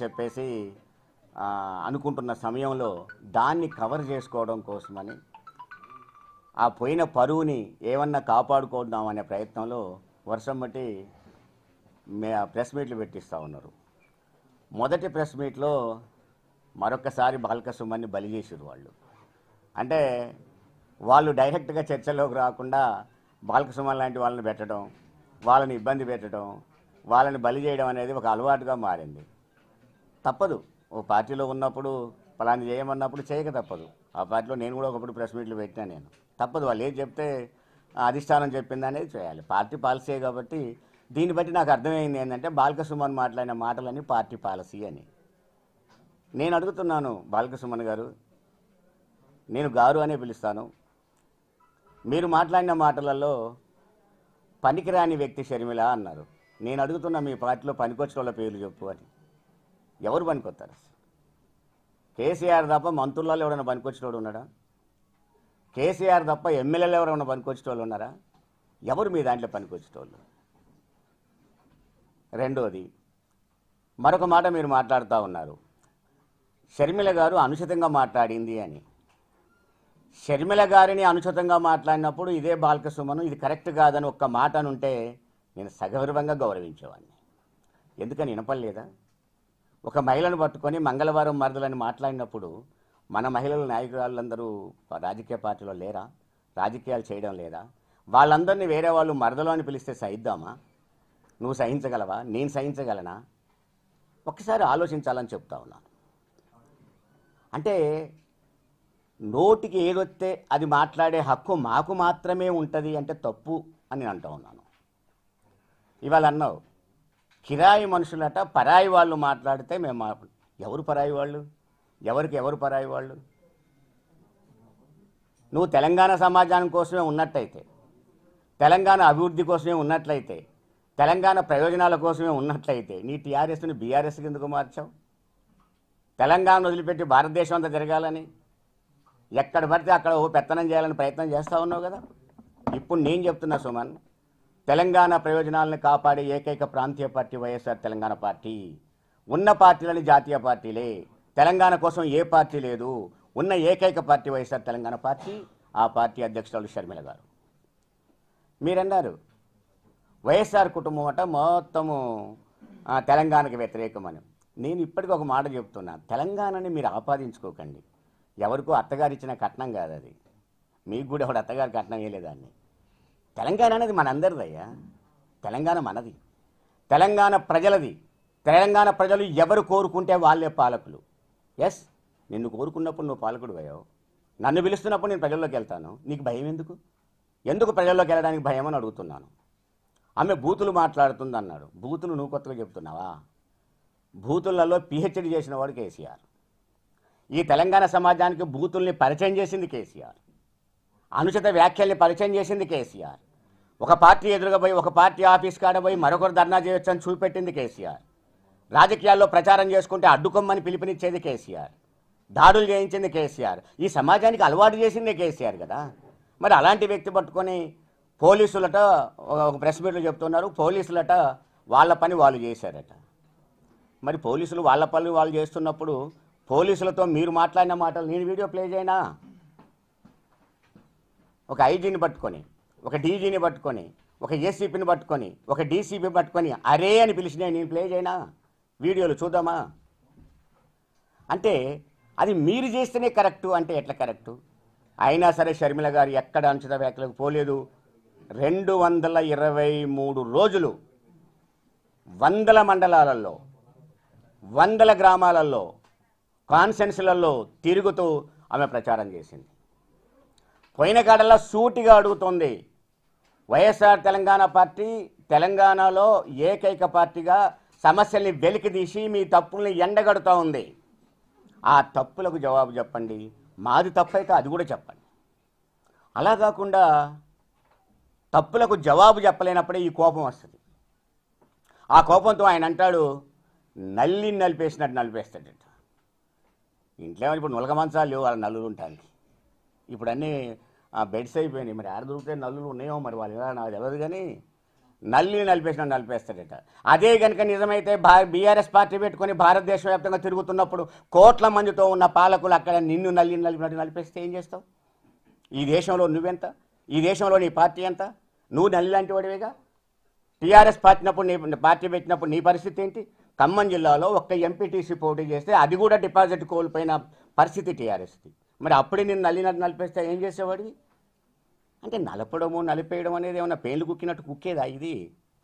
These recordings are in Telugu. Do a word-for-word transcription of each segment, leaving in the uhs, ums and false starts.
చెప్పేసి అనుకుంటున్న సమయంలో దాన్ని కవర్ చేసుకోవడం కోసమని ఆ పోయిన పరువుని ఏమన్నా కాపాడుకుందాం అనే ప్రయత్నంలో వర్షం బట్టి ప్రెస్ మీట్లు పెట్టిస్తూ ఉన్నారు. మొదటి ప్రెస్ మీట్లో మరొకసారి బాల్క సుమన్ని బలి చేసారు వాళ్ళు. అంటే వాళ్ళు డైరెక్ట్గా చర్చలోకి రాకుండా బాల్క సుమన్ లాంటి వాళ్ళని పెట్టడం, వాళ్ళని ఇబ్బంది పెట్టడం, వాళ్ళని బలి చేయడం అనేది ఒక అలవాటుగా మారింది. తప్పదు, ఓ పార్టీలో ఉన్నప్పుడు పలాని చేయమన్నప్పుడు చేయక తప్పదు. ఆ పార్టీలో నేను కూడా ఒకప్పుడు ప్రెస్ మీట్లు పెట్టినా నేను. తప్పదు, వాళ్ళు ఏది చెప్తే అధిష్టానం చెప్పింది అనేది చేయాలి, పార్టీ పాలసీయే కాబట్టి. దీన్ని బట్టి నాకు అర్థమైంది ఏంటంటే బాల్క సుమన్ మాట్లాడిన మాటలని పార్టీ పాలసీ అని. నేను అడుగుతున్నాను, బాల్క సుమన్ గారు, నేను గారు అనే పిలుస్తాను, మీరు మాట్లాడిన మాటలలో పనికిరాని వ్యక్తి షర్మిల అన్నారు. నేను అడుగుతున్నా, మీ పార్టీలో పనికొచ్చిన వాళ్ళ పేర్లు చెప్పు అని. ఎవరు పనికొస్తారు? కేసీఆర్ తప్ప మంత్రులలో ఎవరైనా పనికొచ్చేవాడు ఉన్నాడా? కేసీఆర్ తప్ప ఎమ్మెల్యేలు ఎవరైనా పనికొచ్చేవాళ్ళు ఉన్నారా? ఎవరు మీ దాంట్లో పనికొచ్చేవాళ్ళు? రెండోది, మరొక మాట మీరు మాట్లాడుతూ ఉన్నారు, షర్మిల గారు అనుచితంగా మాట్లాడింది అని. షర్మిల గారిని అనుచితంగా మాట్లాడినప్పుడు ఇదే బాల్క సుమను ఇది కరెక్ట్ కాదని ఒక్క మాట అని ఉంటే నేను సగౌరవంగా గౌరవించేవాడిని. ఎందుకని వినపడలేదా? ఒక మహిళను పట్టుకొని మంగళవారం మరదలని మాట్లాడినప్పుడు మన మహిళల నాయకురాళ్ళందరూ రాజకీయ పార్టీలో లేరా? రాజకీయాలు చేయడం లేదా? వాళ్ళందరినీ వేరే వాళ్ళు మరదలు అని పిలిస్తే సహిద్దామా? నువ్వు సహించగలవా? నేను సహించగలనా? ఒక్కసారి ఆలోచించాలని చెప్తా ఉన్నాను. అంటే నోటికి ఏదొస్తే అది మాట్లాడే హక్కు మాకు మాత్రమే ఉంటుంది అంటే తప్పు అని నేను అంటూ ఉన్నాను. ఇవాళ అన్నావు కిరాయి మనుషులట పరాయి వాళ్ళు మాట్లాడితే మేము మా ఎవరు పరాయి వాళ్ళు? ఎవరికి ఎవరు పరాయి వాళ్ళు? నువ్వు తెలంగాణ సమాజానికి కోసమే ఉన్నట్లయితే, తెలంగాణ అభివృద్ధి కోసమే ఉన్నట్లయితే, తెలంగాణ ప్రయోజనాల కోసమే ఉన్నట్లయితే నీ టీఆర్ఎస్ని బీఆర్ఎస్ కిందకు మార్చావు, తెలంగాణ వదిలిపెట్టి భారతదేశం అంతా జరగాలని ఎక్కడ పడితే అక్కడ ఓ పెత్తనం చేయాలని ప్రయత్నం చేస్తూ ఉన్నావు కదా. ఇప్పుడు నేను చెప్తున్నా సుమన్, తెలంగాణ ప్రయోజనాలను కాపాడే ఏకైక ప్రాంతీయ పార్టీ వైఎస్ఆర్ తెలంగాణ పార్టీ. ఉన్న పార్టీలని జాతీయ పార్టీలే, తెలంగాణ కోసం ఏ పార్టీ లేదు. ఉన్న ఏకైక పార్టీ వైఎస్ఆర్ తెలంగాణ పార్టీ. ఆ పార్టీ అధ్యక్షురాలు షర్మిల గారు. మీరన్నారు వైఎస్ఆర్ కుటుంబం అట మొత్తము తెలంగాణకు వ్యతిరేకమని. నేను ఇప్పటికీ ఒక మాట చెప్తున్నా, తెలంగాణని మీరు ఆపాదించుకోకండి. ఎవరికో అత్తగారిచ్చిన కట్నం కాదు అది. మీకు కూడా ఎవడు అత్తగారి కట్నం వేయలేదాన్ని. తెలంగాణ అనేది మనందరిదయ్యా. తెలంగాణ మనది, తెలంగాణ ప్రజలది. తెలంగాణ ప్రజలు ఎవరు కోరుకుంటే వాళ్ళే పాలకులు. ఎస్, నిన్ను కోరుకున్నప్పుడు నువ్వు పాలకుడు అయ్యావు. నన్ను పిలుస్తున్నప్పుడు నేను ప్రజల్లోకి వెళ్తాను. నీకు భయం ఎందుకు? ఎందుకు ప్రజల్లోకి వెళ్ళడానికి భయం అని అడుగుతున్నాను. ఆమె బూతులు మాట్లాడుతుంది అన్నాడు. బూతులు నువ్వు కొత్తగా చెప్తున్నావా? బూతులలో పిహెచ్డి చేసిన వాడు కేసీఆర్. ఈ తెలంగాణ సమాజానికి బూతుల్ని పరిచయం చేసింది కేసీఆర్. అనుచిత వ్యాఖ్యల్ని పరిచయం చేసింది కేసీఆర్. ఒక పార్టీ ఎదురుగా పోయి, ఒక పార్టీ ఆఫీస్ కాడ పోయి మరొకరు ధర్నా చేయొచ్చని చూపెట్టింది కేసీఆర్. రాజకీయాల్లో ప్రచారం చేసుకుంటే అడ్డుకోమని పిలుపునిచ్చేది కేసీఆర్. దాడులు చేయించింది కేసీఆర్. ఈ సమాజానికి అలవాటు చేసిందే కేసీఆర్ కదా. మరి అలాంటి వ్యక్తి పట్టుకొని పోలీసులట ఒక ప్రెస్ మీట్లో చెప్తున్నారు, పోలీసులట వాళ్ళ పని వాళ్ళు చేశారట. మరి పోలీసులు వాళ్ళ పని వాళ్ళు చేస్తున్నప్పుడు పోలీసులతో మీరు మాట్లాడిన మాటలు నేను వీడియో ప్లే చేయనా? ఒక ఐజీని పట్టుకొని, ఒక డీజీని పట్టుకొని, ఒక ఏసీపీని పట్టుకొని, ఒక డీసీపీ పట్టుకొని అరే అని పిలిచినా నేను ప్లే చేయనా? వీడియోలు చూద్దామా? అంటే అది మీరు చేస్తేనే కరెక్టు అంటే ఎట్లా కరెక్టు? అయినా సరే షర్మిల గారు ఎక్కడ అనుచిత వ్యాఖ్యలకు పోలేదు. రెండు వందల ఇరవై మూడు రోజులు వందల మండలాలలో, వందల గ్రామాలలో, కాన్ఫరెన్స్లలో తిరుగుతూ ఆమె ప్రచారం చేసింది. పోయిన కాడల్లా సూటిగా అడుగుతోంది, వైఎస్ఆర్ తెలంగాణ పార్టీ తెలంగాణలో ఏకైక పార్టీగా సమస్యల్ని వెలికితీసి మీ తప్పుల్ని ఎండగడుతూ ఉంది. ఆ తప్పులకు జవాబు చెప్పండి. మాది తప్పు అయితే అది కూడా చెప్పండి. అలా కాకుండా తప్పులకు జవాబు చెప్పలేనప్పుడే ఈ కోపం వస్తుంది. ఆ కోపంతో ఆయన అంటాడు, నల్లిని నలిపేసినట్టు నలిపేస్తాడట. ఇంట్లో ఇప్పుడు నులక మంచాలు లేవు వాళ్ళ నలుగురు ఉండడానికి. ఇప్పుడు అన్నీ బెడ్స్ అయిపోయినాయి. మరి ఆడ దొరికితే నల్లులు ఉన్నాయో మరి వాళ్ళు ఎలా నాకు తెలియదు. కానీ నల్లి నలిపేసినా నలిపేస్తాడట. అదే కనుక నిజమైతే భా బీఆర్ఎస్ పార్టీ పెట్టుకొని భారతదేశ వ్యాప్తంగా తిరుగుతున్నప్పుడు కోట్ల మందితో ఉన్న పాలకులు అక్కడ నిన్ను నల్లి నలిపినట్టు నలిపేస్తే ఏం చేస్తావు? ఈ దేశంలో నువ్వెంత? ఈ దేశంలో నీ పార్టీ ఎంత? నువ్వు నల్లి లాంటి వాడివేగా. టీఆర్ఎస్ పార్టీనప్పుడు నీ పార్టీ పెట్టినప్పుడు నీ పరిస్థితి ఏంటి? ఖమ్మం జిల్లాలో ఒక్క ఎంపీటీసీ పోటీ చేస్తే అది కూడా డిపాజిట్ కోల్పోయిన పరిస్థితి టీఆర్ఎస్కి. మరి అప్పుడే నేను నల్లినట్టు నలిపేస్తే ఏం చేసేవాడివి? అంటే నలపడము నలిపేయడం అనేది ఏమన్నా పేర్లు కుక్కినట్టు కుక్కేదా? ఇది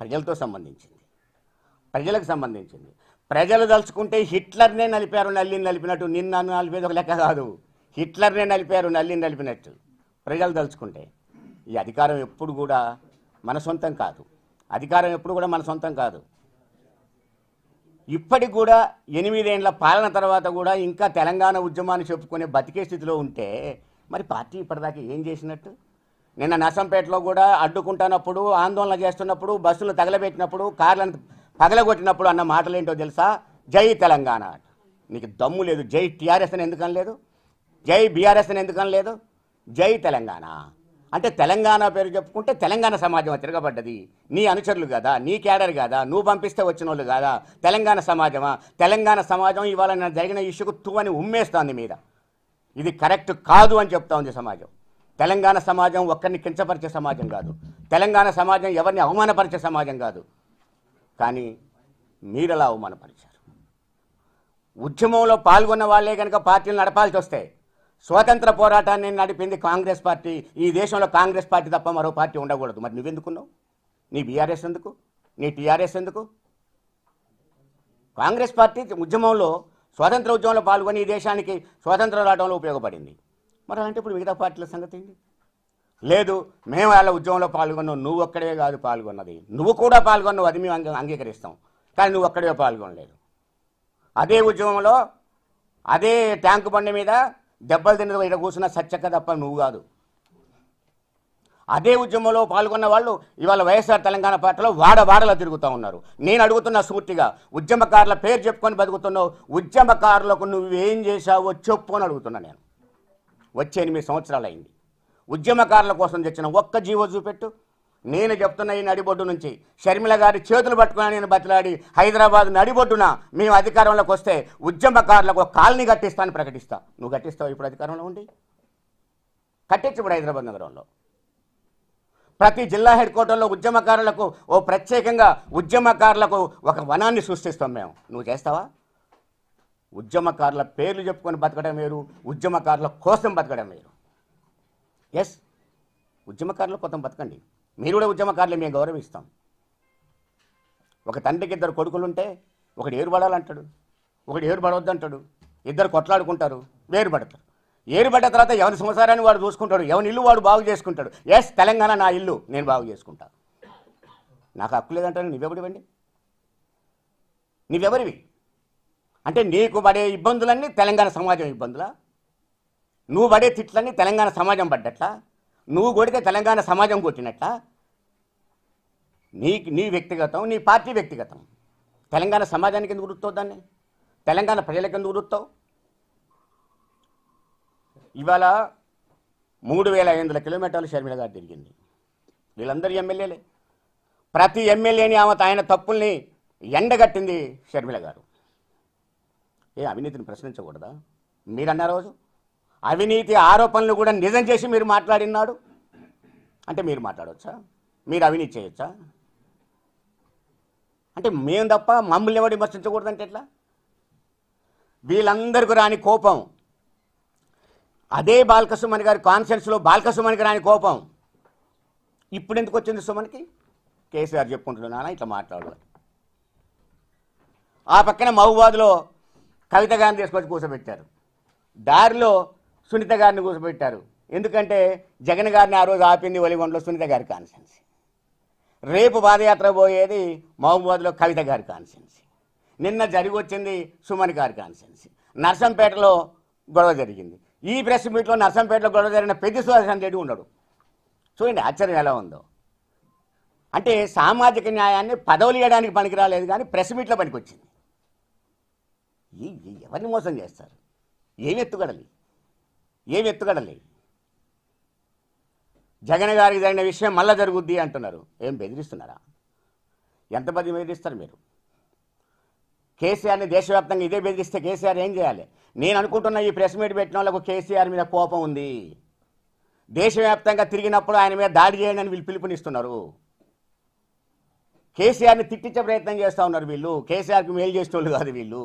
ప్రజలతో సంబంధించింది, ప్రజలకు సంబంధించింది. ప్రజలు తలుచుకుంటే హిట్లర్నే నలిపారు నల్లిని నలిపినట్టు, నిన్న నలిపేది ఒక లెక్క కాదు, హిట్లర్నే నలిపారు నల్లిని నలిపినట్టు ప్రజలు తలుచుకుంటే. ఈ అధికారం ఎప్పుడు కూడా మన సొంతం కాదు, అధికారం ఎప్పుడు కూడా మన సొంతం కాదు. ఇప్పటికి కూడా ఎనిమిదేళ్ల పాలన తర్వాత కూడా ఇంకా తెలంగాణ ఉద్యమాన్ని చెప్పుకునే బతికే స్థితిలో ఉంటే మరి పార్టీ ఇప్పటిదాకా ఏం చేసినట్టు? నిన్న నర్సంపేటలో కూడా అడ్డుకుంటున్నప్పుడు, ఆందోళన చేస్తున్నప్పుడు, బస్సులు తగలబెట్టినప్పుడు, కార్లను పగలగొట్టినప్పుడు అన్న మాటలు ఏంటో తెలుసా? జై తెలంగాణ. నీకు దమ్ము లేదు. జై టీఆర్ఎస్ అని ఎందుకని లేదు? జై బీఆర్ఎస్ అని ఎందుకని లేదు? జై తెలంగాణ అంటే తెలంగాణ పేరు చెప్పుకుంటే తెలంగాణ సమాజం తిరగబడ్డది. నీ అనుచరులు కదా, నీ క్యాడర్ కదా, నువ్వు పంపిస్తే వచ్చిన వాళ్ళు కదా తెలంగాణ సమాజమా? తెలంగాణ సమాజం ఇవాళ నా జరిగిన ఇష్యూకు తూ అని ఉమ్మేస్తోంది మీద. ఇది కరెక్ట్ కాదు అని చెప్తా ఉంది సమాజం. తెలంగాణ సమాజం ఒక్కరిని కించపరిచే సమాజం కాదు, తెలంగాణ సమాజం ఎవరిని అవమానపరిచే సమాజం కాదు. కానీ మీరలా అవమానపరిచారు. ఉద్యమంలో పాల్గొన్న వాళ్ళే కనుక పార్టీలు నడపాల్సి వస్తాయి. స్వాతంత్ర పోరాటాన్ని నడిపింది కాంగ్రెస్ పార్టీ. ఈ దేశంలో కాంగ్రెస్ పార్టీ తప్ప మరో పార్టీ ఉండకూడదు. మరి నువ్వెందుకున్నావు? నీ బీఆర్ఎస్ ఎందుకు? నీ టీఆర్ఎస్ ఎందుకు? కాంగ్రెస్ పార్టీ ఉద్యమంలో, స్వాతంత్ర ఉద్యమంలో పాల్గొని ఈ దేశానికి స్వాతంత్రం రావడంలో ఉపయోగపడింది. మరి అంటే ఇప్పుడు మిగతా పార్టీల సంగతి ఏంటి? లేదు, మేము వాళ్ళ ఉద్యమంలో పాల్గొన్నాం. నువ్వు ఒక్కడే కాదు పాల్గొన్నది, నువ్వు కూడా పాల్గొన్నావు, అది మేము అంగీకరిస్తాం. కానీ నువ్వు ఒక్కడే పాల్గొనలేదు. అదే ఉద్యమంలో అదే ట్యాంకు బండి మీద దెబ్బలు తిన్నది ఇక్కడ కూర్చున్న సత్యక్క తప్ప నువ్వు కాదు. అదే ఉద్యమంలో పాల్గొన్న వాళ్ళు ఇవాళ వైఎస్ఆర్ తెలంగాణ పార్టీలో వాడ వాడలా తిరుగుతూ ఉన్నారు. నేను అడుగుతున్నా సూటిగా, ఉద్యమకారుల పేరు చెప్పుకొని బతుకుతున్నావు, ఉద్యమకారులకు నువ్వేం చేశావో చెప్పు అని అడుగుతున్నా నేను. వచ్చే ఎనిమిది సంవత్సరాలు అయింది. ఉద్యమకారుల కోసం తెచ్చిన ఒక్క జీవో చూపెట్టు. నేను చెప్తున్న ఈ నడిబొడ్డు నుంచి షర్మిల గారి చేతులు పట్టుకుని నేను బతిలాడి హైదరాబాద్ నడిబొడ్డున మేము అధికారంలోకి వస్తే ఉద్యమకారులకు ఒక కాలనీ కట్టిస్తానని ప్రకటిస్తా. నువ్వు కట్టిస్తావు? ఇప్పుడు అధికారంలో ఉండి కట్టించు. ఇప్పుడు హైదరాబాద్ నగరంలో ప్రతి జిల్లా హెడ్ క్వార్టర్లో ఉద్యమకారులకు ఓ ప్రత్యేకంగా ఉద్యమకారులకు ఒక వనాన్ని సృష్టిస్తాం మేము. నువ్వు చేస్తావా? ఉద్యమకారుల పేర్లు చెప్పుకొని బతకడం వేరు, ఉద్యమకారుల కోసం బతకడం వేరు. ఎస్, ఉద్యమకారుల కోసం బతకండి, మీరు కూడా ఉద్యమకారులే, మేము గౌరవిస్తాం. ఒక తండ్రికి ఇద్దరు కొడుకులుంటే ఒకడు ఏరుబడాలంటాడు, ఒకడు ఏరుబడవద్దంటాడు, ఇద్దరు కొట్లాడుకుంటారు, వేరుబడతారు. ఏరుబడ్డ తర్వాత ఎవరి సంసారాన్ని వాడు చూసుకుంటాడు, ఎవరి ఇల్లు వాడు బాగు చేసుకుంటాడు. ఎస్, తెలంగాణ నా ఇల్లు, నేను బాగు చేసుకుంటా, నాకు హక్కు లేదంటాను. నువ్వెవడివండి? నువ్వెవరివి? అంటే నీకు పడే ఇబ్బందులన్నీ తెలంగాణ సమాజం ఇబ్బందులా? నువ్వు పడే తిట్లన్నీ తెలంగాణ సమాజం పడ్డట్లా? నువ్వు కొడితే తెలంగాణ సమాజం కొట్టినట్లా? నీ నీ వ్యక్తిగతం, నీ పార్టీ వ్యక్తిగతం. తెలంగాణ సమాజానికి ఎందుకు గుర్తుతావు? దాన్ని తెలంగాణ ప్రజలకు ఎందుకు గుర్తుతావు? ఇవాళ మూడు వేల ఐదు వందల కిలోమీటర్లు షర్మిల గారు తిరిగింది. వీళ్ళందరూ ఎమ్మెల్యేలే. ప్రతి ఎమ్మెల్యేని ఆమె ఆయన తప్పుల్ని ఎండగట్టింది షర్మిల గారు. ఏ అవినీతిని ప్రశ్నించకూడదా మీరన్న రోజు? అవినీతి ఆరోపణలు కూడా నిజం చేసి మీరు మాట్లాడినాడు అంటే మీరు మాట్లాడవచ్చా? మీరు అవినీతి చేయొచ్చా? అంటే మేము తప్ప మమ్మల్ని ఎవరు విమర్శించకూడదంటే ఎట్లా? వీళ్ళందరికీ రాని కోపం, అదే బాల్క సుమన్ గారి కాన్ఫరెన్స్లో బాల్క సుమన్కి రాని కోపం ఇప్పుడు ఎందుకు వచ్చింది సుమన్కి? కేసీఆర్ చెప్పుకుంటున్నానా ఇట్లా మాట్లాడాలి. ఆ పక్కన మహబూబాద్లో కవిత గారిని తీసుకొచ్చి కూర్చోబెట్టారు, దారిలో సునీత గారిని కూర్చోబెట్టారు. ఎందుకంటే జగన్ గారిని ఆ రోజు ఆపింది ఒలిగొండలో సునీత గారి కాన్సెన్సీ. రేపు పాదయాత్ర పోయేది మహబూబాద్లో కవిత గారి కాన్సెన్సీ. నిన్న జరిగి వచ్చింది సుమన్ గారి కాన్సెన్సీ. నర్సంపేటలో గొడవ జరిగింది. ఈ ప్రెస్ మీట్లో నర్సంపేటలో గొడవ జరిగిన పెద్ద సుదర్శన్ రెడ్డి ఉండడు. చూడండి ఆశ్చర్యం ఎలా ఉందో. అంటే సామాజిక న్యాయాన్ని పదవులు ఇవ్వడానికి పనికి రాలేదు, కానీ ప్రెస్ మీట్లో పనికి వచ్చింది. ఎవరిని మోసం చేస్తారు? ఏమి ఎత్తుగడలి, ఏమి ఎత్తుగడలి. జగన్ గారికి జరిగిన విషయం మళ్ళా జరుగుద్ది అంటున్నారు. ఏం బెదిరిస్తున్నారా? ఎంతమంది బెదిరిస్తారు మీరు? కేసీఆర్ని దేశవ్యాప్తంగా ఇదే బెదిరిస్తే కేసీఆర్ ఏం చేయాలి? నేను అనుకుంటున్న ఈ ప్రెస్ మీట్ పెట్టిన వాళ్ళకు కేసీఆర్ మీద కోపం ఉంది. దేశవ్యాప్తంగా తిరిగినప్పుడు ఆయన మీద దాడి చేయండి అని వీళ్ళు పిలుపునిస్తున్నారు. కేసీఆర్ని తిట్టించే ప్రయత్నం చేస్తూ ఉన్నారు వీళ్ళు. కేసీఆర్కి మేలు చేసే వాళ్ళు కాదు వీళ్ళు.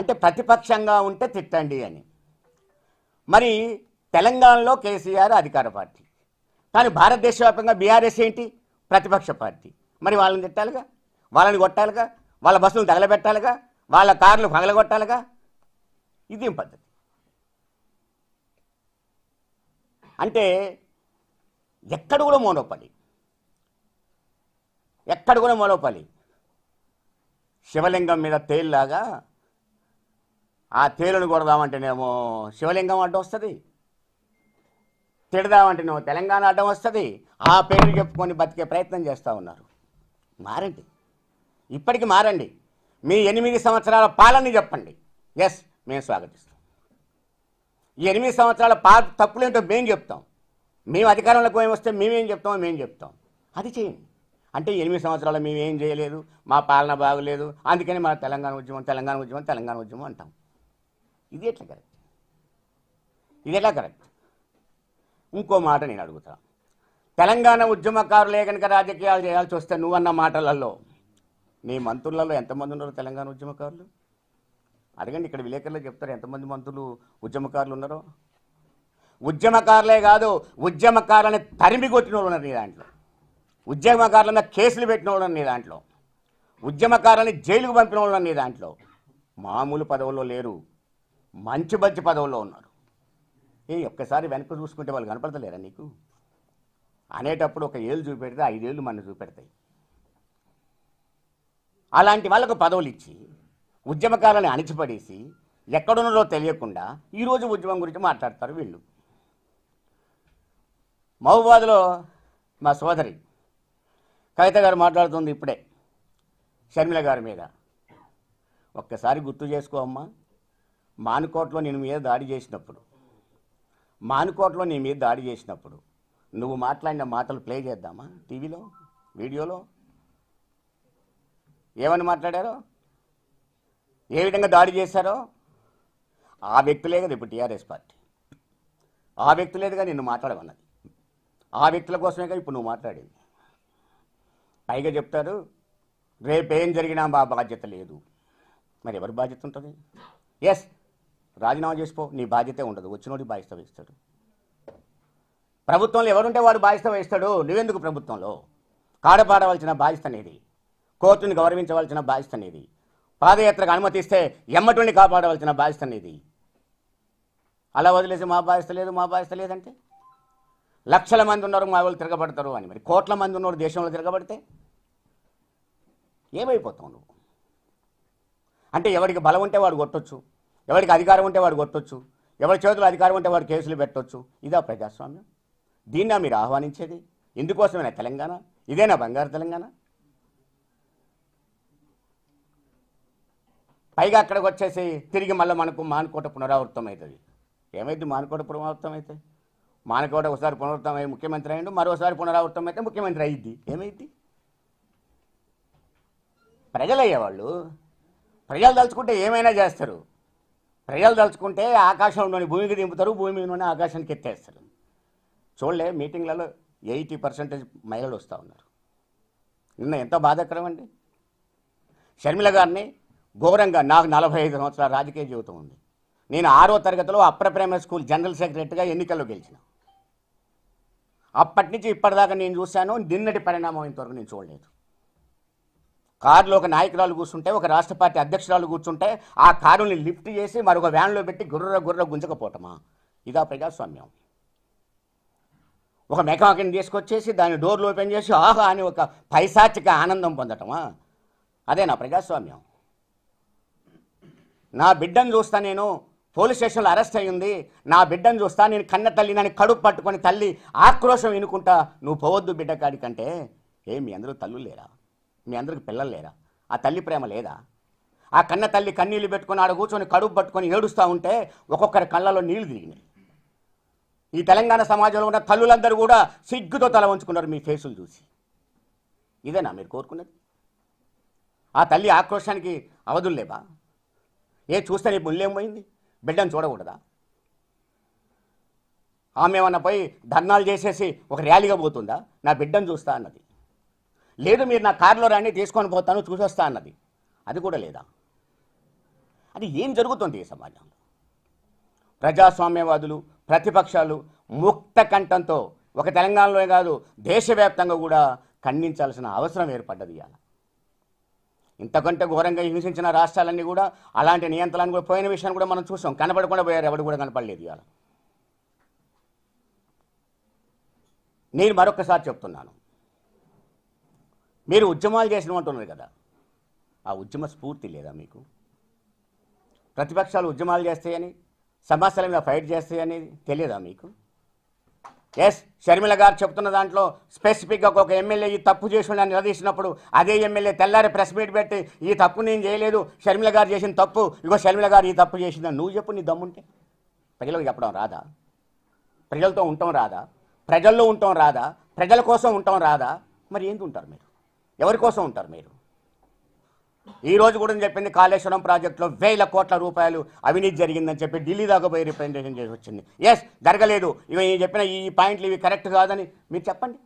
అంటే ప్రతిపక్షంగా ఉంటే తిట్టండి అని. మరి తెలంగాణలో కేసీఆర్ అధికార పార్టీ, కానీ భారతదేశ వ్యాప్తంగా బీఆర్ఎస్ ఏంటి? ప్రతిపక్ష పార్టీ. మరి వాళ్ళని తిట్టాలిగా, వాళ్ళని కొట్టాలిగా, వాళ్ళ బస్సులు తగలబెట్టాలిగా, వాళ్ళ కార్లు పగలగొట్టాలిగా. ఇదేం పద్ధతి? అంటే ఎక్కడ కూడా మోనోపాలి, ఎక్కడ కూడా మోనోపాలి. శివలింగం మీద తేలులాగా ఆ తేలును కొడదామంటేనేమో శివలింగం అడ్డం వస్తుంది, తిడదామంటేనేమో తెలంగాణ అడ్డం వస్తుంది. ఆ పేరు చెప్పుకొని బతికే ప్రయత్నం చేస్తూ ఉన్నారు. మారండి, ఇప్పటికి మారండి. మీ ఎనిమిది సంవత్సరాల పాలనని చెప్పండి. ఎస్, మేము స్వాగతిస్తాం. ఈ ఎనిమిది సంవత్సరాల పా తప్పులేంటో మేము చెప్తాం. మేము అధికారంలోకి ఏమొస్తే మేమేం చెప్తామో మేము చెప్తాం, అది చేయండి. అంటే ఎనిమిది సంవత్సరాలు మేమేం చేయలేదు, మా పాలన బాగలేదు, అందుకని మన తెలంగాణ ఉద్యమం తెలంగాణ ఉద్యమం తెలంగాణ ఉద్యమం అంటాం. ఇది ఎట్లా కరెక్ట్? ఇది ఎట్లా కరెక్ట్? ఇంకో మాట నేను అడుగుతా. తెలంగాణ ఉద్యమకారులే కనుక రాజకీయాలు చేయాల్సి వస్తే నువ్వన్న మాటలలో నీ మంత్రులలో ఎంతమంది ఉన్నారు తెలంగాణ ఉద్యమకారులు? అడగండి, ఇక్కడ విలేకరులు చెప్తారు ఎంతమంది మంత్రులు ఉద్యమకారులు ఉన్నారో. ఉద్యమకారులే కాదు, ఉద్యమకారులని తరిమి కొట్టిన వాళ్ళు ఉన్నారు నీ దాంట్లో. ఉద్యమకారులన్న కేసులు పెట్టిన వాళ్ళు నీ దాంట్లో. ఉద్యమకారులని జైలుకు పంపిన వాళ్ళు నీ దాంట్లో. మామూలు పదవుల్లో లేరు, మంచి మంచి పదవుల్లో ఉన్నారు. ఏ ఒక్కసారి వెనక్కి చూసుకుంటే వాళ్ళు కనపడతలేరా నీకు? అనేటప్పుడు ఒక ఏళ్ళు చూపెడితే ఐదేళ్ళు మన చూపెడతాయి. అలాంటి వాళ్ళకు పదవులు ఇచ్చి ఉద్యమకారులని అణిచిపడేసి ఎక్కడున్నారో తెలియకుండా ఈరోజు ఉద్యమం గురించి మాట్లాడతారు వీళ్ళు. మహబూబాద్లో మా సోదరి కవిత గారు మాట్లాడుతుంది ఇప్పుడే షర్మిల గారి మీద. ఒక్కసారి గుర్తు చేసుకో అమ్మా, మానుకోటలో నేను మీద దాడి చేసినప్పుడు మానుకోటలో నీ మీద దాడి చేసినప్పుడు నువ్వు మాట్లాడిన మాటలు ప్లే చేద్దామా టీవీలో, వీడియోలో? ఏమని మాట్లాడారో, ఏ విధంగా దాడి చేశారో ఆ వ్యక్తులే కదా ఇప్పుడు టీఆర్ఎస్ పార్టీ. ఆ వ్యక్తులేదుగా నిన్ను మాట్లాడమన్నది. ఆ వ్యక్తుల కోసమే కదా ఇప్పుడు నువ్వు మాట్లాడేది. పైగా చెప్తారు రేపేం జరిగినా మా బాధ్యత లేదు. మరి ఎవరి బాధ్యత ఉంటుంది? ఎస్, రాజీనామా చేసిపో, నీ బాధ్యతే ఉండదు, వచ్చినోడి బాధ్యత వేస్తాడు. ప్రభుత్వంలో ఎవరుంటే వాడు బాధ్యత వేస్తాడు, నువ్వెందుకు ప్రభుత్వంలో? కాడపాడవలసిన బాధ్యత అనేది, కోర్టుని గౌరవించవలసిన బాధ్యత అనేది, పాదయాత్రకు అనుమతిస్తే ఎమ్మటిని కాపాడవలసిన బాధ్యత అనేది. అలా వదిలేసి మా బాధ్యత లేదు మా బాధ్యత లేదంటే లక్షల మంది ఉన్నారు మా వాళ్ళు తిరగబడతారు అని. మరి కోట్ల మంది ఉన్నారు దేశంలో తిరగబడితే ఏమైపోతావు నువ్వు? అంటే ఎవరికి బలం ఉంటే వాడు కొట్టొచ్చు, ఎవరికి అధికారం ఉంటే వాడు కొట్టొచ్చు, ఎవరి చేతుల్లో అధికారం ఉంటే వాడు కేసులు పెట్టొచ్చు. ఇదా ప్రజాస్వామ్యం? దీన్నా మీరు ఆహ్వానించేది? ఇందుకోసమేనా తెలంగాణ? ఇదేనా బంగారు తెలంగాణ? పైగా అక్కడికి వచ్చేసి తిరిగి మళ్ళీ మనకు మానుకోట పునరావృతం అవుతుంది. ఏమైంది మానుకోట పునరావృతం అయితే? మానుకోట ఒకసారి పునరావృతం అయ్యి ముఖ్యమంత్రి అయ్యిండు, మరోసారి పునరావృతం అయితే ముఖ్యమంత్రి అయ్యిద్ది. ఏమైద్ది? ప్రజలయ్యేవాళ్ళు ప్రజలు తలుచుకుంటే ఏమైనా చేస్తారు. ప్రజలు తలుచుకుంటే ఆకాశంలోని భూమికి దింపుతారు, భూమి మీదలోనే ఆకాశానికి ఎత్తేస్తారు. చూడలే మీటింగ్లలో ఎయిటీ పర్సెంటేజ్ మహిళలు వస్తూ ఉన్నారు. నిన్న ఎంతో బాధాకరం అండి. షర్మిల గారిని ఘోరంగా, నాకు నలభై ఐదు సంవత్సరాల రాజకీయ జీవితం ఉంది. నేను ఆరో తరగతిలో అప్పర్ ప్రైమరీ స్కూల్ జనరల్ సెక్రటరీగా ఎన్నికల్లో గెలిచిన. అప్పటి నుంచి ఇప్పటిదాకా నేను చూశాను, నిన్నటి పరిణామం ఇంతవరకు నేను చూడలేదు. కారులో ఒక నాయకురాలు కూర్చుంటే, ఒక రాష్ట్ర పార్టీ అధ్యక్షురాలు కూర్చుంటే ఆ కారుని లిఫ్ట్ చేసి మరొక వ్యాన్లో పెట్టి గుర్ర గుర్ర గుంజకపోవటమా? ఇదా ప్రజాస్వామ్యం? ఒక మెకానిక్ని తీసుకొచ్చేసి దాని డోర్లు ఓపెన్ చేసి ఆహా అని ఒక పైశాచిక ఆనందం పొందటమా? అదేనా ప్రజాస్వామ్యం? నా బిడ్డను చూస్తా, నేను పోలీస్ స్టేషన్లో అరెస్ట్ అయ్యింది, నా బిడ్డను చూస్తా, నేను కన్న తల్లి, నన్ను కడుపు పట్టుకొని తల్లి ఆక్రోశం వినుకుంటా నువ్వు పోవద్దు బిడ్డ కాడికంటే, ఏ మీ అందరూ తల్లు లేరా? మీ అందరికి పిల్లలు లేరా? ఆ తల్లి ప్రేమ లేదా? ఆ కన్న తల్లి కన్నీళ్ళు పెట్టుకొని ఆడ కూర్చొని కడుపు పట్టుకొని ఏడుస్తూ ఉంటే ఒక్కొక్కరి కళ్ళలో నీళ్లు తిరిగినాయి. ఈ తెలంగాణ సమాజంలో ఉన్న తల్లులందరూ కూడా సిగ్గుతో తల వంచుకున్నారు మీ ఫేసులు చూసి. ఇదేనా మీరు కోరుకున్నది? ఆ తల్లి ఆక్రోశానికి అవధులు లేవా? ఏ చూస్తే నీ ముళ్ళేం పోయింది? బిడ్డను చూడకూడదా? ఆమె ఏమన్నా పోయి ధర్నాలు చేసేసి ఒక ర్యాలీగా పోతుందా? నా బిడ్డను చూస్తా అన్నది లేదు. మీరు నా కారులో రాని తీసుకొని పోతాను చూసొస్తా అన్నది, అది కూడా లేదా? అది ఏం జరుగుతుంది ఈ సమాజంలో? ప్రజాస్వామ్యవాదులు, ప్రతిపక్షాలు ముక్త కంఠంతో ఒక తెలంగాణలోనే కాదు దేశవ్యాప్తంగా కూడా ఖండించాల్సిన అవసరం ఏర్పడ్డది. అలా ఇంతకంటే ఘోరంగా హింసించిన రాష్ట్రాలన్నీ కూడా అలాంటి నియంత్రణలు కూడా పోయిన విషయాన్ని కూడా మనం చూసాం. కనపడకుండా పోయారు, ఎవరు కూడా కనపడలేదు. ఇవాళ నేను మరొకసారి చెప్తున్నాను, మీరు ఉద్యమాలు చేసిన అంటున్నారు కదా, ఆ ఉద్యమ స్ఫూర్తి లేదా మీకు? ప్రతిపక్షాలు ఉద్యమాలు చేస్తాయని, సమస్యల మీద ఫైట్ చేస్తాయని తెలియదా మీకు? ఎస్, షర్మిల గారు చెప్తున్న దాంట్లో స్పెసిఫిక్గా ఒక ఎమ్మెల్యే ఈ తప్పు చేసిన నిలదీసినప్పుడు అదే ఎమ్మెల్యే తెల్లారి ప్రెస్ మీట్ పెట్టి ఈ తప్పు నేను చేయలేదు, షర్మిల గారు చేసిన తప్పు, ఇగో షర్మిల గారు ఈ తప్పు చేసిందని నువ్వు చెప్పు. నీ దమ్ముంటే ప్రజలకు చెప్పడం రాదా? ప్రజలతో ఉండటం రాదా? ప్రజల్లో ఉండటం రాదా? ప్రజల కోసం ఉండటం రాదా? మరి ఏంది ఉంటారు మీరు? ఎవరి కోసం ఉంటారు మీరు? ఈరోజు కూడా చెప్పింది, కాళేశ్వరం ప్రాజెక్టులో వేల కోట్ల రూపాయలు అవినీతి జరిగిందని చెప్పి ఢిల్లీ దాకా పోయి రిప్రజెంటేషన్ చేసి వచ్చింది. ఎస్, జరగలేదు, ఇవి చెప్పిన ఈ పాయింట్లు ఇవి కరెక్ట్ కాదని మీరు చెప్పండి.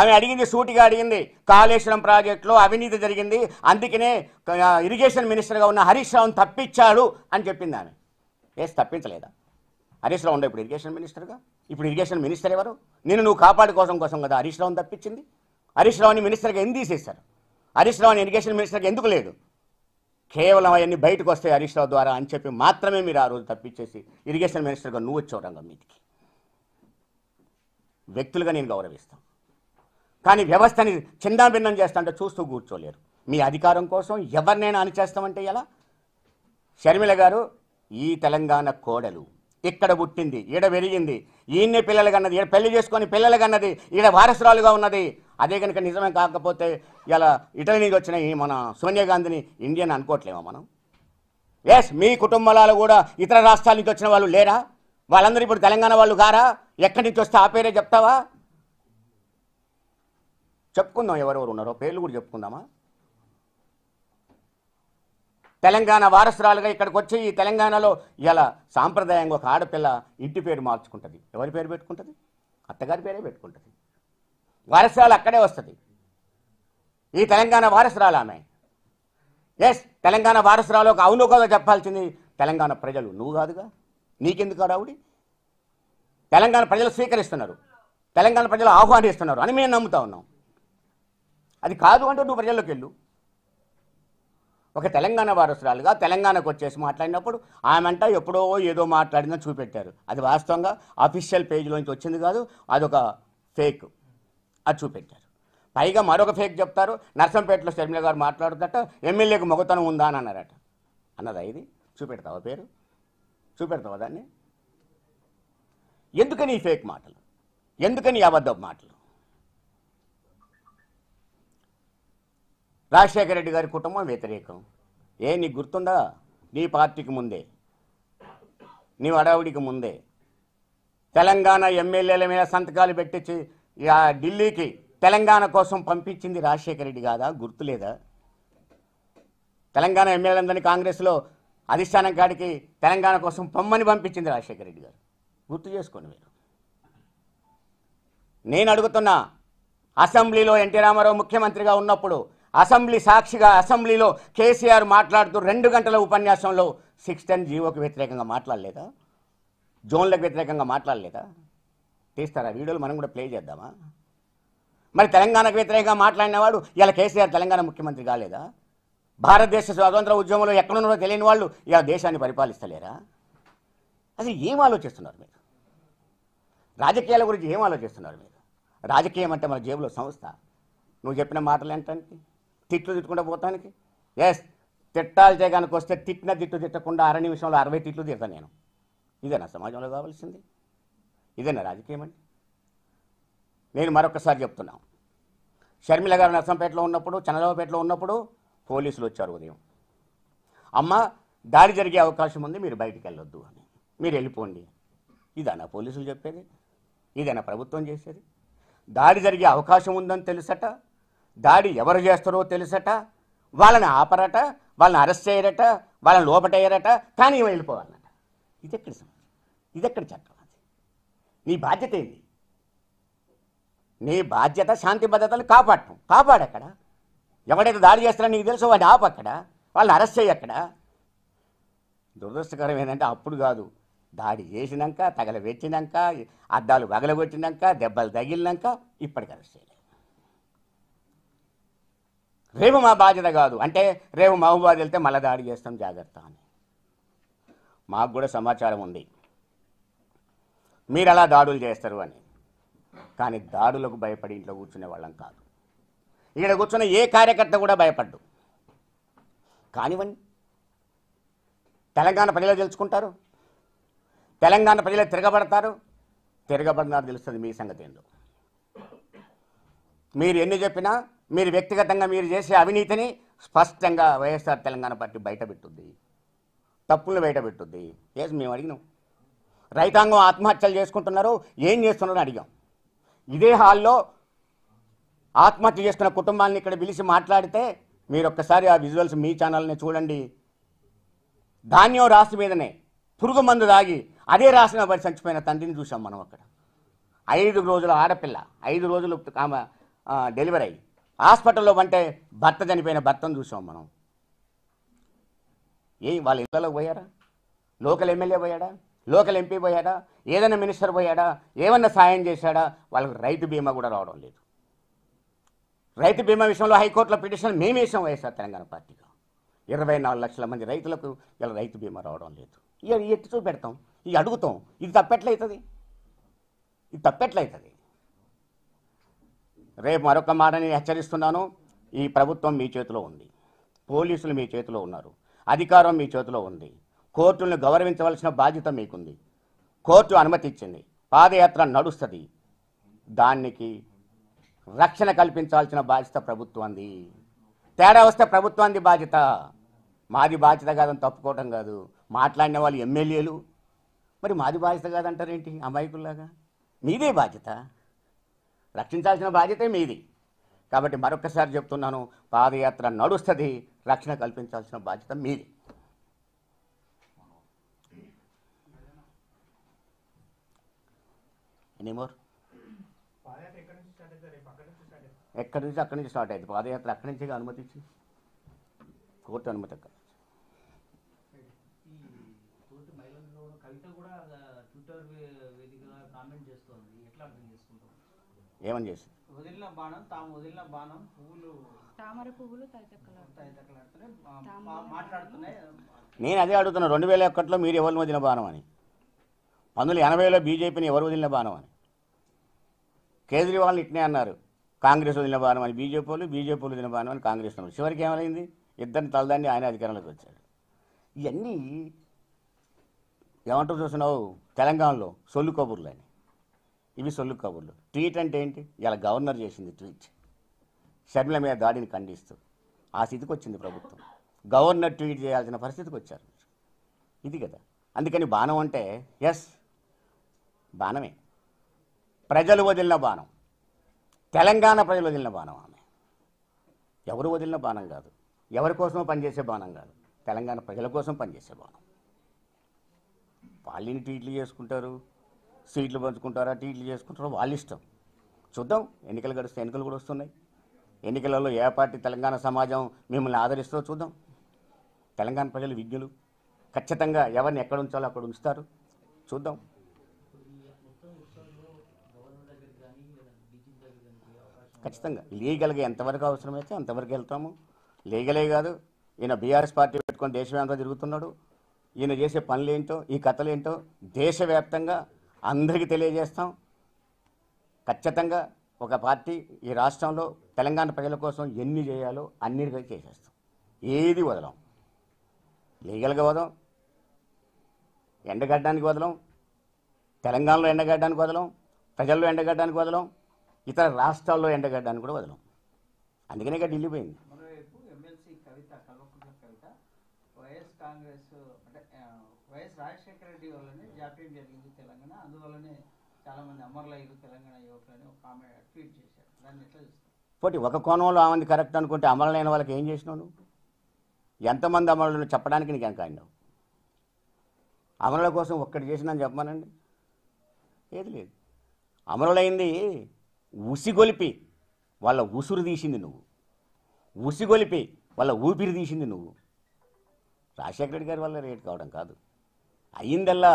ఆమె అడిగింది, సూటిగా అడిగింది, కాళేశ్వరం ప్రాజెక్టులో అవినీతి జరిగింది, అందుకనే ఇరిగేషన్ మినిస్టర్గా ఉన్న హరీష్ రావును తప్పించాడు అని చెప్పింది ఆమె. ఎస్, తప్పించలేదా? హరీష్ రావు ఉండే ఇప్పుడు ఇరిగేషన్ మినిస్టర్గా? ఇప్పుడు ఇరిగేషన్ మినిస్టర్ ఎవరు? నేను నువ్వు కాపాడు కోసం కోసం కదా హరీష్ రావును తప్పించింది. హరీష్ రావుని మినిస్టర్గా ఎందుకు తీసేశారు? హరీష్ రావు ఇరిగేషన్ మినిస్టర్కి ఎందుకు లేదు? కేవలం అవన్నీ బయటకు వస్తాయి హరీష్ రావు ద్వారా అని చెప్పి మాత్రమే మీరు ఆ రోజు తప్పించేసి ఇరిగేషన్ మినిస్టర్గా నువ్వు వచ్చావు రంగం మీదికి. వ్యక్తులుగా నేను గౌరవిస్తాను, కానీ వ్యవస్థని చిన్నాభిన్నం చేస్తా అంటే చూస్తూ కూర్చోలేరు. మీ అధికారం కోసం ఎవరినైనా అణిచేస్తామంటే ఎలా? షర్మిల గారు ఈ తెలంగాణ కోడలు, ఇక్కడ పుట్టింది, ఈడ పెరిగింది, ఈయన్నే పిల్లలు కన్నది, ఈడ పెళ్లి చేసుకొని పిల్లలు కన్నది, ఈడ వారసురాలుగా ఉన్నది. అదే కనుక నిజమే కాకపోతే ఇలా ఇటలీ నుంచి వచ్చిన ఈ మన సోనియా గాంధీని ఇండియన్ అనుకోవట్లేమా మనం? ఎస్, మీ కుటుంబాలలో కూడా ఇతర రాష్ట్రాల నుంచి వచ్చిన వాళ్ళు లేరా? వాళ్ళందరూ ఇప్పుడు తెలంగాణ వాళ్ళు కారా? ఎక్కడి నుంచి వస్తే ఆ పేరే చెప్తావా? చెప్పుకుందాం, ఎవరెవరు ఉన్నారో పేర్లు కూడా చెప్పుకుందామా? తెలంగాణ వారసురాలుగా ఇక్కడికి వచ్చి ఈ తెలంగాణలో ఇలా సాంప్రదాయంగా ఒక ఆడపిల్ల ఇంటి పేరు మార్చుకుంటుంది. ఎవరి పేరు పెట్టుకుంటుంది? అత్తగారి పేరే పెట్టుకుంటుంది. వారసురాలు అక్కడే వస్తుంది. ఈ తెలంగాణ వారసురాలు ఆమె. ఎస్, తెలంగాణ వారసురాలు ఒక అవును కాదో చెప్పాల్సింది తెలంగాణ ప్రజలు, నువ్వు కాదుగా. నీకెందుకు రావుడి? తెలంగాణ ప్రజలు స్వీకరిస్తున్నారు, తెలంగాణ ప్రజలు ఆహ్వానిస్తున్నారు అని మేము నమ్ముతా ఉన్నాం. అది కాదు అంటే నువ్వు ప్రజల్లోకి వెళ్ళు. ఒక తెలంగాణ వారసురాలుగా తెలంగాణకు వచ్చేసి మాట్లాడినప్పుడు ఆమెంట ఎప్పుడో ఏదో మాట్లాడిందని చూపెట్టారు. అది వాస్తవంగా అఫీషియల్ పేజీలోంచి వచ్చింది కాదు, అదొక ఫేక్, అది చూపెట్టారు. పైగా మరొక ఫేక్ చెప్తారు, నర్సంపేటలో షర్మిల గారు మాట్లాడుతట ఎమ్మెల్యేకి మొగతనం ఉందా అని అన్నారట. అన్నదా ఇది? చూపెడతావా పేరు? చూపెడతావా దాన్ని? ఎందుకని ఈ ఫేక్ మాటలు? ఎందుకని అబద్ధపు మాటలు? రాజశేఖర రెడ్డి గారి కుటుంబం వ్యతిరేకం. ఏ నీకు గుర్తుందా? నీ పార్టీకి ముందే, నీ అడావుడికి ముందే తెలంగాణ ఎమ్మెల్యేల మీద సంతకాలు పెట్టించి ఢిల్లీకి తెలంగాణ కోసం పంపించింది రాజశేఖర రెడ్డి కాదా? గుర్తులేదా? తెలంగాణ ఎమ్మెల్యేలందరినీ కాంగ్రెస్లో అధిష్టానం కాడికి తెలంగాణ కోసం పొమ్మని పంపించింది రాజశేఖర రెడ్డి గారు. గుర్తు చేసుకోండి మీరు. నేను అడుగుతున్నా, అసెంబ్లీలో ఎన్టీ రామారావు ముఖ్యమంత్రిగా ఉన్నప్పుడు అసెంబ్లీ సాక్షిగా అసెంబ్లీలో కేసీఆర్ మాట్లాడుతూ రెండు గంటల ఉపన్యాసంలో సిక్స్ టెన్ జీవోకి వ్యతిరేకంగా మాట్లాడలేదా? జోన్లకు వ్యతిరేకంగా మాట్లాడలేదా? తీస్తారా వీడియోలు? మనం కూడా ప్లే చేద్దామా? మరి తెలంగాణకు వ్యతిరేకంగా మాట్లాడినవాడు ఇలా కేసీఆర్ తెలంగాణ ముఖ్యమంత్రి కాలేదా? భారతదేశ స్వాతంత్ర ఉద్యమంలో ఎక్కడున్నారో తెలియని వాళ్ళు ఇలా దేశాన్ని పరిపాలిస్తలేరా? అది ఏం ఆలోచిస్తున్నారు మీరు? రాజకీయాల గురించి ఏం ఆలోచిస్తున్నారు మీరు? రాజకీయం అంటే మన జేబులో సంస్థ. నువ్వు చెప్పిన మాటలు ఏంటానికి? తిట్లు తిట్టుకుంటూ పోతానికి? ఎస్, తిట్టాలు చేయడానికి వస్తే తిట్టిన తిట్టు తిట్టకుండా అర నిమిషంలో అరవై తిట్లు తిడతాను నేను. ఇదేనా సమాజంలో కావాల్సింది? ఇదేనా రాజకీయం అండి? నేను మరొకసారి చెప్తున్నాను, షర్మిల గారు నర్సంపేటలో ఉన్నప్పుడు, చంద్రబాబుపేటలో ఉన్నప్పుడు పోలీసులు వచ్చారు ఉదయం, అమ్మ దాడి జరిగే అవకాశం ఉంది, మీరు బయటికి వెళ్ళొద్దు అని, మీరు వెళ్ళిపోండి. ఇదేనా పోలీసులు చెప్పేది? ఇదేనా ప్రభుత్వం చేసేది? దాడి జరిగే అవకాశం ఉందని తెలుసట, దాడి ఎవరు చేస్తారో తెలుసట, వాళ్ళని ఆపరట, వాళ్ళని అరెస్ట్ చేయరట, వాళ్ళని లోపటయ్యారట, కానీ ఇవి వెళ్ళిపోవాలన్నట. ఇది ఎక్కడ సమస్య? ఇది ఎక్కడ చట్టం? అది నీ బాధ్యత ఏంది? నీ బాధ్యత శాంతి భద్రతలు కాపాడటం. కాపాడక్కడ ఎవడైతే దాడి చేస్తారో నీకు తెలుసు, వాడిని ఆపక్కడ, వాళ్ళని అరెస్ట్ చేయక్కడ. దురదృష్టకరం ఏంటంటే అప్పుడు కాదు, దాడి చేసినాక, తగలబెట్టినాక, అద్దాలు పగలగొట్టినాక, దెబ్బలు తగిలినాక ఇప్పటికి అరెస్ట్ చేయలేదు. రేపు మా బాధ్యత కాదు అంటే రేపు మహబూబాద్ వెళ్తే మళ్ళీ దాడి చేస్తాం జాగ్రత్త అని మాకు కూడా సమాచారం ఉంది, మీరు అలా దాడులు చేస్తారు అని. కానీ దాడులకు భయపడి ఇంట్లో కూర్చునే వాళ్ళం కాదు, ఇక్కడ కూర్చున్న ఏ కార్యకర్త కూడా భయపడ్డు. కానివ్వండి, తెలంగాణ ప్రజలు తెలుసుకుంటారు, తెలంగాణ ప్రజలు తిరగబడతారు, తిరగబడినారు తెలుస్తుంది. మీ సంగతి ఏందో, మీరు ఎన్ని చెప్పినా, మీరు వ్యక్తిగతంగా మీరు చేసే అవినీతిని స్పష్టంగా వైఎస్ఆర్ తెలంగాణ పార్టీ బయటపెట్టుద్ది, తప్పులు బయటపెట్టుద్ది. ఏజ్ మేము అడిగినాం, రైతాంగం ఆత్మహత్యలు చేసుకుంటున్నారు, ఏం చేస్తున్నారో అడిగాం. ఇదే హాల్లో ఆత్మహత్య చేసుకున్న కుటుంబాన్ని ఇక్కడ పిలిచి మాట్లాడితే మీరు ఒక్కసారి ఆ విజువల్స్ మీ ఛానల్ని చూడండి. ధాన్యం రాసి మీదనే పురుగు మందు దాగి అదే రాసిన వారి చచ్చిపోయిన తండ్రిని చూసాం మనం. అక్కడ ఐదు రోజుల ఆడపిల్ల, ఐదు రోజులు ఆమె డెలివరీ అయ్యి హాస్పిటల్లో అంటే భర్త చనిపోయిన భర్తను చూసాం మనం. ఏ వాళ్ళ ఇళ్ళలో పోయారా? లోకల్ ఎమ్మెల్యే పోయాడా? లోకల్ ఎంపీ పోయాడా? ఏదైనా మినిస్టర్ పోయాడా? ఏమన్నా సాయం చేశాడా? వాళ్ళకు రైతు బీమా కూడా రావడం లేదు. రైతు బీమా విషయంలో హైకోర్టులో పిటిషన్ మేము వేసాం వైఎస్ఆర్ తెలంగాణ పార్టీగా. ఇరవై నాలుగు లక్షల మంది రైతులకు ఇలా రైతు బీమా రావడం లేదు. ఇవి ఎట్టి చూపెడతాం, ఇవి అడుగుతాం. ఇది తప్పెట్లయితుంది? ఇది తప్పెట్లయితుంది? రేపు మరొక మాట నేను హెచ్చరిస్తున్నాను, ఈ ప్రభుత్వం మీ చేతిలో ఉంది, పోలీసులు మీ చేతిలో ఉన్నారు, అధికారం మీ చేతిలో ఉంది, కోర్టులను గౌరవించవలసిన బాధ్యత మీకుంది. కోర్టు అనుమతి ఇచ్చింది, పాదయాత్ర నడుస్తుంది, దానికి రక్షణ కల్పించాల్సిన బాధ్యత ప్రభుత్వంది. తేడా వస్తే ప్రభుత్వానికి బాధ్యత, మాది బాధ్యత కాదని తప్పుకోవటం కాదు. మాట్లాడిన వాళ్ళు ఎమ్మెల్యేలు, మరి మాది బాధ్యత కాదంటారేంటి అమాయకుల్లాగా? మీదే బాధ్యత, రక్షించాల్సిన బాధ్యతే మీది. కాబట్టి మరొకసారి చెప్తున్నాను, పాదయాత్ర నడుస్తుంది, రక్షణ కల్పించాల్సిన బాధ్యత మీది. ఎనీమోర్ ఎక్కడి నుంచి అక్కడి నుంచి స్టార్ట్ అవుతుంది పాదయాత్ర, అక్కడి నుంచి అనుమతించి కోర్టు అనుమతి అక్కడ. ఏమని చేసి నేను అదే అడుగుతున్నా, రెండు వేల ఒకటిలో మీరు ఎవరిని వదిలిన బాణం అని, పంతొమ్మిది వందల ఎనభైలో బీజేపీని ఎవరు వదిలిన బాణం అని, కేజ్రీవాల్ని ఇట్నే అన్నారు కాంగ్రెస్ వదిలిన బాణం అని, బీజేపీలు బీజేపీలు వదిలిన బాణం అని కాంగ్రెస్ అన్నారు. చివరికి ఏమైంది? ఇద్దరిని తలదాన్ని ఆయన అధికారంలోకి వచ్చాడు. ఇవన్నీ ఏమంటారు చూస్తున్నావు తెలంగాణలో సొల్లు కబుర్లు అని, ఇవి సొల్లు కబుర్లు. ట్వీట్ అంటే ఏంటి? ఇలా గవర్నర్ చేసింది ట్వీట్, షర్మిల మీద దాడిని ఖండిస్తూ. ఆ స్థితికి వచ్చింది ప్రభుత్వం, గవర్నర్ ట్వీట్ చేయాల్సిన పరిస్థితికి వచ్చారు. ఇది కదా, అందుకని బాణం అంటే ఎస్ బాణమే, ప్రజలు వదిలిన బాణం, తెలంగాణ ప్రజలు వదిలిన బాణం. ఆమె ఎవరు వదిలిన బాణం కాదు, ఎవరి కోసమో పనిచేసే బాణం కాదు, తెలంగాణ ప్రజల కోసం పనిచేసే బాణం. వాళ్ళని ట్వీట్లు చేసుకుంటారు, సీట్లు పంచుకుంటారా, టీట్లు చేసుకుంటారో వాళ్ళ ఇష్టం. చూద్దాం, ఎన్నికలు గడిస్తే ఎన్నికలు కూడా వస్తున్నాయి, ఎన్నికలలో ఏ పార్టీ తెలంగాణ సమాజం మిమ్మల్ని ఆదరిస్తుందో చూద్దాం. తెలంగాణ ప్రజలు విజ్ఞులు, ఖచ్చితంగా ఎవరిని ఎక్కడ ఉంచాలో అక్కడ ఉంచుతారు, చూద్దాం. ఖచ్చితంగా లీగల్గా ఎంతవరకు అవసరమైతే అంతవరకు వెళ్తాము. లీగలే కాదు, ఈయన బీఆర్ఎస్ పార్టీ పెట్టుకొని దేశవ్యాప్తంగా తిరుగుతున్నాడు. ఈయన చేసే పనులేంటో, ఈ కథలేంటో దేశవ్యాప్తంగా అందరికీ తెలియజేస్తాం. ఖచ్చితంగా ఒక పార్టీ ఈ రాష్ట్రంలో తెలంగాణ ప్రజల కోసం ఎన్ని చేయాలో అన్నిటికీ చేసేస్తాం, ఏది వదలం. లీగల్గా వదలం, ఎండగడ్డానికి వదలం, తెలంగాణలో ఎండగడ్డానికి వదలం, ప్రజల్లో ఎండగడ్డానికి వదలం, ఇతర రాష్ట్రాల్లో ఎండగడ్డానికి కూడా వదలం. అందుకనే ఇక ఢిల్లీ పోయింది. కాంగ్రెస్ అంటే వైఎస్ రాజశేఖర రెడ్డి వల్లనే జాప్యం జరిగింది తెలంగాణ, అందువల్లనే చాలా మంది అమర్లైరు తెలంగాణ యువకులని ఒక ఆమె ట్వీట్ చేశారు. దాన్ని ఎట్లా చూస్తారు? పోటీ ఒక కోణంలో ఆమెది కరెక్ట్ అనుకుంటే అమరులైన వాళ్ళకి ఏం చేసినావు నువ్వు? ఎంతమంది అమరులు చెప్పడానికి నీకు ఎంత అయినావు? అమరుల కోసం ఒక్కటి చేసినా చెప్పమానండి, ఏది లేదు. అమరులైంది ఉసిగొలిపి వాళ్ళ ఉసురు తీసింది నువ్వు, ఉసిగొలిపి వాళ్ళ ఊపిరి తీసింది నువ్వు. రాజశేఖర రెడ్డి గారి వల్ల రేట్ కావడం కాదు, అయ్యిందల్లా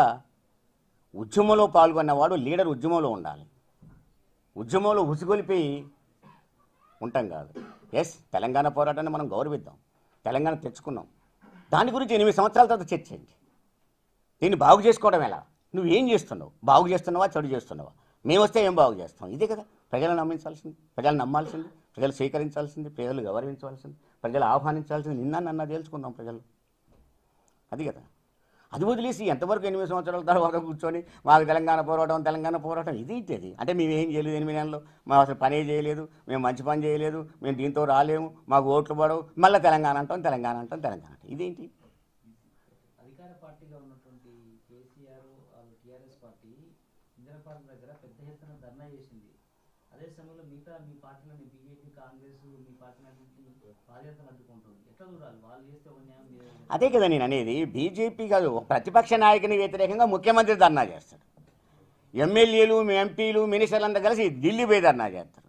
ఉద్యమంలో పాల్గొన్నవాడు లీడర్ ఉద్యమంలో ఉండాలి, ఉద్యమంలో ఉసిగొలిపి ఉంటాం కాదు. ఎస్, తెలంగాణ పోరాటాన్ని మనం గౌరవిద్దాం, తెలంగాణ తెచ్చుకున్నాం, దాని గురించి ఎనిమిది సంవత్సరాల తర్వాత చర్చించి దీన్ని బాగు చేసుకోవడం ఎలా, నువ్వేం చేస్తున్నావు, బాగు చేస్తున్నావా చెడు చేస్తున్నావా, మేము వస్తే ఏం బాగు చేస్తాం, ఇదే కదా ప్రజలను నమ్మించాల్సింది, ప్రజలు నమ్మాల్సింది, ప్రజలు స్వీకరించాల్సింది, ప్రజలు గౌరవించవలసింది, ప్రజలు ఆహ్వానించాల్సింది. నిన్న నన్న తెలుసుకుందాం ప్రజలు, అది కదా. అది వదిలేసి ఎంతవరకు ఎనిమిది సంవత్సరాల తర్వాత కూర్చొని మాకు తెలంగాణ పోరాటం తెలంగాణ పోరాటం ఇది ఇది అంటే మేమేం చేయలేదు ఎనిమిది నెలల్లో, మేము అసలు పనే చేయలేదు, మేము మంచి పని చేయలేదు, మేము దీంతో రాలేము, మాకు ఓట్లు పడవు, మళ్ళీ తెలంగాణ అంటాం తెలంగాణ అంటాం తెలంగాణ అంటాం, ఇదేంటి? అధికార పార్టీలో ఉన్నటువంటి కేసీఆర్ టీఆర్ఎస్ పార్టీ ఇంద్రపాలెం దగ్గర పెద్ద ఎత్తున ధర్నా చేసింది. అదే సమయంలో మిగతా మీ పార్టీలోని బీజేపీ కాంగ్రెస్ మీ పార్టీలన్నింటినీ పాదయాత్ర అడ్డుకుంటుంది. ఎట్లా చూడాలి వాళ్ళు చేస్తే ఒక న్యాయం చేయాలి? అదే కదా నేను అనేది, బీజేపీ కాదు ప్రతిపక్ష నాయకుని వ్యతిరేకంగా ముఖ్యమంత్రి ధర్నా చేస్తాడు, ఎమ్మెల్యేలు ఎంపీలు మినిస్టర్లు అందరూ కలిసి ఢిల్లీ పోయి ధర్నా చేస్తారు,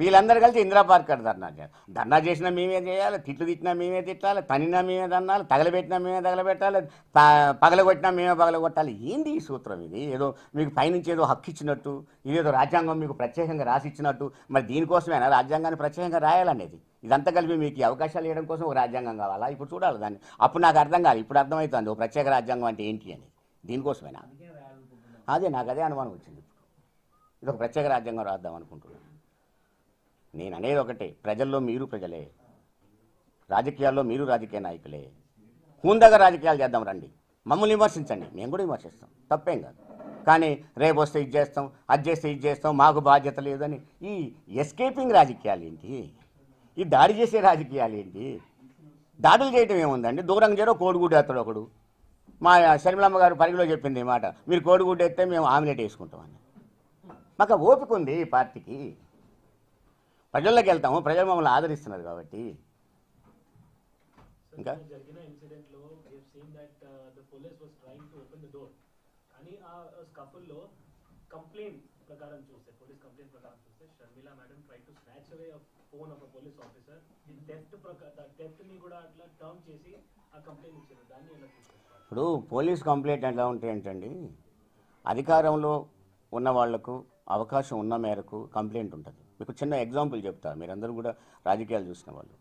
వీళ్ళందరూ కలిసి ఇందిరా పార్క్ ధర్నా చేస్తారు. ధర్నా చేసినా మేమే చేయాలి, తిట్లు తిట్టినా మేమే తిట్టాలి, తనినా మేమే తన్నాలి, తగలబెట్టినా మేమే తగలబెట్టాలి, పగలగొట్టినా మేమే పగలగొట్టాలి. ఏంది ఈ సూత్రం? ఇది ఏదో మీకు పైనుంచి ఏదో హక్కు ఇచ్చినట్టు, ఇదేదో రాజ్యాంగం మీకు ప్రత్యేకంగా రాసి ఇచ్చినట్టు, మరి దీనికోసమేనా రాజ్యాంగాన్ని ప్రత్యేకంగా రాయాలనేది? ఇదంతా కలిపి మీకు అవకాశాలు ఇవ్వడం కోసం ఒక రాజ్యాంగం కావాలా? ఇప్పుడు చూడాలి దాన్ని, అప్పుడు నాకు అర్థం కాదు, ఇప్పుడు అర్థమవుతుంది ఒక ప్రత్యేక రాజ్యాంగం అంటే ఏంటి అనేది, దీనికోసమేనా? అదే నాకు అదే అనుమానం వచ్చింది, ఇప్పుడు ఇది ఒక ప్రత్యేక రాజ్యాంగం రాద్దాం అనుకుంటున్నాను. నేను అనేది ఒకటే, ప్రజల్లో మీరు ప్రజలే, రాజకీయాల్లో మీరు రాజకీయ నాయకులే, హుందాగా రాజకీయాలు చేద్దాం రండి, మమ్మల్ని విమర్శించండి, మేము కూడా విమర్శిస్తాం, తప్పేం కాదు. కానీ రేపు వస్తే ఇది చేస్తాం, అది చేస్తే ఇది చేస్తాం, మాకు బాధ్యత లేదని ఈ ఎస్కేపింగ్ రాజకీయాలు ఏంటి, ఈ దాడి చేసే రాజకీయాలు ఏంటి? దాడులు చేయటం ఏముందండి, దూరంగా చేరో కోడిగుడ్డు ఎత్తాడు ఒకడు. మా షర్మిలమ్మ గారు పరిగిలో చెప్పింది ఈ మాట, మీరు కోడిగుడ్డు ఎత్తే మేము ఆమ్లెట్ వేసుకుంటామని. మాకు ఓపిక ఉంది ఈ పార్టీకి, ప్రజల్లోకి వెళ్తాము, ప్రజలు మమ్మల్ని ఆదరిస్తున్నారు కాబట్టి. ఇంకా ఇప్పుడు పోలీస్ కంప్లైంట్ ఎలా ఉంటాయి ఏంటండి, అధికారంలో ఉన్న వాళ్లకు అవకాశం ఉన్న మేరకు కంప్లైంట్ ఉంటుంది. మీకు చిన్న ఎగ్జాంపుల్ చెప్తా, మీరందరూ కూడా రాజకీయాలు చూసిన వాళ్ళు.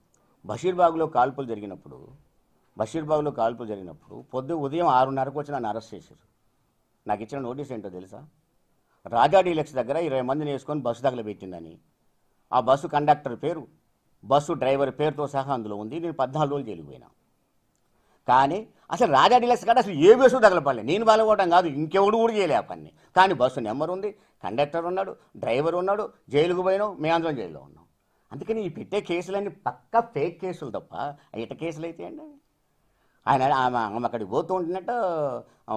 బషీర్ బాగ్లో కాల్పులు జరిగినప్పుడు బషీర్ బాగ్లో కాల్పులు జరిగినప్పుడు పొద్దు ఉదయం ఆరున్నరకు వచ్చి నన్ను అరెస్ట్ చేశారు. నాకు ఇచ్చిన నోటీస్ ఏంటో తెలుసా? రాజా డీలక్స్ దగ్గర ఇరవై మందిని వేసుకొని బస్సు తగలబెట్టిందని, ఆ బస్సు కండక్టర్ పేరు బస్సు డ్రైవర్ పేరుతో సహా అందులో ఉంది. నేను పద్నాలుగు రోజులు జైలుపోయినా. కానీ అసలు రాజా డీలక్స్ కాదు, అసలు ఏ బస్సు తగలపాలి, నేను బాలగొట్టడం కాదు, ఇంకెవడు కూడా చేయలే పని. కానీ బస్సు నెంబర్ ఉంది, కండక్టర్ ఉన్నాడు, డ్రైవర్ ఉన్నాడు, జైలుకు పోయినాం, మేమందరం జైల్లో ఉన్నాం. అందుకని ఈ పెట్టే కేసులన్నీ పక్క ఫేక్ కేసులు తప్ప ఇట కేసులు అయితే అండి. ఆయన ఆమె ఆమె అక్కడికి పోతూ ఉంటున్నట్ట,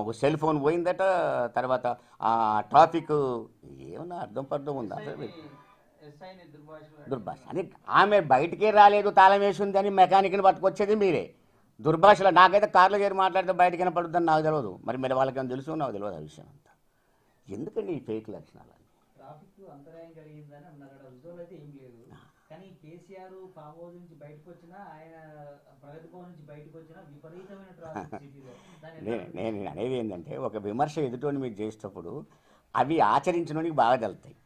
ఒక సెల్ ఫోన్ పోయిందట, తర్వాత ఆ టాపిక్ ఏమన్నా అర్థం పర్థం ఉందా? దుర్భాష అది. ఆమె బయటికే రాలేదు, తాళం వేసింది అని మెకానిక్ని పట్టుకొచ్చేది మీరే. దుర్భాషలో నాకైతే కార్లో చేరి మాట్లాడితే బయటకి కనపడుద్దని నాకు తెలియదు, మరి మీరు వాళ్ళకేమో తెలుసు, నాకు తెలియదు ఆ విషయం అంతా. ఎందుకండి ఈ ఫేక్ లక్షణాలు? నేను అనేది ఏంటంటే, ఒక విమర్శ ఎదుటోని మీరు చేసేటప్పుడు అవి ఆచరించడానికి బాగా తెలుస్తాయి,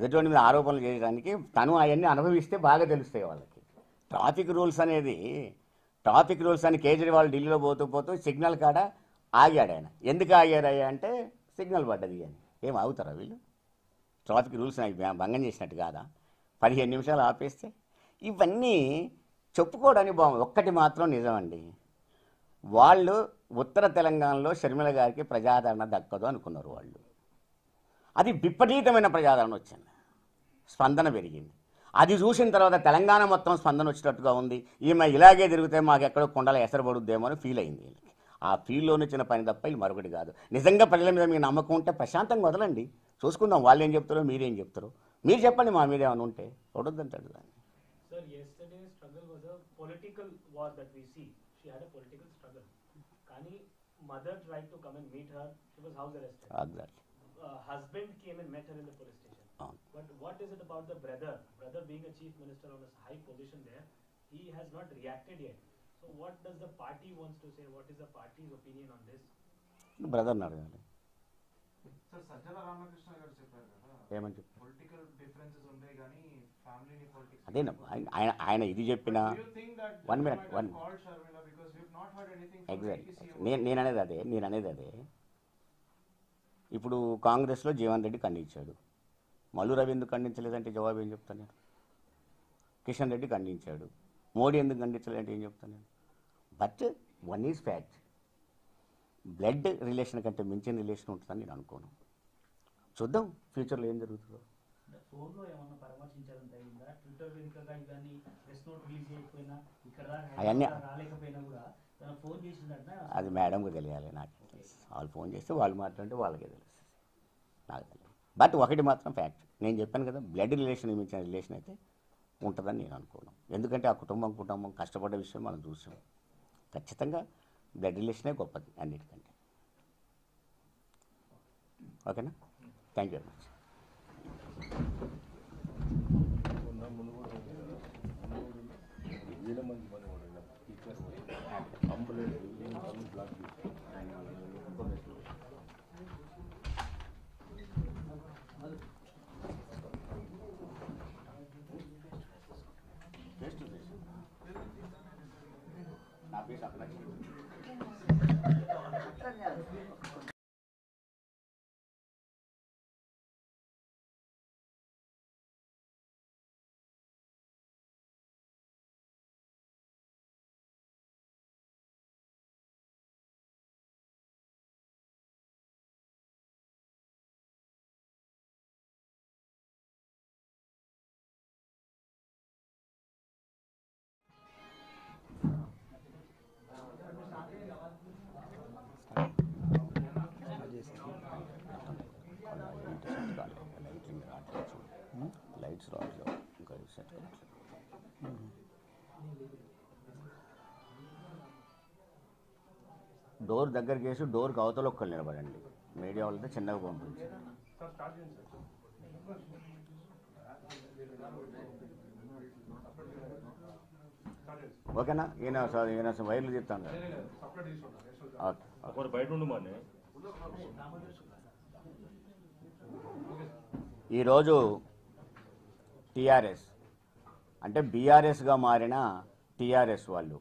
ఎదుటోని మీద ఆరోపణలు చేయడానికి తను అవన్నీ అనుభవిస్తే బాగా తెలుస్తాయి వాళ్ళకి. ట్రాఫిక్ రూల్స్ అనేది ట్రాఫిక్ రూల్స్ అని కేజ్రీవాల్ ఢిల్లీలో పోతూ పోతూ సిగ్నల్ కాడ ఆగాడు. ఆయన ఎందుకు ఆగారయ్యా అంటే సిగ్నల్ పడ్డది అని. ఏం ఆగుతారా వీళ్ళు? ట్రాఫిక్ రూల్స్ నాకు భంగం చేసినట్టు కాదా? పదిహేను నిమిషాలు ఆపేస్తే ఇవన్నీ చెప్పుకోవడానికి బాగుంది. ఒక్కటి మాత్రం నిజమండి, వాళ్ళు ఉత్తర తెలంగాణలో షర్మిల గారికి ప్రజాదరణ దక్కదు అనుకున్నారు వాళ్ళు. అది విపరీతమైన ప్రజాదరణ వచ్చింది, స్పందన పెరిగింది. అది చూసిన తర్వాత తెలంగాణ మొత్తం స్పందన వచ్చినట్టుగా ఉంది, ఈమె ఇలాగే తిరిగితే మాకు ఎక్కడో కొండలో ఎసరబడుద్దేమో అని ఫీల్ అయింది వీళ్ళకి. ఆ ఫీల్డ్లో వచ్చిన పని తప్ప ఇది మరొకటి కాదు. నిజంగా ప్రజల మీద మీకు నమ్మకం ఉంటే ప్రశాంతంగా వదలండి, చూసుకుందాం వాళ్ళు ఏం చెప్తారో మీరేం చెప్తారో మీరు చెప్పండి మా మీద ఏమైనా ఉంటే చూడొద్దంటాడు దాన్ని. Sir, yesterday's struggle was a political war that we see. She had a political struggle. Kani mother tried to come and meet her. She was house arrested. Exactly. Uh, husband came and met her in the police station. Oh. But what is it about the brother? Brother being a chief minister on a high position there, he has not reacted yet. So what does the party wants to say? What is the party's opinion on this? Brother Narsampet. Sir, Sajjala Ramakrishna garu chepparu kada. Emante political differences unde gaani family ni politics. Adena ayana ayana idi cheppina one minute one call Sharmila because we have not heard anything from exactly. Nenu nenu anedi ade nenu anedi ade ippudu Congress lo Jeevan Reddy kandichadu. Malu Ravi enduku kandinchalante javabu em cheptanu nenu. Kishan Reddy kandichadu. Modi enduku kandinchalante em cheptanu nenu. But one is fact. Blood relation కంటే మించిన రిలేషన్ ఉంటుందని నేను అనుకోను. చూద్దాం ఫ్యూచర్లో ఏం జరుగుతుందో. అవన్నీ అది మేడంకు తెలియాలి, నాకు వాళ్ళు ఫోన్ చేస్తే వాళ్ళు మాట్లాడితే వాళ్ళకే తెలుస్తుంది, నాకు తెలియదు. బట్ ఒకటి మాత్రం ఫ్యాక్ట్, నేను చెప్పాను కదా, బ్లడ్ రిలేషన్ మించిన రిలేషన్ అయితే ఉంటుందని నేను అనుకోను. ఎందుకంటే ఆ కుటుంబం కుటుంబం కష్టపడ్డ విషయం మనం చూసాం. ఖచ్చితంగా బ్లడ్ రిలేషనే గొప్పది అన్నిటికంటే. ఓకేనా, థ్యాంక్ యూ వెరీ మచ్. నా పేరు అప్లై లైట్స్ రావట్లేదు ఇంకా సెట్ డోర్ దగ్గరికి వేసి డోర్ కవతల ఒక్కరు నిలబడండి, మీడియా వాళ్ళతో చిన్నగా పంపించండి. ఓకేనా, ఈయన ఈయన వైర్లు చెప్తాను. ఓకే, బయట ఉండమని ఈరోజు టీఆర్ఎస్ అంటే బీఆర్ఎస్గా మారిన టీఆర్ఎస్ వాళ్ళు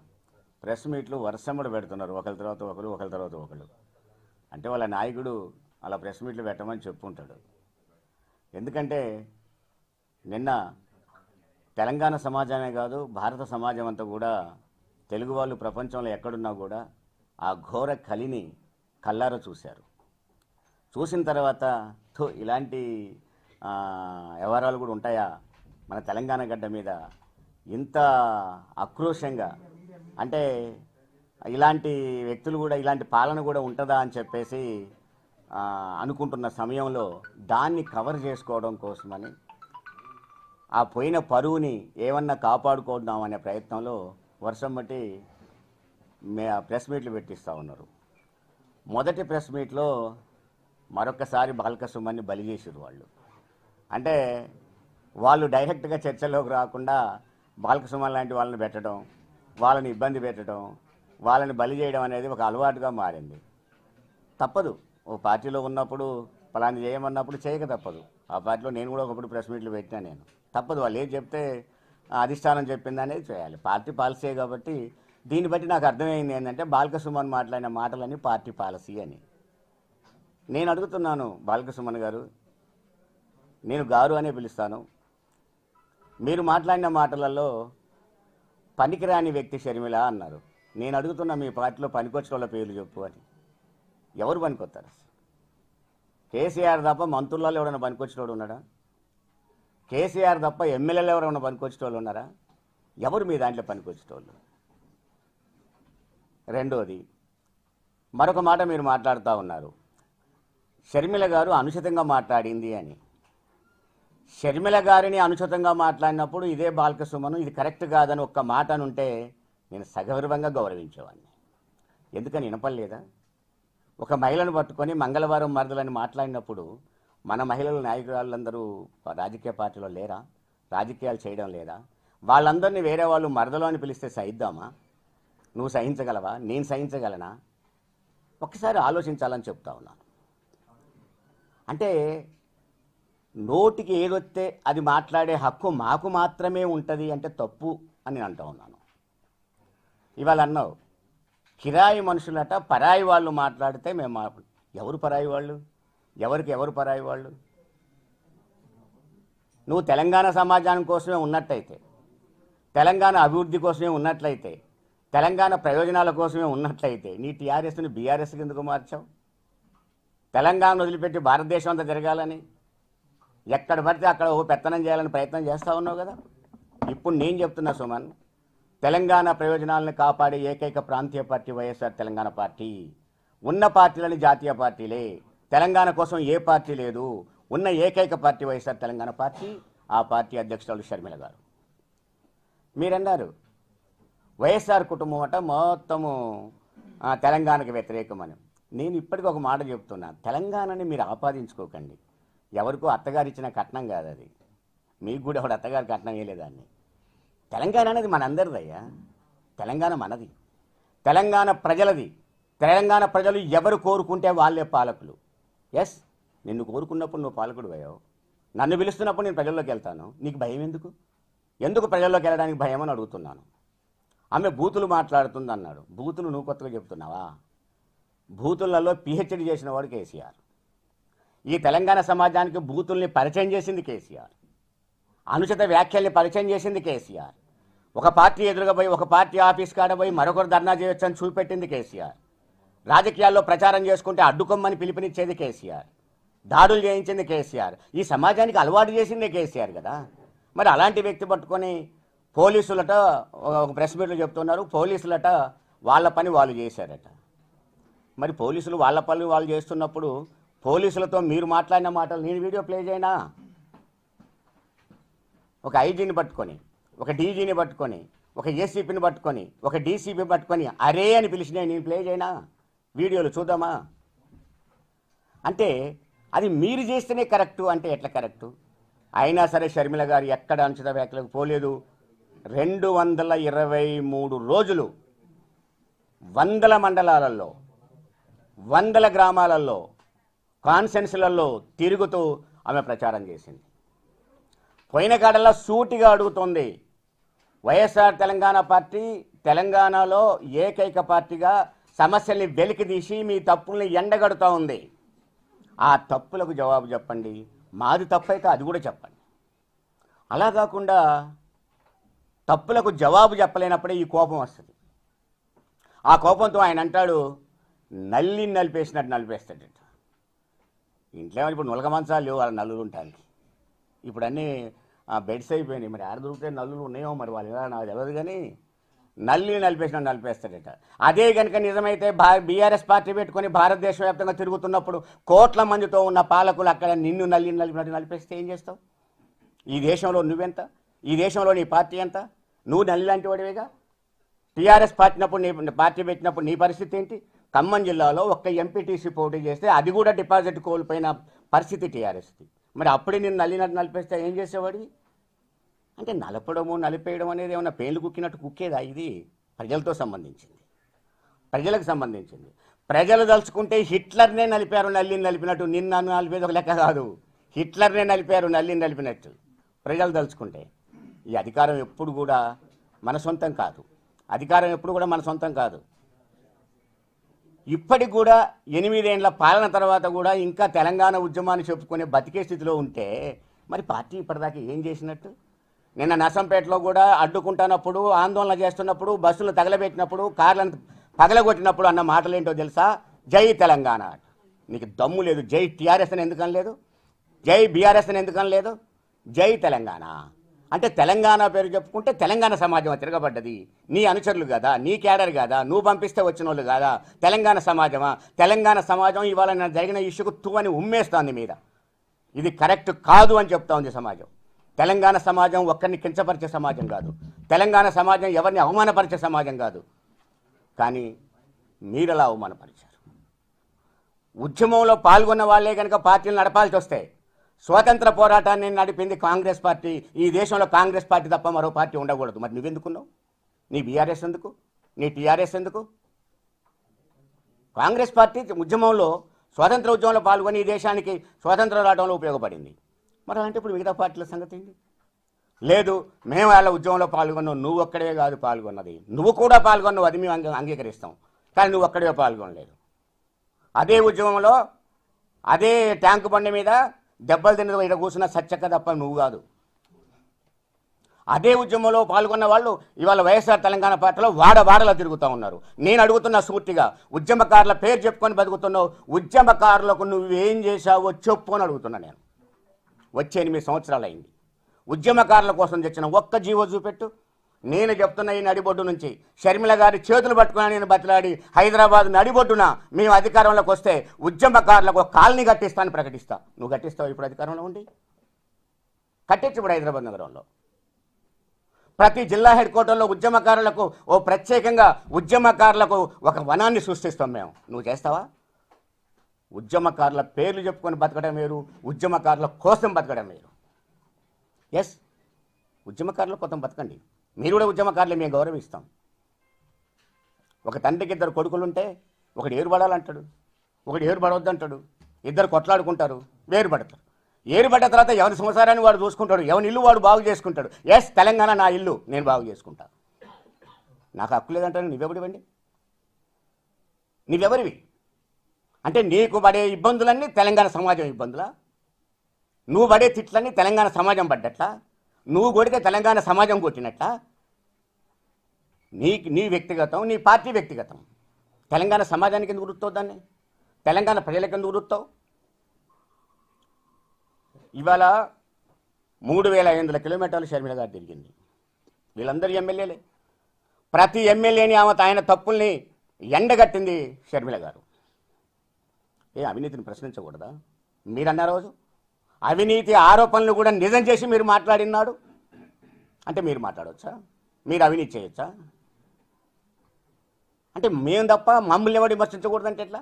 ప్రెస్ మీట్లు వరుసంబడి పెడుతున్నారు, ఒకరి తర్వాత ఒకరు ఒకరి తర్వాత ఒకరు. అంటే వాళ్ళ నాయకుడు అలా ప్రెస్ మీట్లు పెట్టమని చెప్పుకుంటాడు. ఎందుకంటే నిన్న తెలంగాణ సమాజమే కాదు, భారత సమాజం అంతా కూడా తెలుగు వాళ్ళు ప్రపంచంలో ఎక్కడున్నా కూడా ఆ ఘోర కలిని కల్లార చూశారు. చూసిన తర్వాత ఇలాంటి వ్యవహారాలు కూడా ఉంటాయా మన తెలంగాణ గడ్డ మీద, ఇంత ఆక్రోషంగా అంటే ఇలాంటి వ్యక్తులు కూడా ఇలాంటి పాలన కూడా ఉంటుందా అని చెప్పేసి అనుకుంటున్న సమయంలో దాన్ని కవర్ చేసుకోవడం కోసమని ఆ పోయిన పరువుని ఏమన్నా కాపాడుకుందాం అనే ప్రయత్నంలో వర్షం బట్టి మే ప్రెస్ మీట్లు పెట్టిస్తూ ఉన్నారు. మొదటి ప్రెస్ మీట్లో మరొకసారి బాల్క సుమన్ని బలి చేసారు వాళ్ళు. అంటే వాళ్ళు డైరెక్ట్గా చర్చలోకి రాకుండా బాల్క సుమన్ లాంటి వాళ్ళని పెట్టడం, వాళ్ళని ఇబ్బంది పెట్టడం, వాళ్ళని బలి చేయడం అనేది ఒక అలవాటుగా మారింది. తప్పదు, ఓ పార్టీలో ఉన్నప్పుడు పలాని చేయమన్నప్పుడు చేయక తప్పదు. ఆ పార్టీలో నేను కూడా ఒకప్పుడు ప్రెస్ మీట్లు పెట్టినా, నేను తప్పదు వాళ్ళు ఏం చెప్తే అధిష్టానం చెప్పింది అనేది చేయాలి, పార్టీ పాలసీ కాబట్టి. దీన్ని బట్టి నాకు అర్థమైంది ఏంటంటే బాల్క సుమన్ మాట్లాడిన మాటలని పార్టీ పాలసీ అని. నేను అడుగుతున్నాను బాల్క సుమన్ గారు, నేను గారు అనే పిలుస్తాను, మీరు మాట్లాడిన మాటలలో పనికిరాని వ్యక్తి షర్మిల అన్నారు. నేను అడుగుతున్నా మీ పార్టీలో పనికొచ్చిన వాళ్ళ పేర్లు చెప్పు అని. ఎవరు పనికొస్తారు? కేసీఆర్ తప్ప మంత్రులలో ఎవరైనా పనికొచ్చేటోడు ఉన్నాడా? కేసీఆర్ తప్ప ఎమ్మెల్యేలు ఎవరైనా పనికొచ్చేటోళ్ళు ఉన్నారా? ఎవరు మీ దాంట్లో పనికొచ్చేటోళ్ళు? రెండోది, మరొక మాట మీరు మాట్లాడుతూ ఉన్నారు, షర్మిల గారు అనుచితంగా మాట్లాడింది అని. షర్మిల గారిని అనుచితంగా మాట్లాడినప్పుడు ఇదే బాల్క సుమను ఇది కరెక్ట్ కాదని ఒక్క మాట అనుంటే నేను సగౌరవంగా గౌరవించేవాడిని. ఎందుకని వినపడలేదా? ఒక మహిళను పట్టుకొని మంగళవారం మరదలని మాట్లాడినప్పుడు మన మహిళల నాయకులందరూ రాజకీయ పార్టీలో లేరా? రాజకీయాలు చేయడం లేదా? వాళ్ళందరినీ వేరే వాళ్ళు మరదలు అని పిలిస్తే సహిద్దామా? నువ్వు సహించగలవా? నేను సహించగలనా? ఒక్కసారి ఆలోచించాలని చెప్తా ఉన్నాను. అంటే నోటికి ఏదొస్తే అది మాట్లాడే హక్కు మాకు మాత్రమే ఉంటుంది అంటే తప్పు అని నేను అంటూ ఉన్నాను. ఇవాళ అన్నావు కిరాయి మనుషులట పరాయి వాళ్ళు మాట్లాడితే మేము, ఎవరు పరాయి వాళ్ళు? ఎవరికి ఎవరు పరాయి వాళ్ళు? నువ్వు తెలంగాణ సమాజం కోసమే ఉన్నట్లయితే, తెలంగాణ అభివృద్ధి కోసమే ఉన్నట్లయితే, తెలంగాణ ప్రయోజనాల కోసమే ఉన్నట్లయితే నీ టీఆర్ఎస్ని బీఆర్ఎస్ కిందకు మార్చావు. తెలంగాణను వదిలిపెట్టి భారతదేశం అంతా జరగాలని ఎక్కడ పడితే అక్కడ ఓ పెత్తనం చేయాలని ప్రయత్నం చేస్తూ ఉన్నావు కదా. ఇప్పుడు నేను చెప్తున్నా సుమన్, తెలంగాణ ప్రయోజనాలను కాపాడే ఏకైక ప్రాంతీయ పార్టీ వైఎస్ఆర్ తెలంగాణ పార్టీ. ఉన్న పార్టీలని జాతీయ పార్టీలే, తెలంగాణ కోసం ఏ పార్టీ లేదు. ఉన్న ఏకైక పార్టీ వైఎస్ఆర్ తెలంగాణ పార్టీ. ఆ పార్టీ అధ్యక్షురాలు షర్మిల గారు. మీరన్నారు వైఎస్ఆర్ కుటుంబం అట మొత్తము తెలంగాణకు వ్యతిరేకమని. నేను ఇప్పటికీ ఒక మాట చెప్తున్నా, తెలంగాణని మీరు ఆపాదించుకోకండి. ఎవరికో అత్తగారు ఇచ్చిన కట్నం కాదు అది. మీకు కూడా ఎవడు అత్తగారు కట్నం వేయలేదాన్ని. తెలంగాణ అనేది మనందరిదయ్యా. తెలంగాణ మనది, తెలంగాణ ప్రజలది. తెలంగాణ ప్రజలు ఎవరు కోరుకుంటే వాళ్ళే పాలకులు. ఎస్, నిన్ను కోరుకున్నప్పుడు నువ్వు పాలకుడు అయ్యావు. నన్ను పిలుస్తున్నప్పుడు నేను ప్రజల్లోకి వెళ్తాను. నీకు భయం ఎందుకు? ఎందుకు ప్రజల్లోకి వెళ్ళడానికి భయం అని అడుగుతున్నాను. ఆమె బూతులు మాట్లాడుతుంది అన్నాడు. బూతులు నువ్వు కొత్తగా చెప్తున్నావా? బూతులలో పిహెచ్డి చేసిన వాడు కేసీఆర్. ఈ తెలంగాణ సమాజానికి బూతుల్ని పరిచయం చేసింది కేసీఆర్. అనుచిత వ్యాఖ్యల్ని పరిచయం చేసింది కేసీఆర్. ఒక పార్టీ ఎదురుగా పోయి, ఒక పార్టీ ఆఫీస్ కాడ పోయి మరొకరు ధర్నా చేయొచ్చని చూపెట్టింది కేసీఆర్. రాజకీయాల్లో ప్రచారం చేసుకుంటే అడ్డుకోమని పిలుపునిచ్చేది కేసీఆర్. దాడులు చేయించింది కేసీఆర్. ఈ సమాజానికి అలవాటు చేసిందే కేసీఆర్ కదా. మరి అలాంటి వ్యక్తి పట్టుకొని పోలీసులట ఒక ప్రెస్ మీట్లో చెప్తున్నారు, పోలీసులట వాళ్ళ పని వాళ్ళు చేశారట. మరి పోలీసులు వాళ్ళ పని వాళ్ళు చేస్తున్నప్పుడు పోలీసులతో మీరు మాట్లాడిన మాటలు నేను వీడియో ప్లే చేయనా? ఒక ఐజీని పట్టుకొని, ఒక డీజీని పట్టుకొని, ఒక ఏసీపీని పట్టుకొని, ఒక డీసీపీ పట్టుకొని అరే అని పిలిచినా నేను ప్లే చేయనా? వీడియోలు చూద్దామా? అంటే అది మీరు చేస్తేనే కరెక్టు అంటే ఎట్లా కరెక్టు? అయినా సరే షర్మిల గారు ఎక్కడ అనుచిత వ్యాఖ్యలకు పోలేదు. రెండు వందల ఇరవై మూడు రోజులు వందల మండలాలలో, వందల గ్రామాలలో, కాన్సెన్స్లలో తిరుగుతూ ఆమె ప్రచారం చేసింది. పోయిన కాడల్లా సూటిగా అడుగుతోంది, వైఎస్ఆర్ తెలంగాణ పార్టీ తెలంగాణలో ఏకైక పార్టీగా సమస్యల్ని వెలికితీసి మీ తప్పుల్ని ఎండగడుతూ ఉంది. ఆ తప్పులకు జవాబు చెప్పండి. మాది తప్పు అయితే అది కూడా చెప్పండి. అలా కాకుండా తప్పులకు జవాబు చెప్పలేనప్పుడే ఈ కోపం వస్తుంది. ఆ కోపంతో ఆయన అంటాడు నల్లిని నలిపేసినట్టు నలిపేస్తాడట. ఇంట్లో ఇప్పుడు నులక మంచాలు వాళ్ళ నల్లులు ఉండడానికి ఇప్పుడు అన్నీ బెడ్స్ అయిపోయినాయి. మరి ఆడ దొరికితే నల్లులు ఉన్నాయో మరి వాళ్ళు ఎలా నాకు తెలియదు, కానీ నల్లిని నలిపేసినట్టు నలిపేస్తాడట. అదే కనుక నిజమైతే భా బీఆర్ఎస్ పార్టీ పెట్టుకొని భారతదేశ వ్యాప్తంగా తిరుగుతున్నప్పుడు కోట్ల మందితో ఉన్న పాలకులు అక్కడ నిన్ను నల్లిని నలిపినట్టు నలిపేస్తే ఏం చేస్తావు? ఈ దేశంలో నువ్వెంత? ఈ దేశంలో నీ పార్టీ ఎంత? నువ్వు నల్లి లాంటి వాడివేగా. టీఆర్ఎస్ పార్టీనప్పుడు నీ పార్టీ పెట్టినప్పుడు నీ పరిస్థితి ఏంటి? ఖమ్మం జిల్లాలో ఒక్క ఎంపీటీసీ పోటీ చేస్తే అది కూడా డిపాజిట్ కోల్పోయిన పరిస్థితి టీఆర్ఎస్కి. మరి అప్పుడే నేను నల్లినట్టు నలిపేస్తే ఏం చేసేవాడివి? అంటే నలపడము నలిపేయడం అనేది ఏమైనా పేర్లు కుక్కినట్టు కుక్కేదా? ఇది ప్రజలతో సంబంధించింది, ప్రజలకు సంబంధించింది. ప్రజలు తలుచుకుంటే హిట్లర్నే నలిపారు నల్లిని నలిపినట్టు. నిన్ను నలిపేది ఒక లెక్క కాదు, హిట్లర్నే నలిపారు నల్లిని నలిపినట్టు. ప్రజలు తలుచుకుంటే ఈ అధికారం ఎప్పుడు కూడా మన సొంతం కాదు. అధికారం ఎప్పుడు కూడా మన సొంతం కాదు. ఇప్పటికి కూడా ఎనిమిదేళ్ల పాలన తర్వాత కూడా ఇంకా తెలంగాణ ఉద్యమాన్ని చెప్పుకునే బతికే స్థితిలో ఉంటే మరి పార్టీ ఇప్పటిదాకా ఏం చేసినట్టు? నిన్న నర్సంపేటలో కూడా అడ్డుకుంటున్నప్పుడు, ఆందోళన చేస్తున్నప్పుడు, బస్సులు తగలబెట్టినప్పుడు, కార్లను పగలగొట్టినప్పుడు అన్న మాటలేంటో తెలుసా? జై తెలంగాణ. నీకు దమ్ము లేదు. జై టీఆర్ఎస్ అని ఎందుకని లేదు? జై బీఆర్ఎస్ అని ఎందుకని లేదు? జై తెలంగాణ. అంటే తెలంగాణ పేరు చెప్పుకుంటే తెలంగాణ సమాజం తిరగబడ్డది, నీ అనుచరులు కదా, నీ క్యాడర్ కదా, నువ్వు పంపిస్తే వచ్చిన వాళ్ళు కదా, తెలంగాణ సమాజమా? తెలంగాణ సమాజం ఇవాళ నేను జరిగిన ఇష్యూకు తువ్వని ఉమ్మేస్తోంది మీద. ఇది కరెక్ట్ కాదు అని చెప్తా ఉంది సమాజం. తెలంగాణ సమాజం ఒక్కరిని కించపరిచే సమాజం కాదు, తెలంగాణ సమాజం ఎవరిని అవమానపరిచే సమాజం కాదు, కానీ మీరు అలా అవమానపరిచారు. ఉద్యమంలో పాల్గొన్న వాళ్ళే కనుక పార్టీలు నడపాల్సి వస్తాయి. స్వాతంత్ర పోరాటాన్ని నడిపింది కాంగ్రెస్ పార్టీ. ఈ దేశంలో కాంగ్రెస్ పార్టీ తప్ప మరో పార్టీ ఉండకూడదు. మరి నువ్వెందుకున్నావు? నీ బీఆర్ఎస్ ఎందుకు? నీ టీఆర్ఎస్ ఎందుకు? కాంగ్రెస్ పార్టీ ఉద్యమంలో, స్వాతంత్ర ఉద్యమంలో పాల్గొని ఈ దేశానికి స్వాతంత్రం రావడంలో ఉపయోగపడింది. మరి అంటే ఇప్పుడు మిగతా పార్టీల సంగతి ఏంటి? లేదు, మేము వాళ్ళ ఉద్యమంలో పాల్గొన్నాం. నువ్వు ఒక్కడే కాదు పాల్గొన్నది, నువ్వు కూడా పాల్గొన్నావు, అది మేము అంగీకరిస్తాం. కానీ నువ్వు ఒక్కడే పాల్గొనలేదు. అదే ఉద్యమంలో అదే ట్యాంకు బండి మీద దెబ్బలు తినదు ఇక్కడ కూర్చున్న సత్యక్క తప్ప నువ్వు కాదు. అదే ఉద్యమంలో పాల్గొన్న వాళ్ళు ఇవాళ వైఎస్ఆర్ తెలంగాణ పార్టీలో వాడ వాడలా తిరుగుతూ ఉన్నారు. నేను అడుగుతున్నా సూటిగా, ఉద్యమకారుల పేరు చెప్పుకొని బతుకుతున్నావు, ఉద్యమకారులకు నువ్వేం చేశావో చెప్పు అని అడుగుతున్నా నేను. వచ్చే ఎనిమిది సంవత్సరాలు అయింది, ఉద్యమకారుల కోసం తెచ్చిన ఒక్క జీవో చూపెట్టు. నేను చెప్తున్న ఈ నడిబొడ్డు నుంచి షర్మిల గారి చేతులు పట్టుకుని నేను బతిలాడి హైదరాబాద్ నడిబొడ్డున మేము అధికారంలోకి వస్తే ఉద్యమకారులకు ఒక కాలనీ కట్టిస్తానని ప్రకటిస్తా. నువ్వు కట్టిస్తావు? ఇప్పుడు అధికారంలో ఉండి కట్టించు. ఇప్పుడు హైదరాబాద్ నగరంలో ప్రతి జిల్లా హెడ్ క్వార్టర్లో ఉద్యమకారులకు ఓ ప్రత్యేకంగా ఉద్యమకారులకు ఒక వనాన్ని సృష్టిస్తాం మేము. నువ్వు చేస్తావా? ఉద్యమకారుల పేర్లు చెప్పుకొని బతకడం వేరు, ఉద్యమకారుల కోసం బతకడం వేరు. ఎస్, ఉద్యమకారుల కోసం బతకండి, మీరు కూడా ఉద్యమకారులే, మేము గౌరవిస్తాం. ఒక తండ్రికి ఇద్దరు కొడుకులుంటే ఒకడు ఏరుబడాలంటాడు, ఒకడు ఏరుబడవద్దంటాడు, ఇద్దరు కొట్లాడుకుంటారు, వేరుబడతారు. ఏరుబడ్డ తర్వాత ఎవరి సంసారాన్ని వాడు చూసుకుంటాడు, ఎవరి ఇల్లు వాడు బాగు చేసుకుంటాడు. ఎస్, తెలంగాణ నా ఇల్లు, నేను బాగు చేసుకుంటా, నాకు హక్కు లేదంటాను. నువ్వెవడివండి? నువ్వెవరివి? అంటే నీకు పడే ఇబ్బందులన్నీ తెలంగాణ సమాజం ఇబ్బందులా? నువ్వు పడే తిట్లన్నీ తెలంగాణ సమాజం పడ్డట్లా? నువ్వు కొడితే తెలంగాణ సమాజం కొట్టినట్ట? నీ నీ వ్యక్తిగతం, నీ పార్టీ వ్యక్తిగతం. తెలంగాణ సమాజానికి ఎందుకు గుర్తావు? దాన్ని తెలంగాణ ప్రజలకు ఎందుకు గుర్తావు? ఇవాళ మూడు వేల ఐదు వందల కిలోమీటర్లు షర్మిల గారు తిరిగింది. వీళ్ళందరూ ఎమ్మెల్యేలే. ప్రతి ఎమ్మెల్యేని ఆమె ఆయన తప్పుల్ని ఎండగట్టింది షర్మిల గారు. ఏ అవినీతిని ప్రశ్నించకూడదా మీరన్న రోజు? అవినీతి ఆరోపణలు కూడా నిజం చేసి మీరు మాట్లాడినాడు అంటే మీరు మాట్లాడవచ్చా? మీరు అవినీతి చేయొచ్చా? అంటే మేము తప్ప మమ్మల్ని ఎవరు విమర్శించకూడదంటే ఎట్లా?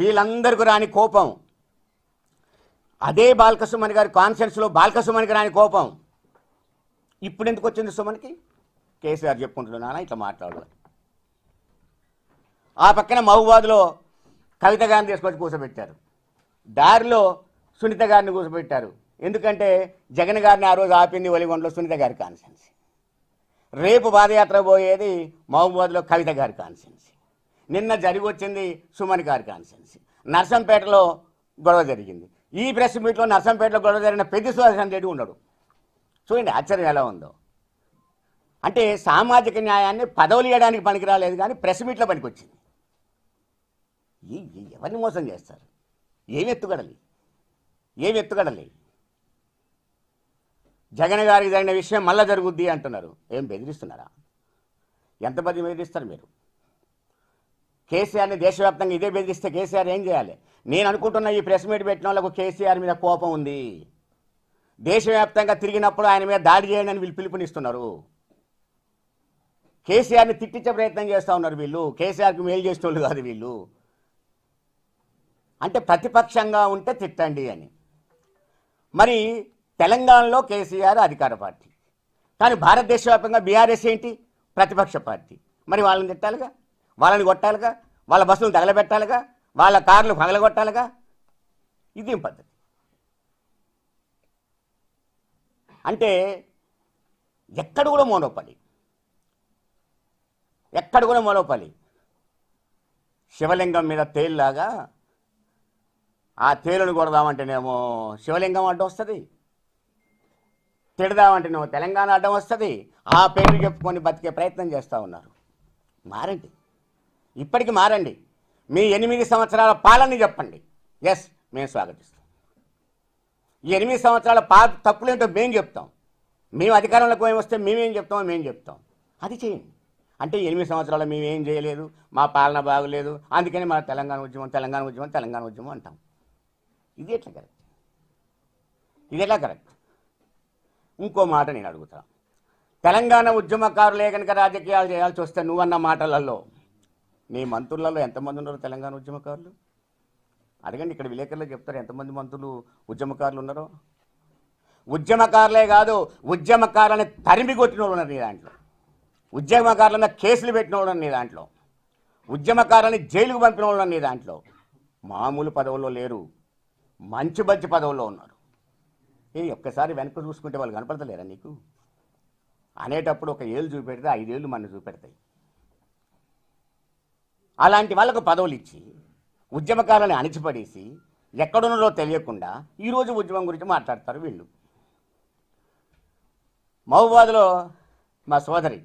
వీళ్ళందరికీ రాని కోపం, అదే బాల్క సుమన్ గారి కాన్ఫరెన్స్లో బాల్క సుమన్కి రాని కోపం ఇప్పుడు ఎందుకు వచ్చింది సుమన్కి? కేసీఆర్ చెప్పుకుంటున్నానా ఇట్లా మాట్లాడు. ఆ పక్కన మహబూబాద్లో కవిత గారిని తీసుకొచ్చి కూర్చోబెట్టారు, దారిలో సునీత గారిని కూర్చోబెట్టారు. ఎందుకంటే జగన్ గారిని ఆ రోజు ఆపింది ఒలిగొండలో సునీత గారి కాన్సెన్సీ. రేపు పాదయాత్ర పోయేది మహబూబాద్లో కవిత గారి కాన్సెన్సీ. నిన్న జరిగి వచ్చింది సుమన్ గారి కాన్సెన్సీ. నర్సంపేటలో గొడవ జరిగింది. ఈ ప్రెస్ మీట్లో నర్సంపేటలో గొడవ జరిగిన పెద్ద సుదర్శన్ రెడ్డి ఉన్నాడు. చూడండి ఆశ్చర్యం ఎలా ఉందో. అంటే సామాజిక న్యాయాన్ని పదవులు ఇవ్వడానికి పనికి రాలేదు, కానీ ప్రెస్ మీట్లో పనికి వచ్చింది. ఎవరిని మోసం చేస్తారు? ఏమి ఎత్తుగడలి, ఏమి ఎత్తుగడలి. జగన్ గారికి జరిగిన విషయం మళ్ళీ జరుగుద్ది అంటున్నారు. ఏం బెదిరిస్తున్నారా? ఎంతమంది బెదిరిస్తారు మీరు? కేసీఆర్ని దేశవ్యాప్తంగా ఇదే బెదిరిస్తే కేసీఆర్ ఏం చేయాలి? నేను అనుకుంటున్నా ఈ ప్రెస్ మీట్ పెట్టిన వాళ్ళకు కేసీఆర్ మీద కోపం ఉంది. దేశవ్యాప్తంగా తిరిగినప్పుడు ఆయన మీద దాడి చేయండి అని వీళ్ళు పిలుపునిస్తున్నారు. కేసీఆర్ని తిట్టించే ప్రయత్నం చేస్తూ ఉన్నారు వీళ్ళు. కేసీఆర్కి మేలు చేసిన వాళ్ళు కాదు వీళ్ళు. అంటే ప్రతిపక్షంగా ఉంటే తిట్టండి అని. మరి తెలంగాణలో కేసీఆర్ అధికార పార్టీ, కానీ భారతదేశ వ్యాప్తంగా బీఆర్ఎస్ ఏంటి? ప్రతిపక్ష పార్టీ. మరి వాళ్ళని తిట్టాలిగా, వాళ్ళని కొట్టాలిగా, వాళ్ళ బస్సులు తగలబెట్టాలిగా, వాళ్ళ కార్లు పగలగొట్టాలిగా. ఇదేం పద్ధతి? అంటే ఎక్కడ కూడా మోనోపలి, ఎక్కడ కూడా మోనోపలి. శివలింగం మీద తేలిలాగా ఆ తేలును కొడదామంటేనేమో శివలింగం అడ్డం వస్తుంది, తిడదామంటేనేమో తెలంగాణ అడ్డం వస్తుంది. ఆ పేరు చెప్పుకొని బతికే ప్రయత్నం చేస్తూ ఉన్నారు. మారండి, ఇప్పటికి మారండి. మీ ఎనిమిది సంవత్సరాల పాలన చెప్పండి. ఎస్, మేము స్వాగతిస్తాం. ఈ ఎనిమిది సంవత్సరాల పాత తప్పులేంటో మేము చెప్తాం, మేము అధికారంలోకి పోయి వస్తే మేమేం చెప్తామో మేము చెప్తాం, అది చేయండి. అంటే ఎనిమిది సంవత్సరాలు మేమేం చేయలేదు, మా పాలన బాగలేదు, అందుకని మన తెలంగాణ ఉద్యమం తెలంగాణ ఉద్యమం తెలంగాణ ఉద్యమం అంటాం. ఇది ఎట్లా కరెక్ట్? ఇది ఎట్లా కరెక్ట్? ఇంకో మాట నేను అడుగుతా, తెలంగాణ ఉద్యమకారులే కనుక రాజకీయాలు చేయాల్సి వస్తే నువ్వన్న మాటలలో నీ మంత్రులలో ఎంతమంది ఉన్నారు తెలంగాణ ఉద్యమకారులు? అడగండి, ఇక్కడ విలేకరులు చెప్తారు ఎంతమంది మంత్రులు ఉద్యమకారులు ఉన్నారో. ఉద్యమకారులే కాదు, ఉద్యమకారులని తరిమి కొట్టిన వాళ్ళు ఉన్నారు నీ దాంట్లో, ఉద్యమకారుల మీద కేసులు పెట్టిన వాళ్ళు నీ దాంట్లో, ఉద్యమకారులని జైలుకు పంపిన వాళ్ళు నీ దాంట్లో. మామూలు పదవుల్లో లేరు, మంచి మంచి పదవుల్లో ఉన్నారు. ఏ ఒక్కసారి వెనక చూసుకుంటే వాళ్ళు కనపడతలేరా నీకు? అనేటప్పుడు ఒక ఏళ్ళు చూపెడితే ఐదేళ్ళు మన చూపెడతాయి. అలాంటి వాళ్ళకు పదవులు ఇచ్చి ఉద్యమకారులని అణిచిపడేసి ఎక్కడున్నారో తెలియకుండా ఈరోజు ఉద్యమం గురించి మాట్లాడతారు వీళ్ళు. మహబూబాబాద్లో మా సోదరి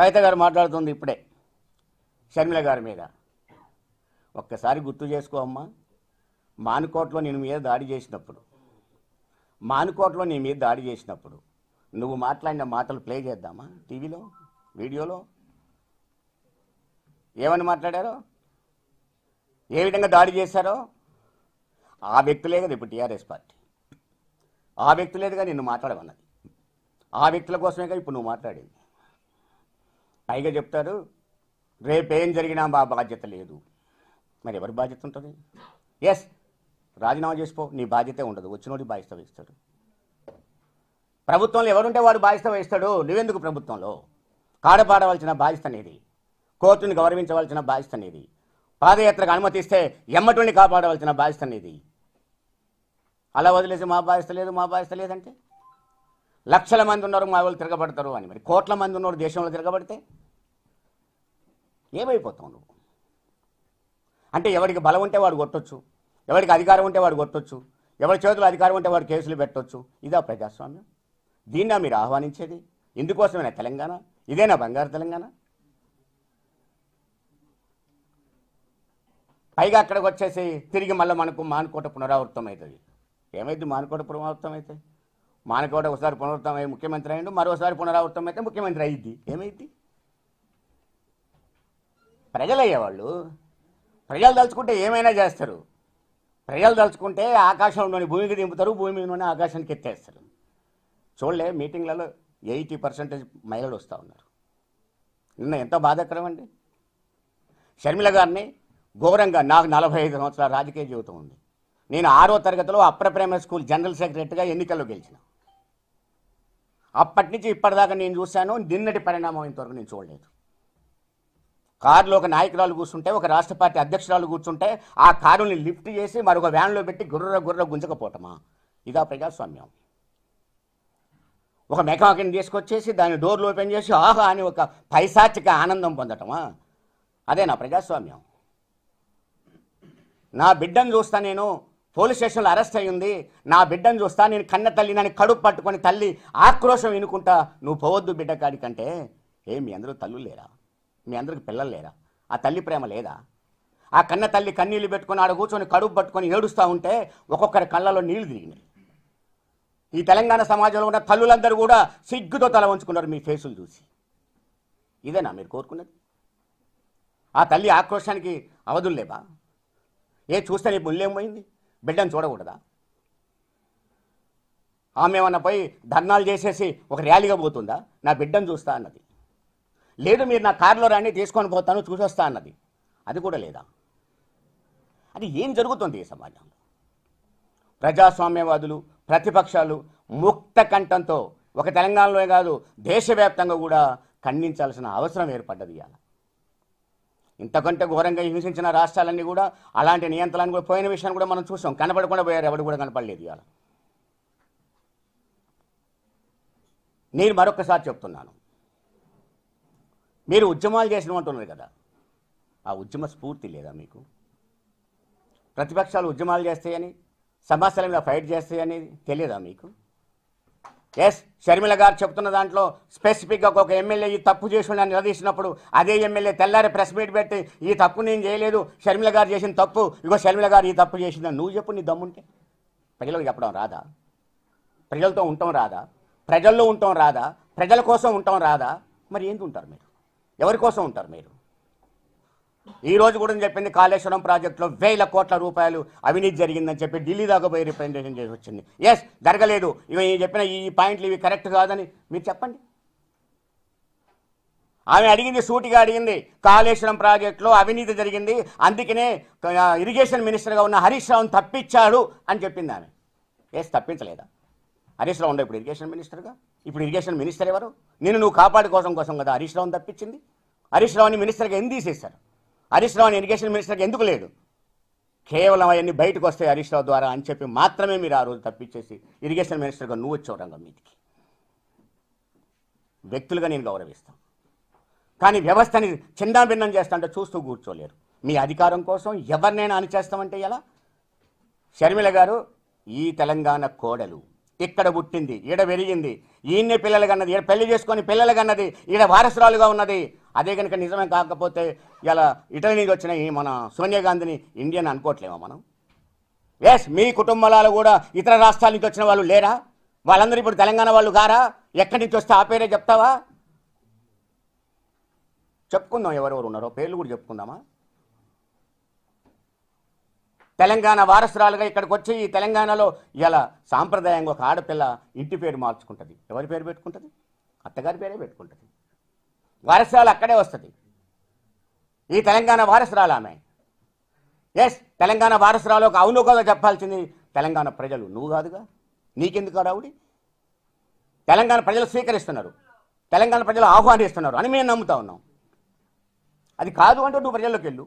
కవిత గారు మాట్లాడుతుంది ఇప్పుడే షర్మిల గారి మీద. ఒక్కసారి గుర్తు చేసుకో అమ్మా, మానుకోటలో నేను మీద దాడి చేసినప్పుడు మానుకోటలో నీ మీద దాడి చేసినప్పుడు నువ్వు మాట్లాడిన మాటలు ప్లే చేద్దామా టీవీలో వీడియోలో? ఏమని మాట్లాడారో, ఏ విధంగా దాడి చేశారో ఆ వ్యక్తులే కదా ఇప్పుడు టీఆర్ఎస్ పార్టీ, ఆ వ్యక్తులేదుగా నిన్ను మాట్లాడమన్నది, ఆ వ్యక్తుల కోసమే కదా ఇప్పుడు నువ్వు మాట్లాడేది. పైగా చెప్తారు రేపేం జరిగినా మా బాధ్యత లేదు. మరి ఎవరి బాధ్యత ఉంటుంది? ఎస్, రాజీనామా చేసిపో, నీ బాధ్యతే ఉండదు, వచ్చినోటి బాధ్యత వహిస్తాడు. ప్రభుత్వంలో ఎవరుంటే వాడు బాధ్యత వహిస్తాడు, నువ్వెందుకు ప్రభుత్వంలో? కాడపాడవలసిన బాధ్యత అనేది, కోర్టుని గౌరవించవలసిన బాధ్యత అనేది, పాదయాత్రకు అనుమతిస్తే ఎమ్మటిని కాపాడవలసిన బాధ్యత అనేది. అలా వదిలేసి మా బాధ్యత లేదు మా బాధ్యత లేదంటే లక్షల మంది ఉన్నారు మా వాళ్ళు తిరగబడతారు అని, మరి కోట్ల మంది ఉన్నారు దేశంలో తిరగబడితే ఏమైపోతావు నువ్వు? అంటే ఎవరికి బలం ఉంటే వాడు కొట్టొచ్చు, ఎవరికి అధికారం ఉంటే వాడు కొట్టొచ్చు, ఎవరి చేతులు అధికారం ఉంటే వాడు కేసులు పెట్టొచ్చు. ఇదా ప్రజాస్వామ్యం? దీన్నా మీరు ఆహ్వానించేది? ఇందుకోసమేనా తెలంగాణ? ఇదేనా బంగారు తెలంగాణ? పైగా అక్కడికి వచ్చేసి తిరిగి మళ్ళీ మనకు మానుకోట పునరావృతం అవుతుంది. ఏమైంది మానుకోట పునరావృతం అయితే? మానుకోట ఒకసారి పునరావృతం అయ్యి ముఖ్యమంత్రి అయ్యిండు, మరోసారి పునరావృతం అయితే ముఖ్యమంత్రి అయ్యిద్ది. ఏమైద్ది? ప్రజలయ్యేవాళ్ళు ప్రజలు తలుచుకుంటే ఏమైనా చేస్తారు. ప్రజలు తలుచుకుంటే ఆకాశంలోని భూమికి దింపుతారు, భూమి మీదలోనే ఆకాశానికి ఎత్తేస్తారు. చూడలే మీటింగ్లలో ఎయిటీ పర్సెంటేజ్ మహిళలు వస్తూ ఉన్నారు. నిన్న ఎంత బాధాకరం అండి. షర్మిల గారిని ఘోరంగా, నాకు నలభై ఐదు సంవత్సరాల రాజకీయ జీవితం ఉంది, నేను ఆరో తరగతిలో అప్పర్ ప్రైమరీ స్కూల్ జనరల్ సెక్రటరీగా ఎన్నికల్లో గెలిచిన. అప్పటి నుంచి ఇప్పటిదాకా నేను చూశాను, నిన్నటి పరిణామం ఇంతవరకు నేను చూడలేదు. కారులో ఒక నాయకురాలు కూర్చుంటే, ఒక రాష్ట్ర పార్టీ అధ్యక్షురాలు కూర్చుంటే ఆ కారుని లిఫ్ట్ చేసి మరొక వ్యాన్లో పెట్టి గుర్ర గుర్ర గుంజకపోవటమా? ఇదా ప్రజాస్వామ్యం? ఒక మెకానిక్ని తీసుకొచ్చేసి దాని డోర్లు ఓపెన్ చేసి ఆహా అని ఒక పైశాచిక ఆనందం పొందటమా? అదేనా ప్రజాస్వామ్యం? నా బిడ్డను చూస్తా, నేను పోలీస్ స్టేషన్లో అరెస్ట్ అయ్యింది, నా బిడ్డను చూస్తా, నేను కన్న తల్లి, నన్ను కడుపు పట్టుకొని తల్లి ఆక్రోశం వినుకుంటా నువ్వు పోవద్దు బిడ్డ కాడికంటే, ఏ మీ అందరూ తల్లులు లేరా? మీ అందరికి పిల్లలు లేరా? ఆ తల్లి ప్రేమ లేదా? ఆ కన్న తల్లి కన్నీళ్ళు పెట్టుకొని ఆడ కూర్చొని కడుపు పట్టుకొని ఏడుస్తూ ఉంటే ఒక్కొక్కరి కళ్ళలో నీళ్లు తిరిగినాయి. ఈ తెలంగాణ సమాజంలో ఉన్న తల్లులందరూ కూడా సిగ్గుతో తల వంచుకున్నారు మీ ఫేసులు చూసి. ఇదేనా మీరు కోరుకున్నది? ఆ తల్లి ఆక్రోశానికి అవధుల్లేవా? ఏ చూస్తే నీ ముళ్ళేమైంది? బిడ్డను చూడకూడదా? ఆమె ఏమన్నా పోయి ధర్నాలు చేసేసి ఒక ర్యాలీగా పోతుందా? నా బిడ్డను చూస్తా అన్నది లేదు, మీరు నా కారులో రాని తీసుకొని పోతాను చూసొస్తా అన్నది, అది కూడా లేదా? అది ఏం జరుగుతుంది ఈ సమాజంలో? ప్రజాస్వామ్యవాదులు ప్రతిపక్షాలు ముక్త కంఠంతో ఒక తెలంగాణలోనే కాదు దేశవ్యాప్తంగా కూడా ఖండించాల్సిన అవసరం ఏర్పడ్డది. ఇలా ఇంతకంటే ఘోరంగా హింసించిన రాష్ట్రాలన్నీ కూడా అలాంటి నియంత్రణలు కూడా పోయిన విషయాన్ని కూడా మనం చూసాం, కనపడకుండా పోయారు, ఎవరు కూడా కనపడలేదు. ఇవాళ నేను మరొకసారి చెప్తున్నాను, మీరు ఉద్యమాలు చేసిన అంటున్నారు కదా, ఆ ఉద్యమ స్ఫూర్తి లేదా మీకు? ప్రతిపక్షాలు ఉద్యమాలు చేస్తాయని, సమస్యల మీద ఫైట్ చేస్తాయని తెలియదా మీకు? ఎస్, షర్మిల గారు చెప్తున్న దాంట్లో స్పెసిఫిక్గా ఒక ఎమ్మెల్యే ఈ తప్పు చేసిన నిలదీసినప్పుడు అదే ఎమ్మెల్యే తెల్లారి ప్రెస్ మీట్ పెట్టి ఈ తప్పు నేను చేయలేదు, షర్మిల గారు చేసిన తప్పు, ఇగో షర్మిల గారు ఈ తప్పు చేసిందని నువ్వు చెప్పు నీ దమ్ముంటే. ప్రజలకు చెప్పడం రాదా? ప్రజలతో ఉండటం రాదా? ప్రజల్లో ఉండటం రాదా? ప్రజల కోసం ఉండటం రాదా? మరి ఏంది ఉంటారు మీరు? ఎవరి కోసం ఉంటారు మీరు? ఈరోజు కూడా చెప్పింది కాళేశ్వరం ప్రాజెక్టులో వేల కోట్ల రూపాయలు అవినీతి జరిగిందని చెప్పి ఢిల్లీ దాకా పోయి రిప్రజెంటేషన్ చేసి వచ్చింది. ఎస్ జరగలేదు, ఇవి చెప్పిన ఈ పాయింట్లు ఇవి కరెక్ట్ కాదని మీరు చెప్పండి. ఆమె అడిగింది, సూటిగా అడిగింది, కాళేశ్వరం ప్రాజెక్టులో అవినీతి జరిగింది అందుకనే ఇరిగేషన్ మినిస్టర్గా ఉన్న హరీష్ రావును తప్పించాడు అని చెప్పింది ఆమె. ఎస్ తప్పించలేదా? హరీష్ రావు ఉండే ఇప్పుడు ఇరిగేషన్ మినిస్టర్గా. ఇప్పుడు ఇరిగేషన్ మినిస్టర్ ఎవరు? నిన్ను నువ్వు కాపాడు కోసం కోసం కదా హరీష్ రావును తప్పించింది. హరీష్ రావుని మినిస్టర్గా ఎందుకు తీసేశారు? హరీష్ రావుని ఇరిగేషన్ మినిస్టర్కి ఎందుకు లేదు? కేవలం అవన్నీ బయటకు వస్తాయి హరీష్ రావు ద్వారా అని చెప్పి మాత్రమే మీరు ఆ రోజు తప్పించేసి ఇరిగేషన్ మినిస్టర్గా నువ్వు వచ్చావు రంగం మీదికి. వ్యక్తులుగా నేను గౌరవిస్తాను, కానీ వ్యవస్థని చిన్న భిన్నం చేస్తా అంటే చూస్తూ కూర్చోలేరు. మీ అధికారం కోసం ఎవరినైనా అణిచేస్తామంటే ఎలా? షర్మిల గారు ఈ తెలంగాణ కోడలు, ఇక్కడ పుట్టింది, ఈడ పెరిగింది, ఈయన్నే పిల్లలు కన్నది, ఈడ పెళ్లి చేసుకొని పిల్లలు కన్నది, ఈడ వారసురాలుగా ఉన్నది. అదే కనుక నిజమే కాకపోతే ఇలా ఇటలీ నుంచి వచ్చిన ఈ మన సోనియా గాంధీని ఇండియన్ అనుకోవట్లేమా మనం? ఎస్ మీ కుటుంబాలలో కూడా ఇతర రాష్ట్రాల నుంచి వచ్చిన వాళ్ళు లేరా? వాళ్ళందరూ ఇప్పుడు తెలంగాణ వాళ్ళు గారా? ఎక్కడి నుంచి వస్తే ఆ పేరే చెప్తావా? చెప్పుకుందాం ఎవరెవరు ఉన్నారో, పేర్లు కూడా చెప్పుకుందామా? తెలంగాణ వారసురాలుగా ఇక్కడికి వచ్చి ఈ తెలంగాణలో ఇలా సాంప్రదాయంగా ఒక ఆడపిల్ల ఇంటి పేరు మార్చుకుంటుంది. ఎవరి పేరు పెట్టుకుంటుంది? అత్తగారి పేరే పెట్టుకుంటుంది. వారసురాలు అక్కడే వస్తుంది. ఈ తెలంగాణ వారసురాలు ఆమె. ఎస్ తెలంగాణ వారసురాలు ఒక అవునుకోగా చెప్పాల్సింది తెలంగాణ ప్రజలు, నువ్వు కాదుగా. నీకెందుకు రావుడి? తెలంగాణ ప్రజలు స్వీకరిస్తున్నారు, తెలంగాణ ప్రజలు ఆహ్వానిస్తున్నారు అని మేము నమ్ముతా ఉన్నాం. అది కాదు అంటే నువ్వు ప్రజల్లోకి వెళ్ళు.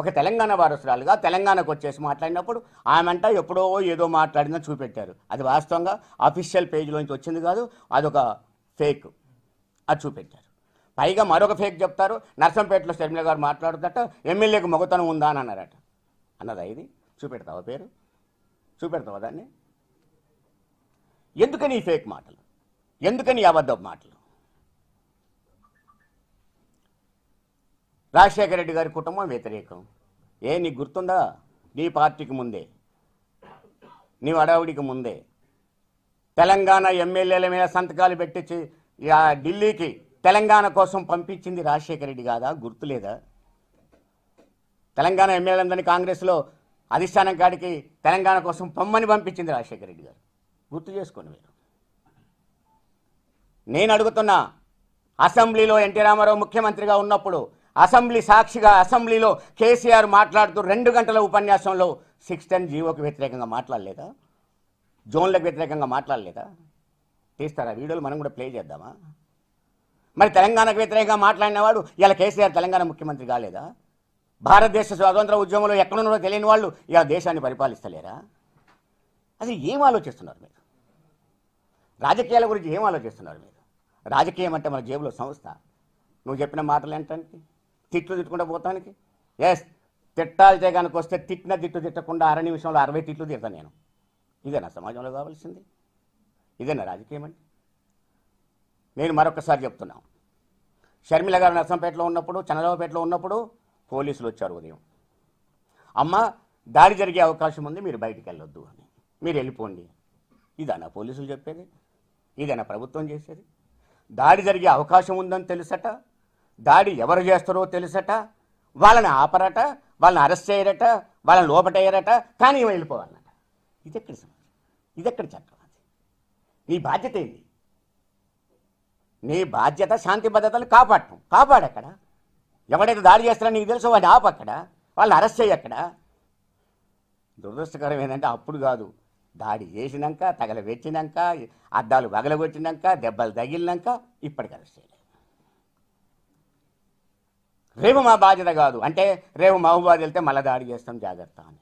ఒక తెలంగాణ వారసురాలుగా తెలంగాణకు వచ్చేసి మాట్లాడినప్పుడు ఆమె అంట ఎప్పుడో ఏదో మాట్లాడిందని చూపెట్టారు. అది వాస్తవంగా అఫీషియల్ పేజీలోంచి వచ్చింది కాదు, అదొక ఫేక్, అది చూపెట్టారు. పైగా మరొక ఫేక్ చెప్తారు, నర్సంపేటలో షర్మిల గారు మాట్లాడుతట ఎమ్మెల్యేకి మొగతనం ఉందా అని అన్నారట. అన్నదా ఇది? చూపెడతావా పేరు? చూపెడతావా దాన్ని? ఎందుకని ఈ ఫేక్ మాటలు? ఎందుకని అబద్ధపు మాటలు? రాజశేఖర రెడ్డి గారి కుటుంబం వ్యతిరేకం. ఏ నీకు గుర్తుందా? నీ పార్టీకి ముందే, నీ అడావుడికి ముందే తెలంగాణ ఎమ్మెల్యేల మీద సంతకాలు పెట్టించి ఢిల్లీకి తెలంగాణ కోసం పంపించింది రాజశేఖర రెడ్డి కాదా? గుర్తులేదా? తెలంగాణ ఎమ్మెల్యేలందరినీ కాంగ్రెస్లో అధిష్టానం కాడికి తెలంగాణ కోసం పొమ్మని పంపించింది రాజశేఖర రెడ్డి గారు. గుర్తు చేసుకోండి మీరు. నేను అడుగుతున్నా, అసెంబ్లీలో ఎన్టీ రామారావు ముఖ్యమంత్రిగా ఉన్నప్పుడు అసెంబ్లీ సాక్షిగా అసెంబ్లీలో కేసీఆర్ మాట్లాడుతూ రెండు గంటల ఉపన్యాసంలో సిక్స్ టెన్ జీవోకి వ్యతిరేకంగా మాట్లాడలేదా? జోన్లకు వ్యతిరేకంగా మాట్లాడలేదా? తీస్తారా వీడియోలు? మనం కూడా ప్లే చేద్దామా? మరి తెలంగాణకు వ్యతిరేకంగా మాట్లాడినవాడు ఇలా కేసీఆర్ తెలంగాణ ముఖ్యమంత్రి కాలేదా? భారతదేశ స్వాతంత్ర ఉద్యమంలో ఎక్కడున్నారో తెలియని వాళ్ళు ఇలా దేశాన్ని పరిపాలిస్తలేరా? అది ఏం ఆలోచిస్తున్నారు మీరు? రాజకీయాల గురించి ఏం ఆలోచిస్తున్నారు మీరు? రాజకీయం అంటే మన జేబులో సంస్థ. నువ్వు చెప్పిన మాటలు ఏంటంటే తిట్లు తిట్టుకుంటూ పోతానికి. ఎస్ తిట్టాల్చే కనుక వస్తే తిట్టిన తిట్టు తిట్టకుండా అర నిమిషంలో అరవై తిట్లు తిడతాను నేను. ఇదేనా సమాజంలో కావాల్సింది? ఇదేనా రాజకీయం అంటే? నేను మరొకసారి చెప్తున్నాను, షర్మిల గారు నర్సంపేటలో ఉన్నప్పుడు, చంద్రబాబుపేటలో ఉన్నప్పుడు పోలీసులు వచ్చారు ఉదయం, అమ్మ దాడి జరిగే అవకాశం ఉంది మీరు బయటికి వెళ్ళొద్దు అని, మీరు వెళ్ళిపోండి. ఇదేనా పోలీసులు చెప్పేది? ఇదేనా ప్రభుత్వం చేసేది? దాడి జరిగే అవకాశం ఉందని తెలుసట, దాడి ఎవరు చేస్తారో తెలుసట, వాళ్ళని ఆపరట, వాళ్ళని అరెస్ట్ చేయరట, వాళ్ళని లోపటయ్యారట, కానీ వెళ్ళిపోవాలన్నట. ఇదెక్కడ సమాజం? ఇదెక్కడ చట్టం? నీ బాధ్యత ఏంది? నీ బాధ్యత శాంతి భద్రతలు కాపాడటం. కాపాడక్కడ ఎవడైతే దాడి చేస్తారో నీకు తెలుసు, వాడిని ఆపక్కడ, వాళ్ళని అరెస్ట్ చేయక్కడ. దురదృష్టకరం ఏంటంటే అప్పుడు కాదు, దాడి చేసినాక, తగలబెట్టినాక, అద్దాలు పగలగొట్టినాక, దెబ్బలు తగిలినాక ఇప్పటికి అరెస్ట్ చేయలేదు. రేపు మా బాధ్యత కాదు అంటే రేపు మహబూబాద్ వెళ్తే మళ్ళీ దాడి చేస్తాం జాగ్రత్త అని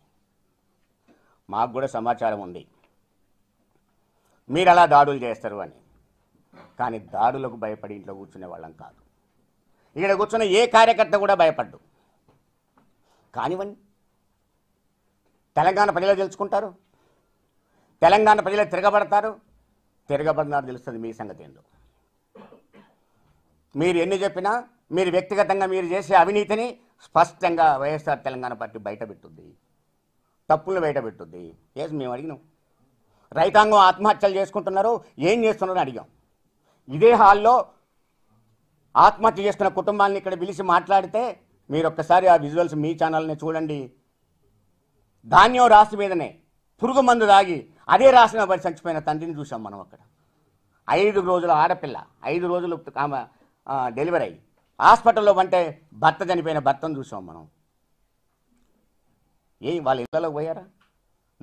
మాకు కూడా సమాచారం ఉంది, మీరు అలా దాడులు చేస్తారు అని. కానీ దాడులకు భయపడి ఇంట్లో కూర్చునే వాళ్ళం కాదు. ఇక్కడ కూర్చున్న ఏ కార్యకర్త కూడా భయపడ్డు. కానివ్వండి, తెలంగాణ ప్రజలు తెలుసుకుంటారు, తెలంగాణ ప్రజలు తిరగబడతారు, తిరగబడినారు తెలుస్తుంది. మీ సంగతి ఏందో మీరు ఎన్ని చెప్పినా, మీరు వ్యక్తిగతంగా మీరు చేసే అవినీతిని స్పష్టంగా వైఎస్ఆర్ తెలంగాణ పార్టీ బయట పెట్టుద్ది. తప్పులను బయట పెట్టుద్ది. ఎస్ మేము అడిగినాం, రైతాంగం ఆత్మహత్యలు చేసుకుంటున్నారు ఏం చేస్తున్నారని అడిగాం. ఇదే హాల్లో ఆత్మహత్య చేస్తున్న కుటుంబాలను ఇక్కడ పిలిచి మాట్లాడితే మీరు ఒక్కసారి ఆ విజువల్స్ మీ ఛానల్ని చూడండి. ధాన్యం రాసి మీదనే పురుగు మందు దాగి అదే రాసిన వారి చచ్చిపోయిన తండ్రిని చూసాం మనం. అక్కడ ఐదు రోజుల ఆడపిల్ల, ఐదు రోజులు ఆమె డెలివరీ అయ్యి హాస్పిటల్లో అంటే భర్త చనిపోయిన భర్తను చూసాం మనం. ఏ వాళ్ళ ఇళ్ళలోకి పోయారా?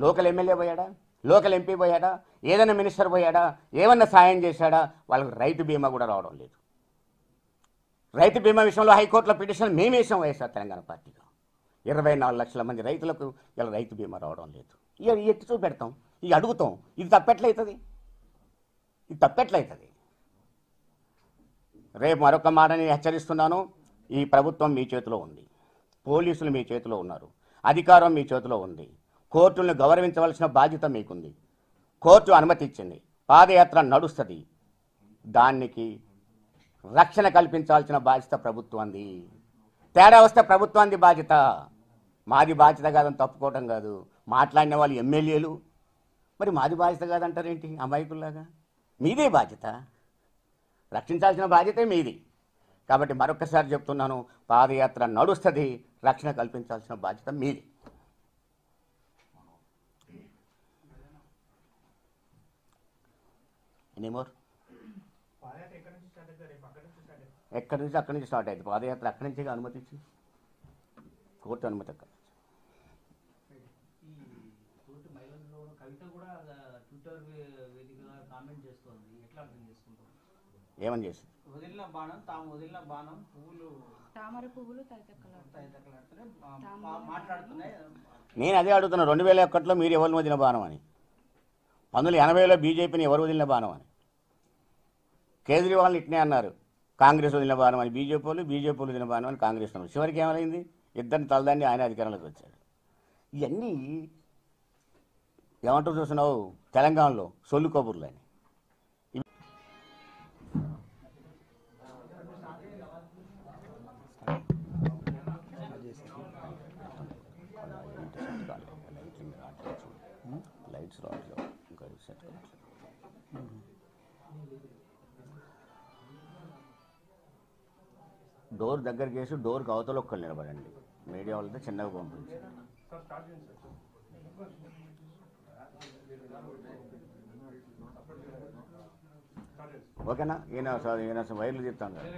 లోకల్ ఎమ్మెల్యే పోయాడా? లోకల్ ఎంపీ పోయాడా? ఏదైనా మినిస్టర్ పోయాడా? ఏమన్నా సాయం చేశాడా? వాళ్ళకు రైతు బీమా కూడా రావడం లేదు. రైతు బీమా విషయంలో హైకోర్టులో పిటిషన్ మేము వేసాం వైఎస్ఆర్ తెలంగాణ పార్టీలో. ఇరవై నాలుగు లక్షల మంది రైతులకు ఇలా రైతు బీమా రావడం లేదు. ఇక ఎట్టు చూపెడతాం, ఇక అడుగుతాం, ఇది తప్పెట్లవుతుంది, ఇది తప్పెట్లవుతుంది. రేపు మరొక మాటని హెచ్చరిస్తున్నాను, ఈ ప్రభుత్వం మీ చేతిలో ఉంది, పోలీసులు మీ చేతిలో ఉన్నారు, అధికారం మీ చేతిలో ఉంది, కోర్టులను గౌరవించవలసిన బాధ్యత మీకుంది. కోర్టు అనుమతి ఇచ్చింది, పాదయాత్ర నడుస్తుంది, దానికి రక్షణ కల్పించాల్సిన బాధ్యత ప్రభుత్వంది. తేడా వస్తే ప్రభుత్వానికి బాధ్యత, మాది బాధ్యత కాదని తప్పుకోవడం కాదు. మాట్లాడిన వాళ్ళు ఎమ్మెల్యేలు మరి మాది బాధ్యత కాదంటారేంటి అమాయకుల్లాగా? మీదే బాధ్యత, రక్షించాల్సిన బాధ్యతే మీది. కాబట్టి మరొకసారి చెప్తున్నాను, పాదయాత్ర నడుస్తుంది, రక్షణ కల్పించాల్సిన బాధ్యత మీది. ఎనీమోర్ ఎక్కడి నుంచి అక్కడి నుంచి స్టార్ట్ అయింది పాదయాత్ర, అక్కడి నుంచి అనుమతించి కోర్టు అనుమతి అక్కడ. ఏమని చేస్తుంది? నేను అదే అడుగుతున్నా, రెండు వేల ఒకటిలో మీరు ఎవరిని వదిలిన బాణం అని, పంతొమ్మిది వందల ఎనభైలో బీజేపీని ఎవరు వదిలిన బాణం అని, కేజ్రీవాల్ని ఇట్నే అన్నారు కాంగ్రెస్ వదిలిన బాణం అని, బీజేపీ వాళ్ళు బీజేపీ వదిలిన బాణం అని కాంగ్రెస్ అన్నారు. చివరికి ఏమైంది? ఇద్దరిని తలదాన్ని ఆయన అధికారంలోకి వచ్చాడు. ఇవన్నీ ఏమంటారు చూస్తున్నావు తెలంగాణలో సొల్లు కబుర్లు అని. డోర్ దగ్గరికి వేసి డోర్కి అవతల ఒక్కరు నిలబడండి, మీడియా వాళ్ళతో చిన్నగా పంపించారు. ఓకేనా? ఈయన ఈయన వైర్లు చెప్తాను కదా.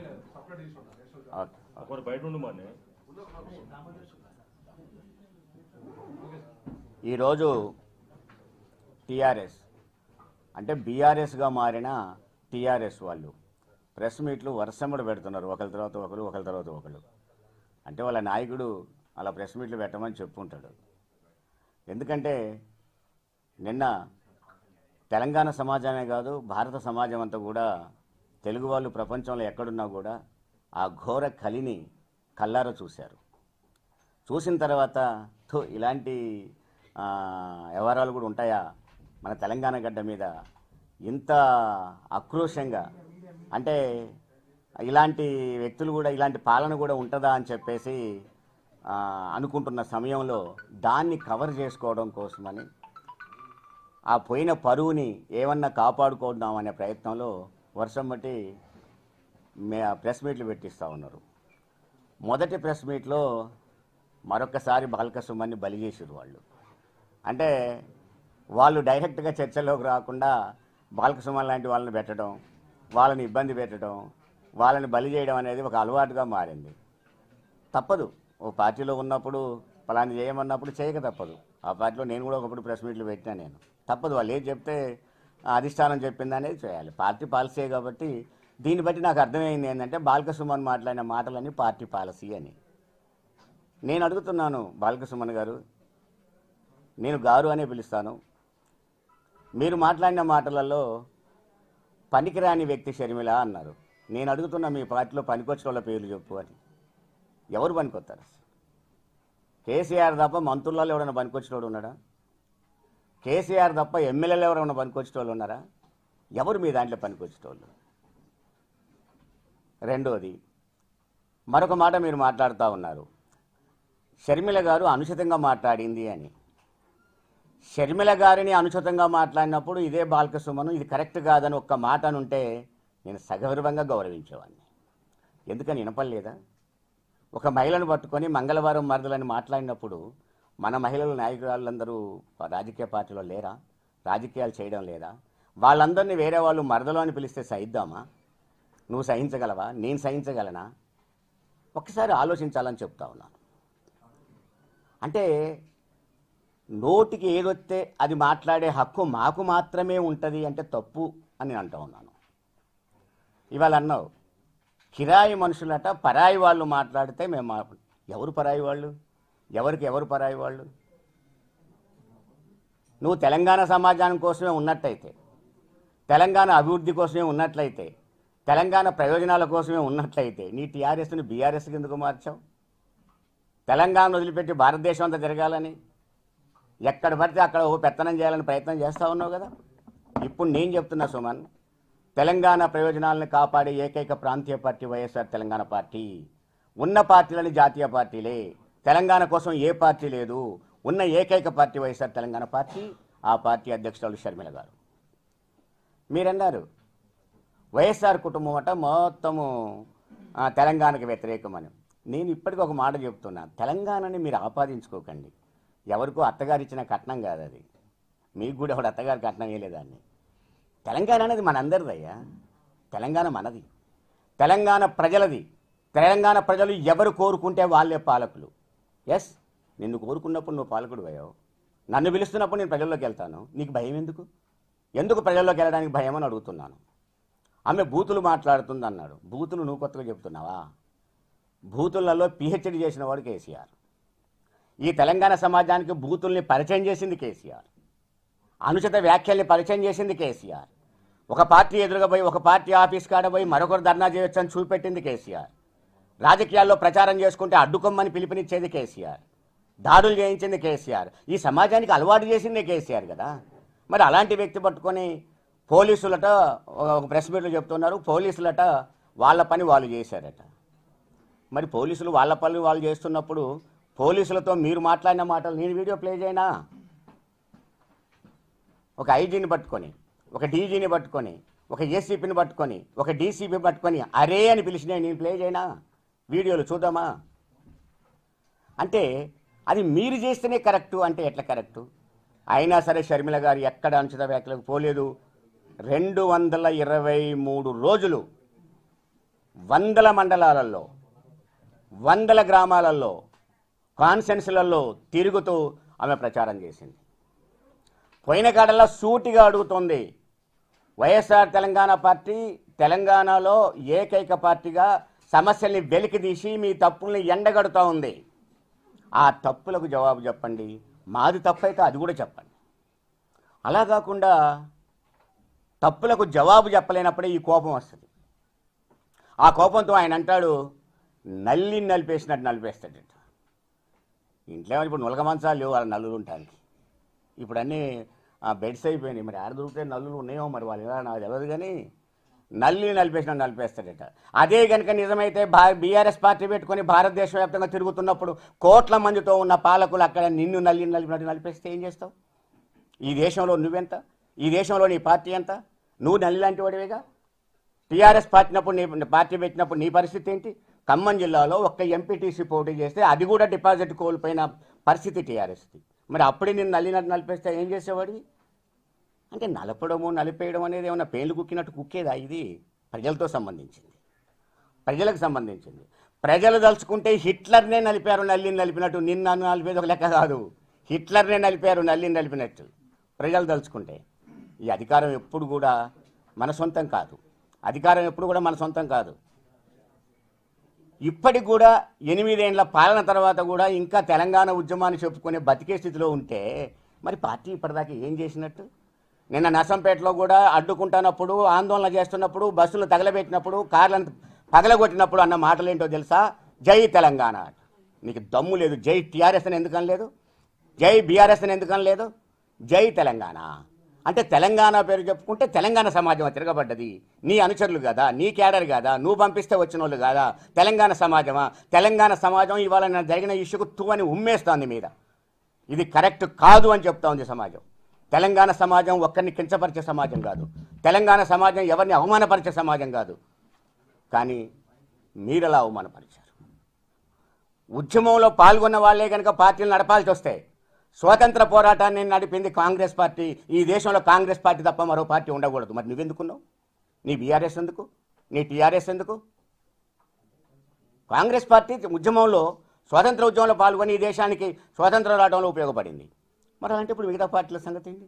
ఈరోజు టీఆర్ఎస్ అంటే బీఆర్ఎస్గా మారిన టీఆర్ఎస్ వాళ్ళు ప్రెస్ మీట్లు వరుసంబడి పెడుతున్నారు, ఒకరి తర్వాత ఒకరు ఒకరి తర్వాత ఒకరు. అంటే వాళ్ళ నాయకుడు అలా ప్రెస్ మీట్లు పెట్టమని చెప్పుకుంటాడు. ఎందుకంటే నిన్న తెలంగాణ సమాజమే కాదు భారత సమాజం అంతా కూడా తెలుగు వాళ్ళు ప్రపంచంలో ఎక్కడున్నా కూడా ఆ ఘోర కలిని కల్లార చూశారు. చూసిన తర్వాత తో ఇలాంటి వ్యవహారాలు కూడా ఉంటాయా మన తెలంగాణ గడ్డ మీద ఇంత ఆక్రోశంగా? అంటే ఇలాంటి వ్యక్తులు కూడా ఇలాంటి పాలన కూడా ఉంటుందా అని చెప్పేసి అనుకుంటున్న సమయంలో దాన్ని కవర్ చేసుకోవడం కోసమని ఆ పోయిన పరువుని ఏమన్నా కాపాడుకుందాం అనే ప్రయత్నంలో వర్షం బట్టి మే ప్రెస్ మీట్లు పెట్టిస్తూ ఉన్నారు. మొదటి ప్రెస్ మీట్లో మరొకసారి బాల్క సుమన్ని బలి చేసారు వాళ్ళు. అంటే వాళ్ళు డైరెక్ట్గా చర్చలోకి రాకుండా బాల్క సుమన్ లాంటి వాళ్ళని పెట్టడం, వాళ్ళని ఇబ్బంది పెట్టడం, వాళ్ళని బలి చేయడం అనేది ఒక అలవాటుగా మారింది. తప్పదు, ఓ పార్టీలో ఉన్నప్పుడు పలాని చేయమన్నప్పుడు చేయక తప్పదు. ఆ పార్టీలో నేను కూడా ఒకప్పుడు ప్రెస్ మీట్లు పెట్టినా నేను. తప్పదు, వాళ్ళు ఏం చెప్తే అధిష్టానం చెప్పింది అనేది చేయాలి, పార్టీ పాలసీయే కాబట్టి. దీన్ని బట్టి నాకు అర్థమైంది ఏంటంటే బాల్క సుమన్ మాట్లాడిన మాటలని పార్టీ పాలసీ అని. నేను అడుగుతున్నాను బాల్క సుమన్ గారు, నేను గారు అనే పిలుస్తాను, మీరు మాట్లాడిన మాటలలో పనికిరాని వ్యక్తి షర్మిల అన్నారు. నేను అడుగుతున్నా మీ పార్టీలో పనికొచ్చిన వాళ్ళ పేర్లు చెప్పు అని. ఎవరు పనికొస్తారు? కేసీఆర్ తప్ప మంత్రులలో ఎవరైనా పనికొచ్చినోడు ఉన్నాడా? కేసీఆర్ తప్ప ఎమ్మెల్యేలు ఎవరైనా పనికొచ్చిన వాళ్ళు ఉన్నారా? ఎవరు మీ దాంట్లో పనికొచ్చేటోళ్ళు? రెండోది, మరొక మాట మీరు మాట్లాడుతూ ఉన్నారు, షర్మిల గారు అనుచితంగా మాట్లాడింది అని. షర్మిల గారిని అనుచితంగా మాట్లాడినప్పుడు ఇదే బాల్క సుమను ఇది కరెక్ట్ కాదని ఒక్క మాట అని ఉంటే నేను సగౌరవంగా గౌరవించేవాడిని. ఎందుకని వినపడలేదా? ఒక మహిళను పట్టుకొని మంగళవారం మరదలని మాట్లాడినప్పుడు మన మహిళల నాయకురాళ్ళందరూ రాజకీయ పార్టీలో లేరా? రాజకీయాలు చేయడం లేదా? వాళ్ళందరినీ వేరే వాళ్ళు మరదలు అని పిలిస్తే సహిద్దామా? నువ్వు సహించగలవా? నేను సహించగలనా? ఒక్కసారి ఆలోచించాలని చెప్తా ఉన్నాను. అంటే నోటికి ఏదొస్తే అది మాట్లాడే హక్కు మాకు మాత్రమే ఉంటుంది అంటే తప్పు అని నేను అంటూ ఉన్నాను. ఇవాళ అన్నావు కిరాయి మనుషులట పరాయి వాళ్ళు మాట్లాడితే మేము మాట్లాడు. ఎవరు పరాయి వాళ్ళు? ఎవరికి ఎవరు పరాయి వాళ్ళు? నువ్వు తెలంగాణ సమాజానికి కోసమే ఉన్నట్లయితే, తెలంగాణ అభివృద్ధి కోసమే ఉన్నట్లయితే, తెలంగాణ ప్రయోజనాల కోసమే ఉన్నట్లయితే నీ టీఆర్ఎస్ని బీఆర్ఎస్ కిందకు మార్చావు. తెలంగాణ వదిలిపెట్టి భారతదేశం అంతా జరగాలని ఎక్కడ పడితే అక్కడ ఓ పెత్తనం చేయాలని ప్రయత్నం చేస్తూ ఉన్నావు కదా. ఇప్పుడు నేను చెప్తున్నా సుమన్, తెలంగాణ ప్రయోజనాలను కాపాడే ఏకైక ప్రాంతీయ పార్టీ వైఎస్ఆర్ తెలంగాణ పార్టీ. ఉన్న పార్టీలని జాతీయ పార్టీలే, తెలంగాణ కోసం ఏ పార్టీ లేదు. ఉన్న ఏకైక పార్టీ వైఎస్ఆర్ తెలంగాణ పార్టీ. ఆ పార్టీ అధ్యక్షురాలు షర్మిల గారు. మీరన్నారు వైఎస్ఆర్ కుటుంబం అట మొత్తము తెలంగాణకు వ్యతిరేకమని. నేను ఇప్పటికీ ఒక మాట చెప్తున్నా, తెలంగాణని మీరు ఆపాదించుకోకండి. ఎవరికో అత్తగారు ఇచ్చిన కట్నం కాదు అది. మీకు కూడా ఎవడు అత్తగారు కట్నం వేయలేదాన్ని. తెలంగాణ అనేది మనందరిదయ్యా. తెలంగాణ మనది, తెలంగాణ ప్రజలది. తెలంగాణ ప్రజలు ఎవరు కోరుకుంటే వాళ్ళే పాలకులు. ఎస్, నిన్ను కోరుకున్నప్పుడు నువ్వు పాలకుడు అయ్యావు. నన్ను పిలుస్తున్నప్పుడు నేను ప్రజల్లోకి వెళ్తాను. నీకు భయం ఎందుకు? ఎందుకు ప్రజల్లోకి వెళ్ళడానికి భయం అని అడుగుతున్నాను. ఆమె బూతులు మాట్లాడుతుంది అన్నాడు. బూతులు నువ్వు కొత్తగా చెప్తున్నావా? బూతులలో పిహెచ్డి చేసిన వాడు కేసీఆర్. ఈ తెలంగాణ సమాజానికి బూతుల్ని పరిచయం చేసింది కేసీఆర్. అనుచిత వ్యాఖ్యల్ని పరిచయం చేసింది కేసీఆర్. ఒక పార్టీ ఎదురుగా పోయి, ఒక పార్టీ ఆఫీస్ కాడ పోయి మరొకరు ధర్నా చేయొచ్చని చూపెట్టింది కేసీఆర్. రాజకీయాల్లో ప్రచారం చేసుకుంటే అడ్డుకోమని పిలుపునిచ్చేది కేసీఆర్. దాడులు చేయించింది కేసీఆర్. ఈ సమాజానికి అలవాటు చేసింది కేసీఆర్ కదా. మరి అలాంటి వ్యక్తి పట్టుకొని పోలీసులట ఒక ప్రెస్ మీట్లో చెప్తున్నారు, పోలీసులట వాళ్ళ పని వాళ్ళు చేశారట. మరి పోలీసులు వాళ్ళ పని వాళ్ళు చేస్తున్నప్పుడు పోలీసులతో మీరు మాట్లాడిన మాటలు నేను వీడియో ప్లే చేయనా? ఒక ఐజీని పట్టుకొని, ఒక డీజీని పట్టుకొని, ఒక ఏసీపీని పట్టుకొని, ఒక డీసీపీ పట్టుకొని అరే అని పిలిచినా నేను ప్లే చేయనా? వీడియోలు చూద్దామా? అంటే అది మీరు చేస్తేనే కరెక్టు అంటే ఎట్లా కరెక్టు? అయినా సరే షర్మిల గారు ఎక్కడ అనుచిత వ్యాఖ్యలకు పోలేదు. రెండు వందల ఇరవై మూడు రోజులు వందల మండలాలలో, వందల గ్రామాలలో, కాన్ఫరెన్స్లలో తిరుగుతూ ఆమె ప్రచారం చేసింది. పోయిన కాడల్లా సూటిగా అడుగుతోంది, వైఎస్ఆర్ తెలంగాణ పార్టీ తెలంగాణలో ఏకైక పార్టీగా సమస్యల్ని వెలికితీసి మీ తప్పుల్ని ఎండగడుతూ ఉంది. ఆ తప్పులకు జవాబు చెప్పండి. మాది తప్పు అయితే అది కూడా చెప్పండి. అలా కాకుండా తప్పులకు జవాబు చెప్పలేనప్పుడే ఈ కోపం వస్తుంది. ఆ కోపంతో ఆయన అంటాడు నల్లిని నలిపేసినట్టు నలిపేస్తాడట. ఇంట్లో ఇప్పుడు నులక మంచాలు లేవు వాళ్ళ నల్లులు ఉండటానికి. ఇప్పుడు అన్నీ బెడ్స్ అయిపోయినాయి. మరి ఆడ దొరికితే నల్లులు ఉన్నాయో మరి వాళ్ళు ఎలా నాకు తెలియదు, కానీ నల్లి నలిపేసినట్టు నలిపేస్తాడట. అదే కనుక నిజమైతే బా బీఆర్ఎస్ పార్టీ పెట్టుకొని భారతదేశ వ్యాప్తంగా తిరుగుతున్నప్పుడు కోట్ల మందితో ఉన్న పాలకులు అక్కడ నిన్ను నల్లిని నలిపినట్టు నలిపేస్తే ఏం చేస్తావు? ఈ దేశంలో నువ్వెంత? ఈ దేశంలో నీ పార్టీ ఎంత? నువ్వు నల్లి లాంటి వాడివేగా. టీఆర్ఎస్ పార్టీనప్పుడు నీ పార్టీ పెట్టినప్పుడు నీ పరిస్థితి ఏంటి? ఖమ్మం జిల్లాలో ఒక్క ఎంపీటీసీ పోటీ చేస్తే అది కూడా డిపాజిట్ కోల్పోయిన పరిస్థితి టీఆర్ఎస్ది. మరి అప్పుడే నేను నల్లినట్టు నలిపేస్తే ఏం చేసేవాడివి? అంటే నలపడము నలిపేయడం అనేది ఏమైనా పేలు కుక్కినట్టు కుక్కేదా? ఇది ప్రజలతో సంబంధించింది, ప్రజలకు సంబంధించింది. ప్రజలు తలుచుకుంటే హిట్లర్నే నలిపారు నల్లిని నలిపినట్టు. నిన్ను నలిపేది ఒక లెక్క కాదు, హిట్లర్నే నలిపారు నల్లిని నలిపినట్టు. ప్రజలు తలుచుకుంటే ఈ అధికారం ఎప్పుడు కూడా మన సొంతం కాదు. అధికారం ఎప్పుడు కూడా మన సొంతం కాదు. ఇప్పటికి కూడా ఎనిమిదేండ్ల పాలన తర్వాత కూడా ఇంకా తెలంగాణ ఉద్యమాన్ని చెప్పుకునే బతికే స్థితిలో ఉంటే మరి పార్టీ ఇప్పటిదాకా ఏం చేసినట్టు? నిన్న నర్సంపేటలో కూడా అడ్డుకుంటున్నప్పుడు, ఆందోళన చేస్తున్నప్పుడు, బస్సులు తగలబెట్టినప్పుడు, కార్లను పగలగొట్టినప్పుడు అన్న మాటలు ఏంటో తెలుసా? జై తెలంగాణ. నీకు దమ్ము లేదు. జై టీఆర్ఎస్ అని ఎందుకని లేదు? జై బీఆర్ఎస్ అని ఎందుకని లేదు? జై తెలంగాణ అంటే తెలంగాణ పేరు చెప్పుకుంటే తెలంగాణ సమాజం తిరగబడ్డది. నీ అనుచరులు కదా, నీ క్యాడర్ కదా, నువ్వు పంపిస్తే వచ్చిన వాళ్ళు కదా తెలంగాణ సమాజమా? తెలంగాణ సమాజం ఇవాళ జరిగిన ఇష్యూకు తూ అని ఉమ్మేస్తోంది మీద. ఇది కరెక్ట్ కాదు అని చెప్తా ఉంది సమాజం. తెలంగాణ సమాజం ఒక్కరిని కించపరిచే సమాజం కాదు, తెలంగాణ సమాజం ఎవరిని అవమానపరిచే సమాజం కాదు. కానీ మీరు అలా అవమానపరిచారు. ఉద్యమంలో పాల్గొన్న వాళ్లే కనుక పార్టీలు నడపాల్సి వస్తాయి. స్వాతంత్ర పోరాటాన్ని నడిపింది కాంగ్రెస్ పార్టీ. ఈ దేశంలో కాంగ్రెస్ పార్టీ తప్ప మరో పార్టీ ఉండకూడదు. మరి నువ్వెందుకున్నావు? నీ బీఆర్ఎస్ ఎందుకు? నీ టీఆర్ఎస్ ఎందుకు? కాంగ్రెస్ పార్టీ ఉద్యమంలో, స్వాతంత్ర ఉద్యమంలో పాల్గొని ఈ దేశానికి స్వాతంత్రం రావడంలో ఉపయోగపడింది. మరి అంటే ఇప్పుడు మిగతా పార్టీల సంగతి ఏంటి?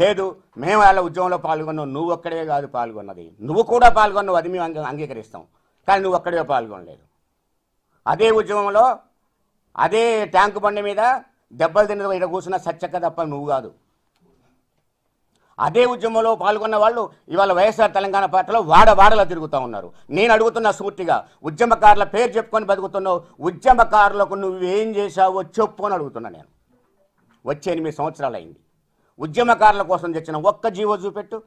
లేదు, మేము వాళ్ళ ఉద్యమంలో పాల్గొన్నాం. నువ్వు ఒక్కడే కాదు పాల్గొన్నది, నువ్వు కూడా పాల్గొన్నావు, అది మేము అంగీకరిస్తాం. కానీ నువ్వు ఒక్కడే పాల్గొనలేదు. అదే ఉద్యమంలో అదే ట్యాంకు బండి మీద దెబ్బలు తిన్న ఇక్కడ కూర్చున్న సచ్చక్క తప్ప నువ్వు కాదు. అదే ఉద్యమంలో పాల్గొన్న వాళ్ళు ఇవాళ వైఎస్ఆర్ తెలంగాణ పార్టీలో వాడ వాడలా తిరుగుతూ ఉన్నారు. నేను అడుగుతున్న సూటిగా, ఉద్యమకారుల పేరు చెప్పుకొని బతుకుతున్నావు, ఉద్యమకారులకు నువ్వేం చేశావో చెప్పు అని అడుగుతున్నా నేను. వచ్చే ఎనిమిది సంవత్సరాలు అయింది. ఉద్యమకారుల కోసం తెచ్చిన ఒక్క జీవో చూపెట్టు.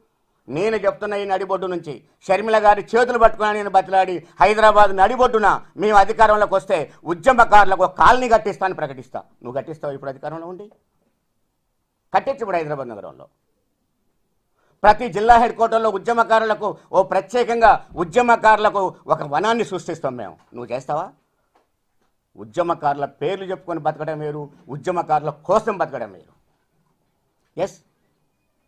నేను చెప్తున్నా, ఈ నడిబొడ్డు నుంచి షర్మిల గారి చేతులు పట్టుకుని నేను బతిలాడి హైదరాబాద్ నడిబొడ్డున మేము అధికారంలోకి వస్తే ఉద్యమకారులకు కాలనీ కట్టిస్తానని ప్రకటిస్తా. నువ్వు కట్టిస్తావు? ఇప్పుడు అధికారంలో ఉండి కట్టించు. ఇప్పుడు హైదరాబాద్ నగరంలో ప్రతి జిల్లా హెడ్ క్వార్టర్లో ఉద్యమకారులకు ఓ ప్రత్యేకంగా ఉద్యమకారులకు ఒక వనాన్ని సృష్టిస్తాం మేము. నువ్వు చేస్తావా? ఉద్యమకారుల పేర్లు చెప్పుకొని బతకడం వేరు, ఉద్యమకారుల కోసం బతకడం వేరు. ఎస్,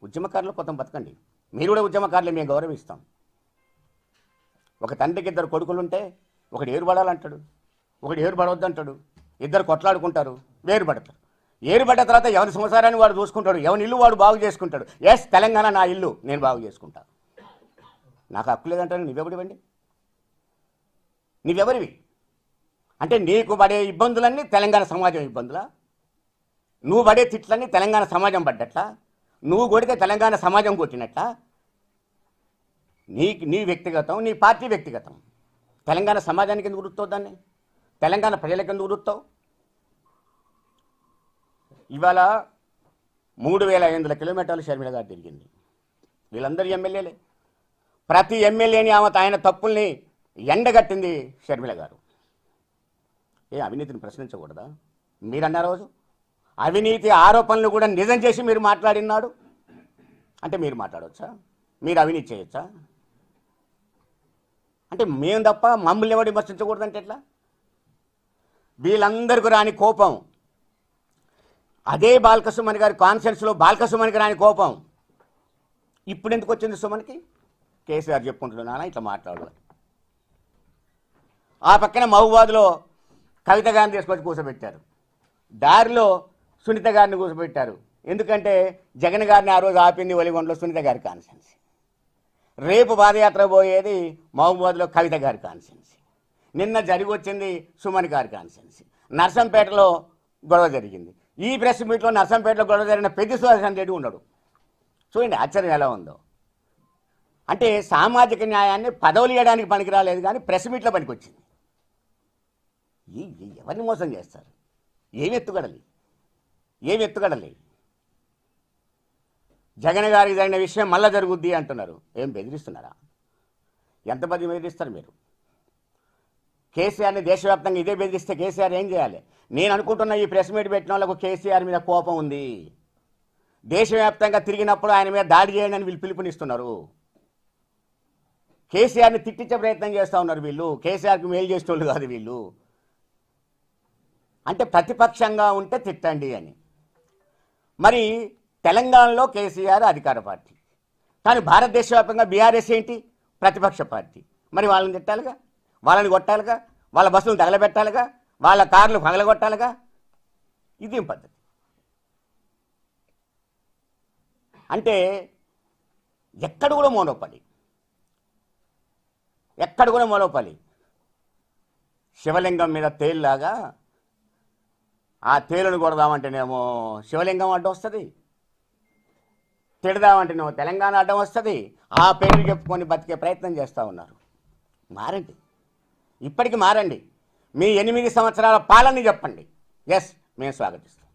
ఉద్యమకారుల కోసం బతకండి, మీరు కూడా ఉద్యమకారులే, మేము గౌరవిస్తాం. ఒక తండ్రికి ఇద్దరు కొడుకులుంటే ఒకడు ఏరుబడాలంటాడు, ఒకడు ఏరుబడవద్దంటాడు, ఇద్దరు కొట్లాడుకుంటారు, వేరుబడతారు. ఏరుబడ్డ తర్వాత ఎవరి సంసారాన్ని వాడు చూసుకుంటాడు, ఎవరి ఇల్లు వాడు బాగు చేసుకుంటాడు. ఎస్, తెలంగాణ నా ఇల్లు, నేను బాగు చేసుకుంటా, నాకు హక్కు లేదంటాను. నువ్వెవడివండి? నువ్వెవరివి? అంటే నీకు పడే ఇబ్బందులన్నీ తెలంగాణ సమాజం ఇబ్బందులా? నువ్వు పడే తిట్లన్నీ తెలంగాణ సమాజం పడ్డట్లా? నువ్వు కొడితే తెలంగాణ సమాజం కొట్టినట్లా? నీ నీ వ్యక్తిగతం, నీ పార్టీ వ్యక్తిగతం. తెలంగాణ సమాజానికి ఎందుకు గుర్తావు? దాన్ని తెలంగాణ ప్రజలకు ఎందుకు గుర్తావు? ఇవాళ మూడు వేల ఐదు వందల కిలోమీటర్లు షర్మిల గారు తిరిగింది. వీళ్ళందరూ ఎమ్మెల్యేలే. ప్రతి ఎమ్మెల్యేని ఆమె ఆయన తప్పుల్ని ఎండగట్టింది షర్మిల గారు. ఏ అవినీతిని ప్రశ్నించకూడదా మీరన్న రోజు? అవినీతి ఆరోపణలు కూడా నిజం చేసి మీరు మాట్లాడినాడు అంటే మీరు మాట్లాడవచ్చా? మీరు అవినీతి చేయొచ్చా అంటే మేము తప్ప మమ్మల్ని ఎవరు విమర్శించకూడదంటే ఎట్లా? వీళ్ళందరికీ రాని కోపం, అదే బాల్క సుమన్ గారి కాన్ఫరెన్స్లో బాల్క సుమన్కి రాని కోపం ఇప్పుడు ఎందుకు వచ్చింది సుమన్కి? కేసీఆర్ చెప్పుకుంటున్నానా ఇట్లా మాట్లాడాలి. ఆ పక్కన మహబూబాద్లో కవిత గారిని తీసుకొచ్చి కూర్చోబెట్టారు, దారిలో సునీత గారిని కూర్చోబెట్టారు. ఎందుకంటే జగన్ గారిని ఆ రోజు ఆపింది ఒలిగొండలో సునీత గారి కాన్ఫరెన్స్. రేపు పాదయాత్ర పోయేది మహబూబాద్లో కవిత గారి కాన్ఫరెన్స్. నిన్న జరిగి వచ్చింది సుమన్ గారి కాన్ఫరెన్స్. నర్సంపేటలో గొడవ జరిగింది. ఈ ప్రెస్ మీట్లో నర్సంపేటలో గొడవ జరిగిన పెద్ద సుదర్శన్ రెడ్డి ఉన్నాడు. చూడండి ఆశ్చర్యం ఎలా ఉందో. అంటే సామాజిక న్యాయాన్ని పదవులు ఇవ్వడానికి పనికి రాలేదు, కానీ ప్రెస్ మీట్లో పనికి వచ్చింది. ఎవరిని మోసం చేస్తారు? ఏమి ఎత్తుగడలి, ఏమి ఎత్తుగడలి. జగన్ గారికి జరిగిన విషయం మళ్ళా జరుగుద్ది అంటున్నారు. ఏం బెదిరిస్తున్నారా? ఎంతమంది బెదిరిస్తారు మీరు? కేసీఆర్ని దేశవ్యాప్తంగా ఇదే బెదిరిస్తే కేసీఆర్ ఏం చేయాలి? నేను అనుకుంటున్నా, ఈ ప్రెస్ మీట్ పెట్టిన వాళ్ళకు కేసీఆర్ మీద కోపం ఉంది. దేశవ్యాప్తంగా తిరిగినప్పుడు ఆయన మీద దాడి చేయండి అని వీళ్ళు పిలుపునిస్తున్నారు. కేసీఆర్ని తిట్టించే ప్రయత్నం చేస్తూ ఉన్నారు వీళ్ళు. కేసీఆర్కి మేలు చేసిన వాళ్ళు కాదు వీళ్ళు. అంటే ప్రతిపక్షంగా ఉంటే తిట్టండి అని. మరి తెలంగాణలో కేసీఆర్ అధికార పార్టీ, కానీ భారతదేశ వ్యాప్తంగా బీఆర్ఎస్ ఏంటి? ప్రతిపక్ష పార్టీ. మరి వాళ్ళని తిట్టాలిగా, వాళ్ళని కొట్టాలిగా, వాళ్ళ బస్సులను తగలబెట్టాలిగా, వాళ్ళ కార్లు పగలగొట్టాలిగా. ఇదేం పద్ధతి? అంటే ఎక్కడ కూడా మోనోపాలి, ఎక్కడ కూడా మోనోపాలి. శివలింగం మీద తేలులాగా ఆ తేలును కొడదామంటేనేమో శివలింగం అడ్డం వస్తుంది, తిడదామంటేనేమో తెలంగాణ అడ్డం వస్తుంది. ఆ పేరు చెప్పుకొని బతికే ప్రయత్నం చేస్తూ ఉన్నారు. మారండి, ఇప్పటికి మారండి. మీ ఎనిమిది సంవత్సరాల పాలన చెప్పండి. ఎస్, మేము స్వాగతిస్తాం.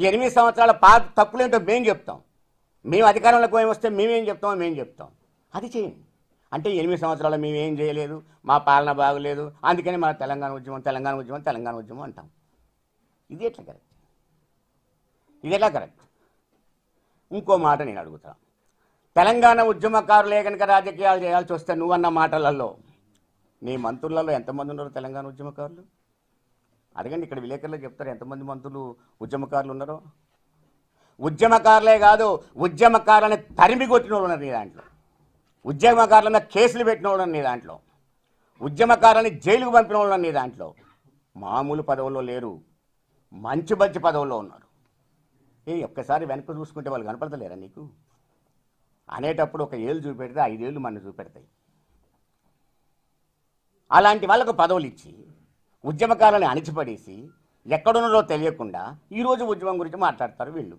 ఈ ఎనిమిది సంవత్సరాల పా తప్పులేంటో మేము చెప్తాం. మేము అధికారంలోకి ఏమొస్తే మేమేం చెప్తామో మేము చెప్తాం, అది చేయండి. అంటే ఎనిమిది సంవత్సరాలు మేమేం చేయలేదు, మా పాలన బాగలేదు, అందుకని మన తెలంగాణ ఉద్యమం, తెలంగాణ ఉద్యమం, తెలంగాణ ఉద్యమం అంటాం. ఇది ఎట్లా కరెక్ట్? ఇది ఎలా కరెక్ట్? ఇంకో మాట నేను అడుగుతా, తెలంగాణ ఉద్యమకారులే కనుక రాజకీయాలు చేయాల్సి వస్తే నువ్వన్న మాటలలో నీ మంత్రులలో ఎంతమంది ఉన్నారు తెలంగాణ ఉద్యమకారులు? అడగండి, ఇక్కడ విలేకరులు చెప్తారు ఎంతమంది మంత్రులు ఉద్యమకారులు ఉన్నారో. ఉద్యమకారులే కాదు, ఉద్యమకారులని తరిమి కొట్టిన వాళ్ళు ఉన్నారు నీ దాంట్లో, ఉద్యమకారుల మీద కేసులు పెట్టిన వాళ్ళు నీ దాంట్లో, ఉద్యమకారులని జైలుకు పంపిన వాళ్ళు నీ దాంట్లో. మామూలు పదవుల్లో లేరు, మంచి మంచి పదవుల్లో ఉన్నారు. ఏ ఒక్కసారి వెనక్కు చూసుకుంటే వాళ్ళు కనపడతలేరా నీకు? అనేటప్పుడు ఒక ఏళ్ళు చూపెడితే ఐదేళ్ళు మన చూపెడతాయి. అలాంటి వాళ్ళకు పదవులు ఇచ్చి ఉద్యమకారులని అణిచిపడేసి ఎక్కడున్నారో తెలియకుండా ఈరోజు ఉద్యమం గురించి మాట్లాడతారు వీళ్ళు.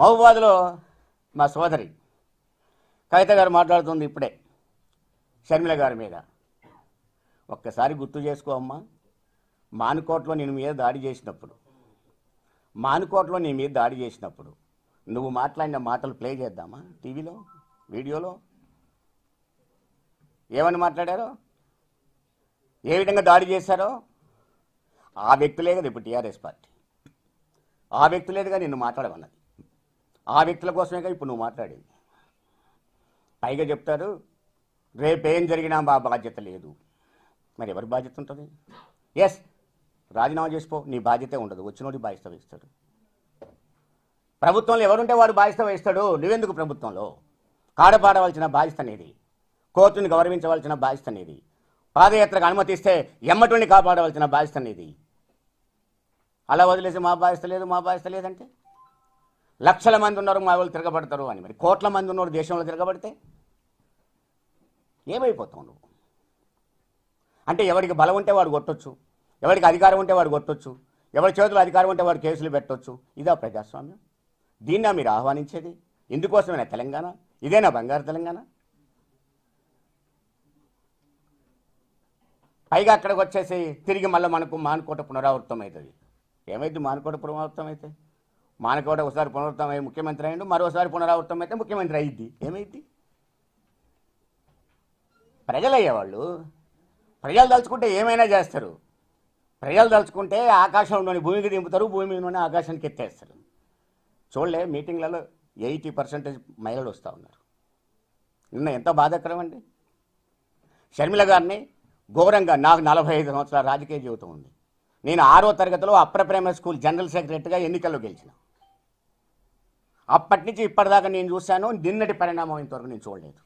మహబూబాద్లో మా సోదరి కవిత గారు మాట్లాడుతుంది ఇప్పుడే షర్మిల గారి మీద. ఒక్కసారి గుర్తు చేసుకో అమ్మా, మానుకోటలో నేను మీద దాడి చేసినప్పుడు మానుకోటలో నీ మీద దాడి చేసినప్పుడు నువ్వు మాట్లాడిన మాటలు ప్లే చేద్దామా టీవీలో వీడియోలో? ఏమని మాట్లాడారో, ఏ విధంగా దాడి చేశారో ఆ వ్యక్తులే కదా ఇప్పుడు టీఆర్ఎస్ పార్టీ. ఆ వ్యక్తులేదుగా నిన్ను మాట్లాడమన్నది, ఆ వ్యక్తుల కోసమే కదా ఇప్పుడు నువ్వు మాట్లాడేది. పైగా చెప్తారు రేపేం జరిగినా మా బాధ్యత లేదు. మరి ఎవరి బాధ్యత ఉంటుంది? ఎస్, రాజీనామా చేసుకో, నీ బాధ్యతే ఉండదు, వచ్చినోటి బాధ్యత వహిస్తాడు. ప్రభుత్వంలో ఎవరుంటే వాడు బాధ్యత వహిస్తాడు, నువ్వెందుకు ప్రభుత్వంలో? కాడపాడవలసిన బాధ్యత అనేది, కోర్టుని గౌరవించవలసిన బాధ్యత అనేది, పాదయాత్రకు అనుమతిస్తే ఎమ్మటిని కాపాడవలసిన బాధ్యత అనేది. అలా వదిలేసి మా బాధ్యత లేదు మా బాధ్యత లేదంటే లక్షల మంది ఉన్నారు మా వాళ్ళు తిరగబడతారు అని. మరి కోట్ల మంది ఉన్నారు దేశంలో తిరగబడితే ఏమైపోతావు నువ్వు? అంటే ఎవరికి బలం ఉంటే వాడు కొట్టొచ్చు, ఎవరికి అధికారం ఉంటే వాడు కొట్టొచ్చు, ఎవరి చేతుల్లో అధికారం ఉంటే వాడు కేసులు పెట్టొచ్చు. ఇదా ప్రజాస్వామ్యం? దీన్నా మీరు ఆహ్వానించేది? ఇందుకోసమేనా తెలంగాణ? ఇదేనా బంగారు తెలంగాణ? పైగా అక్కడికి వచ్చేసి తిరిగి మళ్ళీ మనకు మానుకోట పునరావృతం అవుతుంది. ఏమైంది మానుకోట పునరావృతం అయితే? మానుకోట ఒకసారి పునరావృతం అయ్యి ముఖ్యమంత్రి అయ్యిండు, మరోసారి పునరావృతం అయితే ముఖ్యమంత్రి అయ్యిద్ది. ఏమైద్ది? ప్రజలయ్యేవాళ్ళు ప్రజలు తలుచుకుంటే ఏమైనా చేస్తారు. ప్రజలు తలుచుకుంటే ఆకాశంలోని భూమికి దింపుతారు, భూమి మీదలోనే ఆకాశానికి ఎత్తేస్తారు. చూడలే మీటింగ్లలో ఎయిటీ పర్సెంటేజ్ మహిళలు వస్తూ ఉన్నారు. నిన్న ఎంత బాధాకరం అండి. షర్మిల గారిని ఘోరంగా, నాకు నలభై ఐదు సంవత్సరాల రాజకీయ జీవితం ఉంది, నేను ఆరో తరగతిలో అప్పర్ ప్రైమరీ స్కూల్ జనరల్ సెక్రటరీగా ఎన్నికల్లో గెలిచిన. అప్పటి నుంచి ఇప్పటిదాకా నేను చూశాను, నిన్నటి పరిణామం ఇంతవరకు నేను చూడలేదు.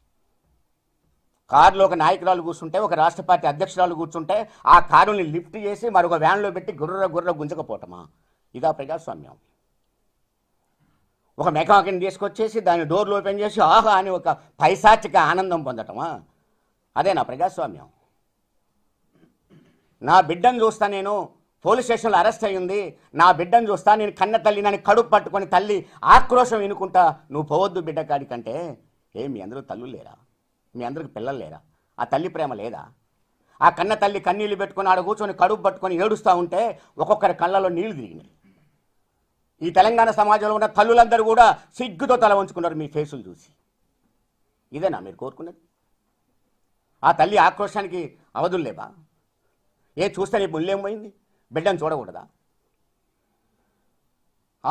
కారులో ఒక నాయకురాలు కూర్చుంటే, ఒక రాష్ట్ర పార్టీ అధ్యక్షురాలు కూర్చుంటే ఆ కారుని లిఫ్ట్ చేసి మరొక వ్యాన్లో పెట్టి గుర్ర గుర్ర గుంజకపోవటమా? ఇదా ప్రజాస్వామ్యం? ఒక మెకానిక్ని తీసుకొచ్చేసి దాని డోర్లు ఓపెన్ చేసి ఆహా అని ఒక పైశాచిక ఆనందం పొందటమా? అదే నా ప్రజాస్వామ్యం? నా బిడ్డను చూస్తా, నేను పోలీస్ స్టేషన్లో అరెస్ట్ అయ్యింది, నా బిడ్డను చూస్తా, నేను కన్న తల్లి, నన్ను కడుపు పట్టుకొని తల్లి ఆక్రోశం వినుకుంటా నువ్వు పోవద్దు బిడ్డ కాడికంటే, ఏ మీ అందరూ తల్లులు లేరా? మీ అందరికి పిల్లలు లేరా? ఆ తల్లి ప్రేమ లేదా? ఆ కన్న తల్లి కన్నీళ్ళు పెట్టుకొని ఆడ కూర్చొని కడుపు పట్టుకొని ఏడుస్తూ ఉంటే ఒక్కొక్కరి కళ్ళలో నీళ్లు తిరిగినాయి. ఈ తెలంగాణ సమాజంలో ఉన్న తల్లులందరూ కూడా సిగ్గుతో తల వంచుకున్నారు మీ ఫేసులు చూసి. ఇదేనా మీరు కోరుకున్నది? ఆ తల్లి ఆక్రోశానికి అవధులు లేవా? ఏ చూస్తే నీ ముళ్ళేం పోయింది? బిడ్డను చూడకూడదా?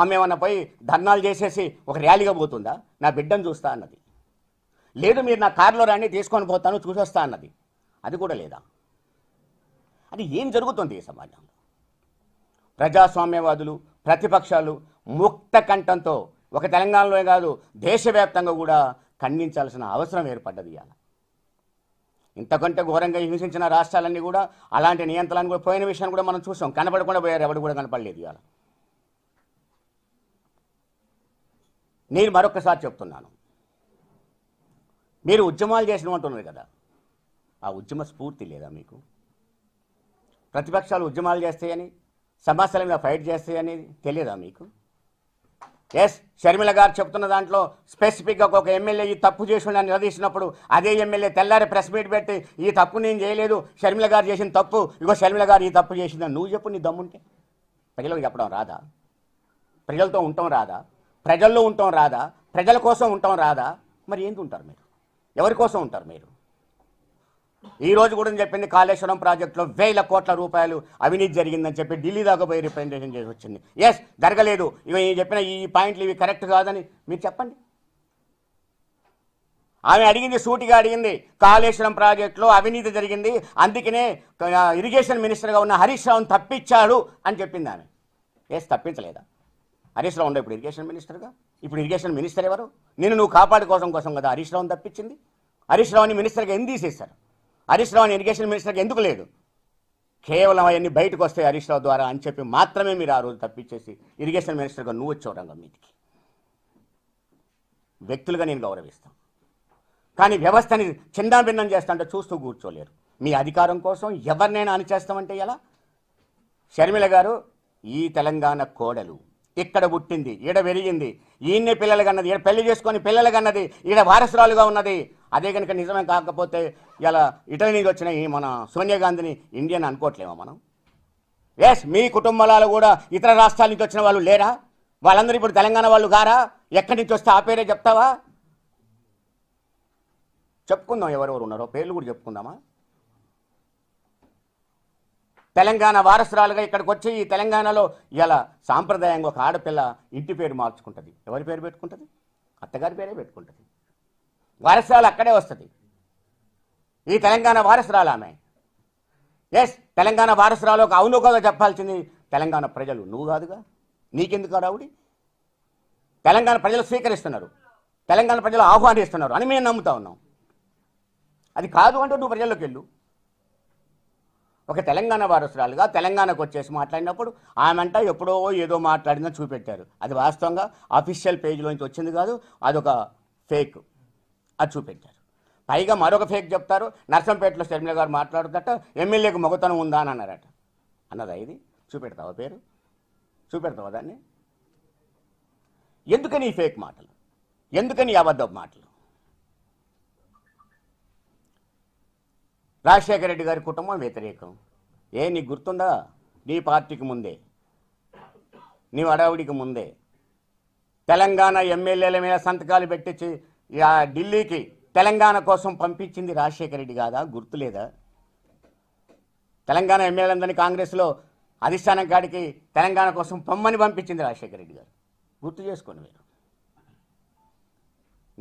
ఆమె ఏమన్నా పోయి ధర్నాలు చేసేసి ఒక ర్యాలీగా పోతుందా? నా బిడ్డను చూస్తా అన్నది లేదు. మీరు నా కారులో రాని తీసుకొని పోతాను చూసొస్తా అన్నది, అది కూడా లేదా? అది ఏం జరుగుతుంది ఈ సమాజంలో? ప్రజాస్వామ్యవాదులు ప్రతిపక్షాలు ముక్త కంఠంతో ఒక తెలంగాణలో కాదు దేశవ్యాప్తంగా కూడా ఖండించాల్సిన అవసరం ఏర్పడ్డది. ఇవాళ ఇంతకంటే ఘోరంగా హింసించిన రాష్ట్రాలన్నీ కూడా అలాంటి నియంత్రణలు కూడా పోయిన విషయాన్ని కూడా మనం చూసాం. కనపడకుండా పోయారు, ఎవరు కూడా కనపడలేదు. ఇవాళ నేను మరొకసారి చెప్తున్నాను, మీరు ఉద్యమాలు చేసిన అంటున్నారు కదా, ఆ ఉద్యమ స్ఫూర్తి లేదా మీకు? ప్రతిపక్షాలు ఉద్యమాలు చేస్తాయని, సమస్యల మీద ఫైట్ చేస్తాయని తెలియదా మీకు? ఎస్, షర్మిల గారు చెప్తున్న దాంట్లో స్పెసిఫిక్గా ఒక ఎమ్మెల్యే ఈ తప్పు చేసిన నిలదీసినప్పుడు అదే ఎమ్మెల్యే తెల్లారి ప్రెస్ మీట్ పెట్టి ఈ తప్పు నేను చేయలేదు, షర్మిల గారు చేసిన తప్పు, ఇగో షర్మిల గారు ఈ తప్పు చేసిందని నువ్వు చెప్పు. నీ దమ్ముంటే ప్రజలకు చెప్పడం రాదా? ప్రజలతో ఉండటం రాదా? ప్రజల్లో ఉండటం రాదా? ప్రజల కోసం ఉండటం రాదా? మరి ఏంది ఉంటారు మీరు? ఎవరి కోసం ఉంటారు మీరు? కాళేశ్వరం ప్రాజెక్టులో వేల కోట్ల రూపాయలు అవినీతి జరిగిందని చెప్పి ఢిల్లీ దాకా పోయి రిప్రజెంటేషన్ చేసి వచ్చింది. ఎస్ జరగలేదు, ఇవి చెప్పిన ఈ పాయింట్లు ఇవి కరెక్ట్ కాదని మీరు చెప్పండి. ఆమె అడిగింది, సూటిగా అడిగింది, కాళేశ్వరం ప్రాజెక్టులో అవినీతి జరిగింది అందుకనే ఇరిగేషన్ మినిస్టర్గా ఉన్న హరీష్ రావును తప్పించాడు అని చెప్పింది ఆమె. ఎస్, తప్పించలేదా? హరీష్ రావు ఉండే ఇప్పుడు ఇరిగేషన్ మినిస్టర్గా. ఇప్పుడు ఇరిగేషన్ మినిస్టర్ ఎవరు? నిన్ను నువ్వు కాపాడుకోవడం కోసం కదా హరీష్ రావును తప్పించింది. హరీష్ రావుని మినిస్టర్గా ఎందుకు తీసేశారు? హరీష్ రావుని ఇరిగేషన్ మినిస్టర్కి ఎందుకు లేదు? కేవలం అవన్నీ బయటకు వస్తాయి హరీష్ రావు ద్వారా అని చెప్పి మాత్రమే మీరు ఆ రోజు తప్పించేసి ఇరిగేషన్ మినిస్టర్గా నువ్వు వచ్చావు రంగం మీదికి. వ్యక్తులుగా నేను గౌరవిస్తాను, కానీ వ్యవస్థని చిన్నాభిన్నం చేస్తా అంటే చూస్తూ కూర్చోలేరు. మీ అధికారం కోసం ఎవరినైనా అణిచేస్తామంటే ఎలా? షర్మిల గారు ఈ తెలంగాణ కోడలు, ఇక్కడ పుట్టింది, ఈడ పెరిగింది, ఈయన్నే పిల్లలు కన్నది, ఈడ పెళ్లి చేసుకొని పిల్లలు కన్నది, ఈడ వారసురాలుగా ఉన్నది. అదే కనుక నిజమే కాకపోతే ఇలా ఇటలీ నుంచి వచ్చిన ఈ మన సోనియా గాంధీని ఇండియన్ అనుకోవట్లేమా మనం? ఎస్, మీ కుటుంబాలలో కూడా ఇతర రాష్ట్రాల నుంచి వచ్చిన వాళ్ళు లేరా? వాళ్ళందరూ ఇప్పుడు తెలంగాణ వాళ్ళు కారా? ఎక్కడి నుంచి వస్తే ఆ పేరే చెప్తావా? చెప్పుకుందాం ఎవరెవరు ఉన్నారో, పేర్లు కూడా చెప్పుకుందామా? తెలంగాణ వారసురాలుగా ఇక్కడికి వచ్చి ఈ తెలంగాణలో ఇలా సాంప్రదాయంగా ఒక ఆడపిల్ల ఇంటి పేరు మార్చుకుంటుంది. ఎవరి పేరు పెట్టుకుంటుంది? అత్తగారి పేరే పెట్టుకుంటుంది. వారసురాలు అక్కడే వస్తుంది. ఈ తెలంగాణ వారసురాలు ఆమె. ఎస్, తెలంగాణ వారసురాలు ఒక అవునుకోగా చెప్పాల్సింది తెలంగాణ ప్రజలు, నువ్వు కాదుగా. నీకెందుకు రావుడి? తెలంగాణ ప్రజలు స్వీకరిస్తున్నారు, తెలంగాణ ప్రజలు ఆహ్వానిస్తున్నారు అని మేము నమ్ముతా ఉన్నాం. అది కాదు అంటే నువ్వు ప్రజల్లోకి వెళ్ళు. ఒక తెలంగాణ వారసురాలుగా తెలంగాణకు వచ్చేసి మాట్లాడినప్పుడు ఆమెంట ఎప్పుడో ఏదో మాట్లాడినా చూపెట్టారు. అది వాస్తవంగా అఫీషియల్ పేజీలోంచి వచ్చింది కాదు, అదొక ఫేక్, అది చూపెట్టారు. పైగా మరొక ఫేక్ చెప్తారు, నర్సంపేటలో షర్మిల గారు మాట్లాడుతట ఎమ్మెల్యేకి మొగతనం ఉందా అని అన్నారట. అన్నదా ఇది? చూపెడతావా పేరు? చూపెడతావా దాన్ని? ఎందుకని ఈ ఫేక్ మాటలు? ఎందుకని ఈ అబద్ధపు మాటలు? రాజశేఖర రెడ్డి గారి కుటుంబం వ్యతిరేకం. ఏ నీకు గుర్తుందా? నీ పార్టీకి ముందే, నీ అడావుడికి ముందే తెలంగాణ ఎమ్మెల్యేల మీద సంతకాలు పెట్టించి ఢిల్లీకి తెలంగాణ కోసం పంపించింది రాజశేఖర రెడ్డి కాదా? గుర్తులేదా? తెలంగాణ ఎమ్మెల్యేలందరినీ కాంగ్రెస్లో అధిష్టానం కాడికి తెలంగాణ కోసం పొమ్మని పంపించింది రాజశేఖర రెడ్డి గారు. గుర్తు చేసుకోండి మీరు.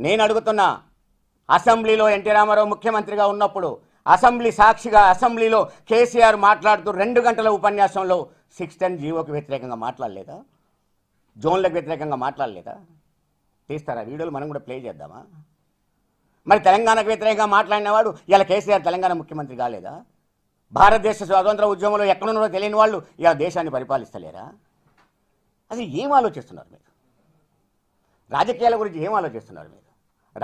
నేను అడుగుతున్నా, అసెంబ్లీలో ఎన్టీ రామారావు ముఖ్యమంత్రిగా ఉన్నప్పుడు అసెంబ్లీ సాక్షిగా అసెంబ్లీలో కేసీఆర్ మాట్లాడుతూ రెండు గంటల ఉపన్యాసంలో సిక్స్ టెన్ జీవోకి వ్యతిరేకంగా మాట్లాడలేదా? జోన్లకు వ్యతిరేకంగా మాట్లాడలేదా? తీస్తారా వీడియోలు? మనం కూడా ప్లే చేద్దామా? మరి తెలంగాణకు వ్యతిరేకంగా మాట్లాడినవాడు ఇలా కేసీఆర్ తెలంగాణ ముఖ్యమంత్రి కాలేదా? భారతదేశ స్వాతంత్ర ఉద్యమంలో ఎక్కడున్నారో తెలియని వాళ్ళు ఇలా దేశాన్ని పరిపాలిస్తలేరా? అది ఏం ఆలోచిస్తున్నారు మీరు? రాజకీయాల గురించి ఏం ఆలోచిస్తున్నారు మీరు?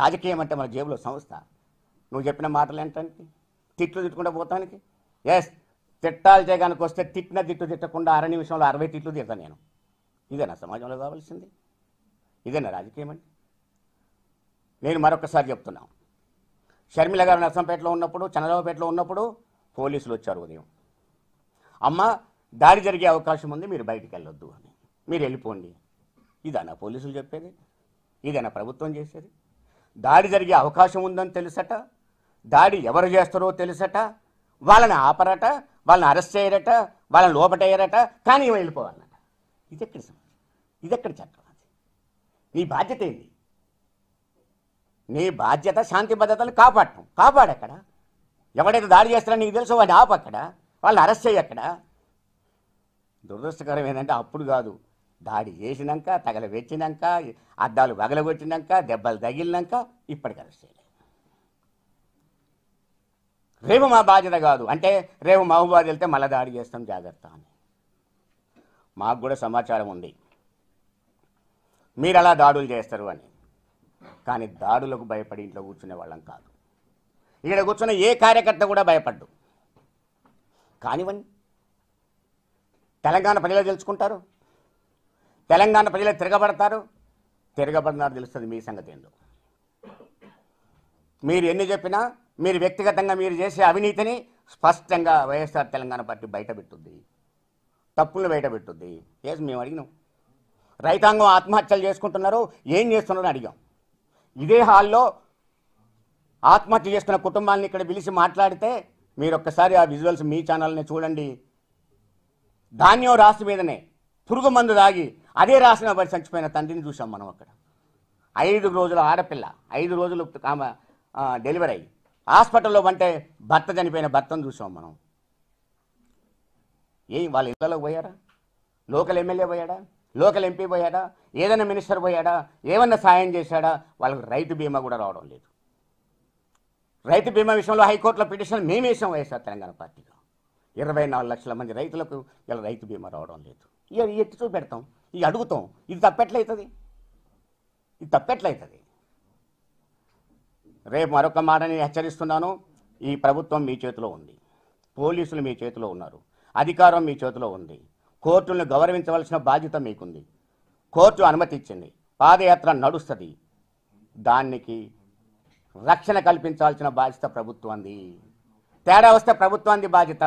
రాజకీయం అంటే మన జేబులో సంస్థ. నువ్వు చెప్పిన మాటలు ఏంటంటే తిట్లు తిట్టుకుంటూ పోతానికి. ఎస్, తిట్టాలు చేయడానికి వస్తే తిట్టిన తిట్టు తిట్టకుండా అర నిమిషంలో అరవై తిట్లు తిడతాను నేను. ఇదేనా సమాజంలో కావాల్సింది? ఇదేనా రాజకీయం అండి? నేను మరొకసారి చెప్తున్నాను, షర్మిల గారు నర్సంపేటలో ఉన్నప్పుడు, చంద్రబాబుపేటలో ఉన్నప్పుడు పోలీసులు వచ్చారు ఉదయం, అమ్మ దాడి జరిగే అవకాశం ఉంది మీరు బయటికి వెళ్ళొద్దు అని, మీరు వెళ్ళిపోండి. ఇదేనా పోలీసులు చెప్పేది? ఇదేనా ప్రభుత్వం చేసేది? దాడి జరిగే అవకాశం ఉందని తెలుసట, దాడి ఎవరు చేస్తారో తెలుసట, వాళ్ళని ఆపరట, వాళ్ళని అరెస్ట్ చేయరట, వాళ్ళని లోపటయ్యారట, కానీ వెళ్ళిపోవాలన్నట. ఇదెక్కడ సమాజం? ఇదెక్కడ చట్టం? అది నీ బాధ్యత ఏంది? నీ బాధ్యత శాంతి భద్రతలు కాపాడటం. కాపాడక్కడ ఎవడైతే దాడి చేస్తారో నీకు తెలుసు, వాడిని ఆపక్కడ, వాళ్ళని అరెస్ట్ చేయక్కడ. దురదృష్టకరం ఏంటంటే అప్పుడు కాదు, దాడి చేసినాక, తగలబెట్టినాక, అద్దాలు పగలగొట్టినాక, దెబ్బలు తగిలినాక ఇప్పటికి అరెస్ట్ చేయలేదు. రేపు మా బాధ్యత కాదు అంటే రేపు మహబూబాద్ వెళ్తే మళ్ళీ దాడి చేస్తాం జాగ్రత్త అని మాకు కూడా సమాచారం ఉంది, మీరు అలా దాడులు చేస్తారు అని. కానీ దాడులకు భయపడి ఇంట్లో కూర్చునే వాళ్ళం కాదు. ఇక్కడ కూర్చున్న ఏ కార్యకర్త కూడా భయపడ్డు. కానివ్వండి, తెలంగాణ ప్రజలు తెలుసుకుంటారు, తెలంగాణ ప్రజలు తిరగబడతారు, తిరగబడినారు తెలుస్తుంది. మీ సంగతి ఏందో, మీరు ఎన్ని చెప్పినా మీరు వ్యక్తిగతంగా మీరు చేసే అవినీతిని స్పష్టంగా వైఎస్ఆర్ తెలంగాణ పార్టీ బయటపెట్టుద్ది, తప్పులను బయటపెట్టుద్ది. ఏజ్ మేము అడిగినాం, రైతాంగం ఆత్మహత్యలు చేసుకుంటున్నారు, ఏం చేస్తున్నారని అడిగాం. ఇదే హాల్లో ఆత్మహత్య చేసుకున్న కుటుంబాలను ఇక్కడ పిలిచి మాట్లాడితే మీరు ఒక్కసారి ఆ విజువల్స్ మీ ఛానల్ని చూడండి. ధాన్యం రాసి మీదనే పురుగు మందు దాగి అదే రాసిన వారి చచ్చిపోయిన తండ్రిని చూసాం మనం. అక్కడ ఐదు రోజుల ఆడపిల్ల ఐదు రోజులు ఆమె డెలివరీ అయ్యి హాస్పిటల్లో అంటే భర్త చనిపోయిన భర్తను చూసాం మనం. ఏ వాళ్ళ ఇళ్ళలోకి పోయారా? లోకల్ ఎమ్మెల్యే పోయాడా? లోకల్ ఎంపీ పోయాడా? ఏదైనా మినిస్టర్ పోయాడా? ఏమన్నా సాయం చేశాడా? వాళ్ళకు రైతు బీమా కూడా రావడం లేదు. రైతు బీమా విషయంలో హైకోర్టులో పిటిషన్ మేమేసాం వైఎస్ఆర్ తెలంగాణ పార్టీలో. ఇరవై నాలుగు లక్షల మంది రైతులకు ఇలా రైతు బీమా రావడం లేదు. ఇవి ఎత్తి చూపెడతాం, ఇవి అడుగుతాం. ఇది తప్పెట్లయితుంది? ఇది తప్పెట్లయితుంది? రేపు మరొక మాటని హెచ్చరిస్తున్నాను. ఈ ప్రభుత్వం మీ చేతిలో ఉంది, పోలీసులు మీ చేతిలో ఉన్నారు, అధికారం మీ చేతిలో ఉంది. కోర్టులను గౌరవించవలసిన బాధ్యత మీకుంది. కోర్టు అనుమతి ఇచ్చింది, పాదయాత్ర నడుస్తుంది, దానికి రక్షణ కల్పించాల్సిన బాధ్యత ప్రభుత్వాన్ని. తేడా వస్తే ప్రభుత్వాన్ని బాధ్యత,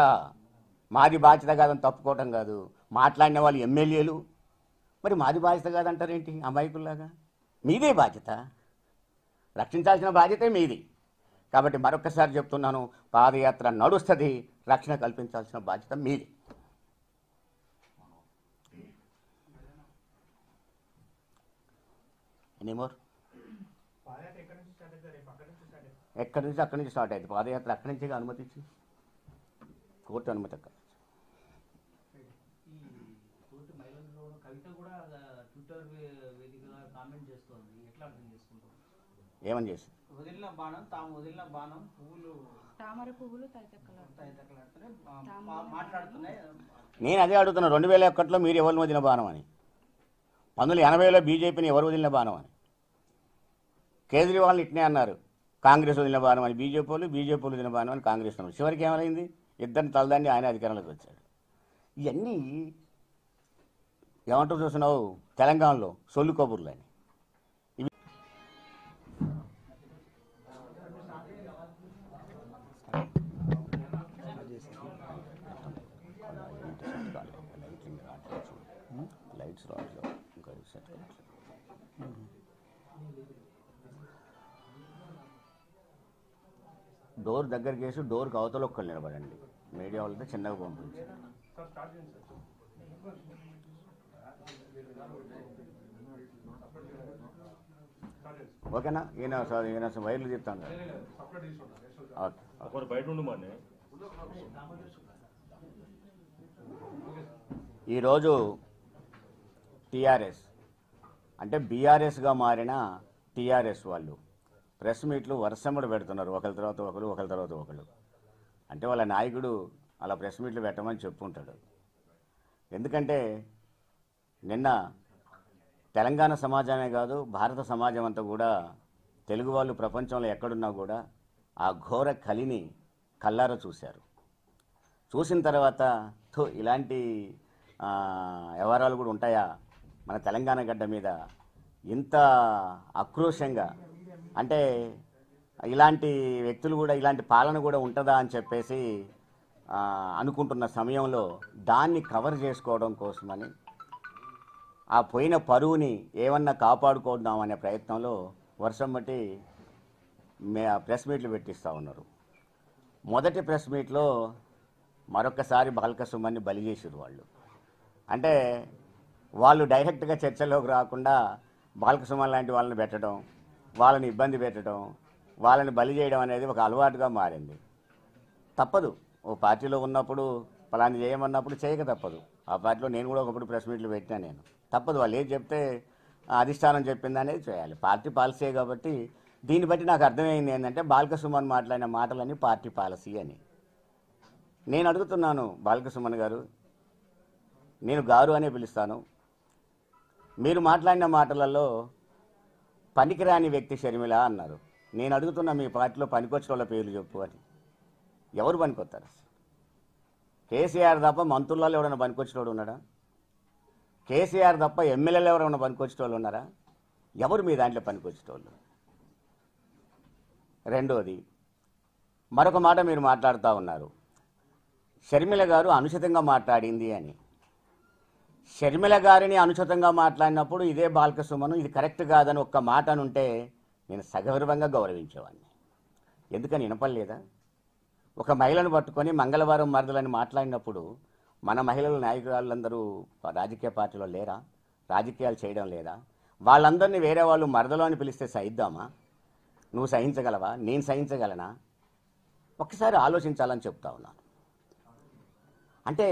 మాది బాధ్యత కాదని తప్పుకోవటం కాదు. మాట్లాడిన వాళ్ళు ఎమ్మెల్యేలు మరి మాది బాధ్యత కాదంటారేంటి అమాయకుల్లాగా? మీదే బాధ్యత, రక్షించాల్సిన బాధ్యతే మీది. కాబట్టి మరొకసారి చెప్తున్నాను, పాదయాత్ర నడుస్తుంది, రక్షణ కల్పించాల్సిన బాధ్యత మీది. ఎనీమోర్? ఎక్కడి నుంచి అక్కడి నుంచి స్టార్ట్ అయింది పాదయాత్ర. అక్కడి నుంచి అనుమతి ఇచ్చి కోర్టు అనుమతి అక్కడ. ఏమని చేసింది? నేను అదే అడుగుతున్నా, రెండు వేల ఒకటిలో మీరు ఎవరిని వదిలిన బాణం అని, పంతొమ్మిది వందల ఎనభైలో బీజేపీని ఎవరు వదిలిన బాణం అని, కేజ్రీవాల్ని ఇట్నే అన్నారు కాంగ్రెస్ వదిలిన బాణం అని బీజేపీలు, బీజేపీలు వదిలిన బాణం అని కాంగ్రెస్ అన్నారు. చివరికి ఏమైంది? ఇద్దరిని తలదాన్ని ఆయన అధికారంలోకి వచ్చాడు. ఇవన్నీ ఏమంటూ చూస్తున్నావు తెలంగాణలో సొల్లు కబుర్లు అని. డోర్ దగ్గరికి వేసి డోర్కి అవతల ఒక్కరు నిలబడండి. మీడియా వాళ్ళతో చిన్నగా పంపించారు. ఓకేనా? ఈయన ఈయన వైర్లు చెప్తాను. ఈరోజు టీఆర్ఎస్ అంటే బీఆర్ఎస్గా మారిన టీఆర్ఎస్ వాళ్ళు ప్రెస్ మీట్లు వర్షంబడి పెడుతున్నారు, ఒకరి తర్వాత ఒకరు ఒకరి తర్వాత ఒకరు. అంటే వాళ్ళ నాయకుడు అలా ప్రెస్ మీట్లు పెట్టమని చెప్పుకుంటాడు. ఎందుకంటే నిన్న తెలంగాణ సమాజమే కాదు, భారత సమాజం అంతా కూడా తెలుగు వాళ్ళు ప్రపంచంలో ఎక్కడున్నా కూడా ఆ ఘోర కలిని కళ్ళారా చూశారు. చూసిన తర్వాత తో ఇలాంటి వ్యవహారాలు కూడా ఉంటాయా మన తెలంగాణ గడ్డ మీద ఇంత ఆక్రోశంగా? అంటే ఇలాంటి వ్యక్తులు కూడా, ఇలాంటి పాలన కూడా ఉంటుందా అని చెప్పేసి అనుకుంటున్న సమయంలో దాన్ని కవర్ చేసుకోవడం కోసమని ఆ పోయిన పరువుని ఏమన్నా కాపాడుకుందాం అనే ప్రయత్నంలో వర్షం బట్టి మే ప్రెస్ మీట్లు పెట్టిస్తూ ఉన్నారు. మొదటి ప్రెస్ మీట్లో మరొకసారి బాల్క సుమన్ని బలి చేసారు వాళ్ళు. అంటే వాళ్ళు డైరెక్ట్గా చర్చలోకి రాకుండా బాల్క సుమన్ లాంటి వాళ్ళని పెట్టడం, వాళ్ళని ఇబ్బంది పెట్టడం, వాళ్ళని బలి చేయడం అనేది ఒక అలవాటుగా మారింది. తప్పదు, ఓ పార్టీలో ఉన్నప్పుడు పలాని చేయమన్నప్పుడు చేయక తప్పదు. ఆ పార్టీలో నేను కూడా ఒకప్పుడు ప్రెస్ మీట్లు పెట్టినా నేను. తప్పదు, వాళ్ళు ఏం చెప్తే అధిష్టానం చెప్పింది అనేది చేయాలి, పార్టీ పాలసీ కాబట్టి. దీన్ని బట్టి నాకు అర్థమైంది ఏంటంటే బాల్క సుమన్ మాట్లాడిన మాటలన్నీ పార్టీ పాలసీ అని. నేను అడుగుతున్నాను బాల్క సుమన్ గారు, నేను గారు అనే పిలుస్తాను, మీరు మాట్లాడిన మాటలలో పనికిరాని వ్యక్తి షర్మిల అన్నారు. నేను అడుగుతున్నా మీ పార్టీలో పనికొచ్చిన వాళ్ళ పేర్లు చెప్పు అని. ఎవరు పనికొస్తారు? కేసీఆర్ తప్ప మంత్రులలో ఎవరైనా పనికొచ్చినోడు ఉన్నాడా? కేసీఆర్ తప్ప ఎమ్మెల్యేలు ఎవరైనా పనికొచ్చేటోళ్ళు ఉన్నారా? ఎవరు మీ దాంట్లో పనికొచ్చేటోళ్ళు? రెండోది, మరొక మాట మీరు మాట్లాడుతూ ఉన్నారు, షర్మిల గారు అనుచితంగా మాట్లాడింది అని. షర్మిల గారిని అనుచితంగా మాట్లాడినప్పుడు ఇదే బాల్క సుమను ఇది కరెక్ట్ కాదని ఒక్క మాట అనుంటే నేను సగౌరవంగా గౌరవించేవాడిని. ఎందుకని వినపడలేదా? ఒక మహిళను పట్టుకొని మంగళవారం మరదలని మాట్లాడినప్పుడు మన మహిళల నాయకులందరూ రాజకీయ పార్టీలో లేరా? రాజకీయాలు చేయడం లేదా? వాళ్ళందరినీ వేరే వాళ్ళు మరదలు అని పిలిస్తే సహిద్దామా? నువ్వు సహించగలవా? నేను సహించగలనా? ఒక్కసారి ఆలోచించాలని చెప్తా ఉన్నాను. అంటే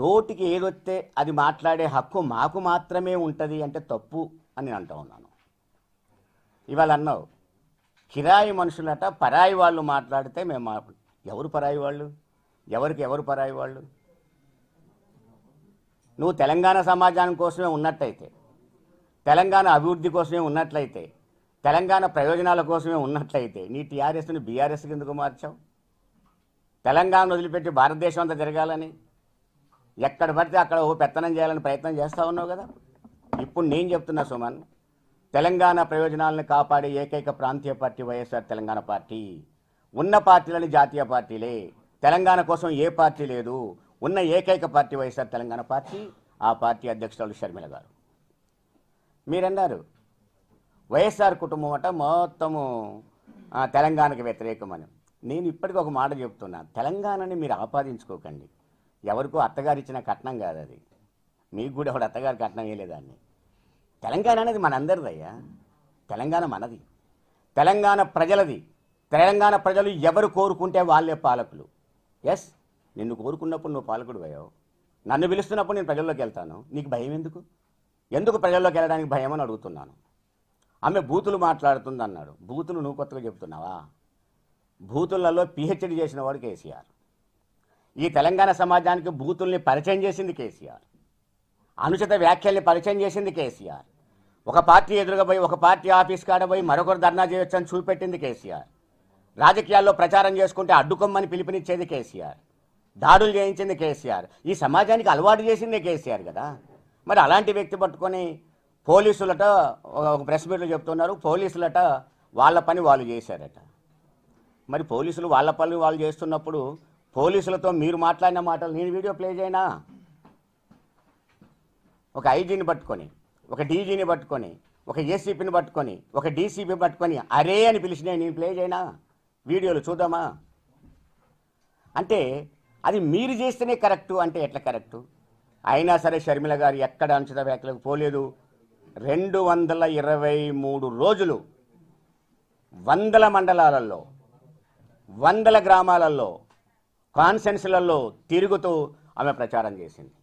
నోటికి ఏదొస్తే అది మాట్లాడే హక్కు మాకు మాత్రమే ఉంటుంది అంటే తప్పు అని నేను అంటూ ఉన్నాను. ఇవాళ అన్నావు కిరాయి మనుషులట పరాయి వాళ్ళు మాట్లాడితే మేము ఎవరు పరాయి వాళ్ళు? ఎవరికి ఎవరు పరాయి వాళ్ళు? నువ్వు తెలంగాణ సమాజానికి కోసమే ఉన్నట్లయితే, తెలంగాణ అభివృద్ధి కోసమే ఉన్నట్లయితే, తెలంగాణ ప్రయోజనాల కోసమే ఉన్నట్లయితే నీ టీఆర్ఎస్ని బీఆర్ఎస్ కిందకు మార్చావు తెలంగాణ వదిలిపెట్టి భారతదేశం అంతా జరగాలని ఎక్కడ పడితే అక్కడ ఓ పెత్తనం చేయాలని ప్రయత్నం చేస్తూ ఉన్నావు కదా. ఇప్పుడు నేను చెప్తున్నా సుమన్, తెలంగాణ ప్రయోజనాలను కాపాడే ఏకైక ప్రాంతీయ పార్టీ వైఎస్ఆర్ తెలంగాణ పార్టీ. ఉన్న పార్టీలని జాతీయ పార్టీలే, తెలంగాణ కోసం ఏ పార్టీ లేదు. ఉన్న ఏకైక పార్టీ వైఎస్ఆర్ తెలంగాణ పార్టీ. ఆ పార్టీ అధ్యక్షురాలు షర్మిల గారు. మీరన్నారు వైఎస్ఆర్ కుటుంబం అట మొత్తము తెలంగాణకు వ్యతిరేకమని. నేను ఇప్పటికీ ఒక మాట చెప్తున్నా, తెలంగాణని మీరు ఆపాదించుకోకండి. ఎవరికో అత్తగారు ఇచ్చిన కట్నం కాదు అది. మీకు కూడా ఎవడు అత్తగారు కట్నం వేయలేదాన్ని. తెలంగాణ అనేది మనందరిదయ్యా. తెలంగాణ మనది, తెలంగాణ ప్రజలది. తెలంగాణ ప్రజలు ఎవరు కోరుకుంటే వాళ్ళే పాలకులు. ఎస్, నిన్ను కోరుకున్నప్పుడు నువ్వు పాలకుడు అయ్యావు. నన్ను పిలుస్తున్నప్పుడు నేను ప్రజల్లోకి వెళ్తాను. నీకు భయం ఎందుకు? ఎందుకు ప్రజల్లోకి వెళ్ళడానికి భయం అని అడుగుతున్నాను. ఆమె బూతులు మాట్లాడుతుంది అన్నాడు. బూతులు నువ్వు కొత్తగా చెప్తున్నావా? బూతులలో పిహెచ్డి చేసిన వాడు కేసీఆర్. ఈ తెలంగాణ సమాజానికి బూతుల్ని పరిచయం చేసింది కేసీఆర్. అనుచిత వ్యాఖ్యల్ని పరిచయం చేసింది కేసీఆర్. ఒక పార్టీ ఎదురుగా పోయి, ఒక పార్టీ ఆఫీస్ కాడ పోయి మరొకరు ధర్నా చేయొచ్చని చూపెట్టింది కేసీఆర్. రాజకీయాల్లో ప్రచారం చేసుకుంటే అడ్డుకోమని పిలుపునిచ్చేది కేసీఆర్. దాడులు చేయించింది కేసీఆర్. ఈ సమాజానికి అలవాటు చేసిందే కేసీఆర్ కదా. మరి అలాంటి వ్యక్తి పట్టుకొని పోలీసులట ఒక ప్రెస్ మీట్లో చెప్తున్నారు, పోలీసులట వాళ్ళ పని వాళ్ళు చేశారట. మరి పోలీసులు వాళ్ళ పని వాళ్ళు చేస్తున్నప్పుడు పోలీసులతో మీరు మాట్లాడిన మాటలు నేను వీడియో ప్లే చేయనా? ఒక ఐజీని పట్టుకొని, ఒక డీజీని పట్టుకొని, ఒక ఏసీపీని పట్టుకొని, ఒక డీసీపీ పట్టుకొని అరే అని పిలిచిన నేను ప్లే చేయనా? వీడియోలు చూద్దామా? అంటే అది మీరు చేస్తేనే కరెక్టు అంటే ఎట్లా కరెక్టు? అయినా సరే షర్మిల గారు ఎక్కడ అనుచిత వ్యాఖ్యలకు పోలేదు. రెండు వందల ఇరవై మూడు రోజులు వందల మండలాలలో, వందల గ్రామాలలో, కాన్సెన్స్లలో తిరుగుతూ ఆమె ప్రచారం చేసింది.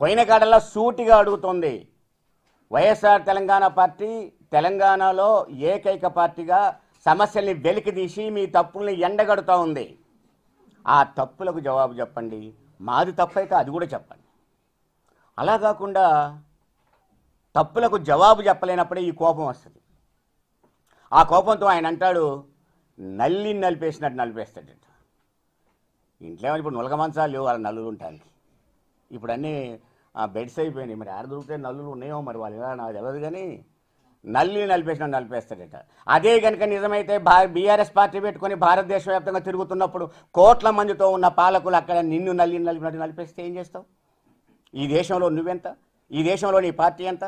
పోయిన కాడల్లా సూటిగా అడుగుతోంది, వైఎస్ఆర్ తెలంగాణ పార్టీ తెలంగాణలో ఏకైక పార్టీగా సమస్యల్ని వెలికితీసి మీ తప్పుల్ని ఎండగడుతూ ఉంది. ఆ తప్పులకు జవాబు చెప్పండి. మాది తప్పైతే అది కూడా చెప్పండి. అలా కాకుండా తప్పులకు జవాబు చెప్పలేనప్పుడే ఈ కోపం వస్తుంది. ఆ కోపంతో ఆయన అంటాడు నల్లి నలిపేసినట్టు నలిపేస్తాడు. ఇంట్లో ఏమో ఇప్పుడు నులక మంచాలు లేవు వాళ్ళ నల్లులు ఉండటానికి. ఇప్పుడు అన్నీ బెడ్స్ అయిపోయినాయి. మరి ఆడ దొరికితే నల్లులు ఉన్నాయో మరి వాళ్ళు ఎలా నాకు తెలియదు, కానీ నల్లి నలిపేసినట్టు నలిపేస్తాడట. అదే కనుక నిజమైతే భా బీఆర్ఎస్ పార్టీ పెట్టుకొని భారతదేశ వ్యాప్తంగా తిరుగుతున్నప్పుడు కోట్ల మందితో ఉన్న పాలకులు అక్కడ నిన్ను నల్లి నలిపినట్టు నలిపేస్తే ఏం చేస్తావు? ఈ దేశంలో నువ్వెంత? ఈ దేశంలో నీ పార్టీ ఎంత?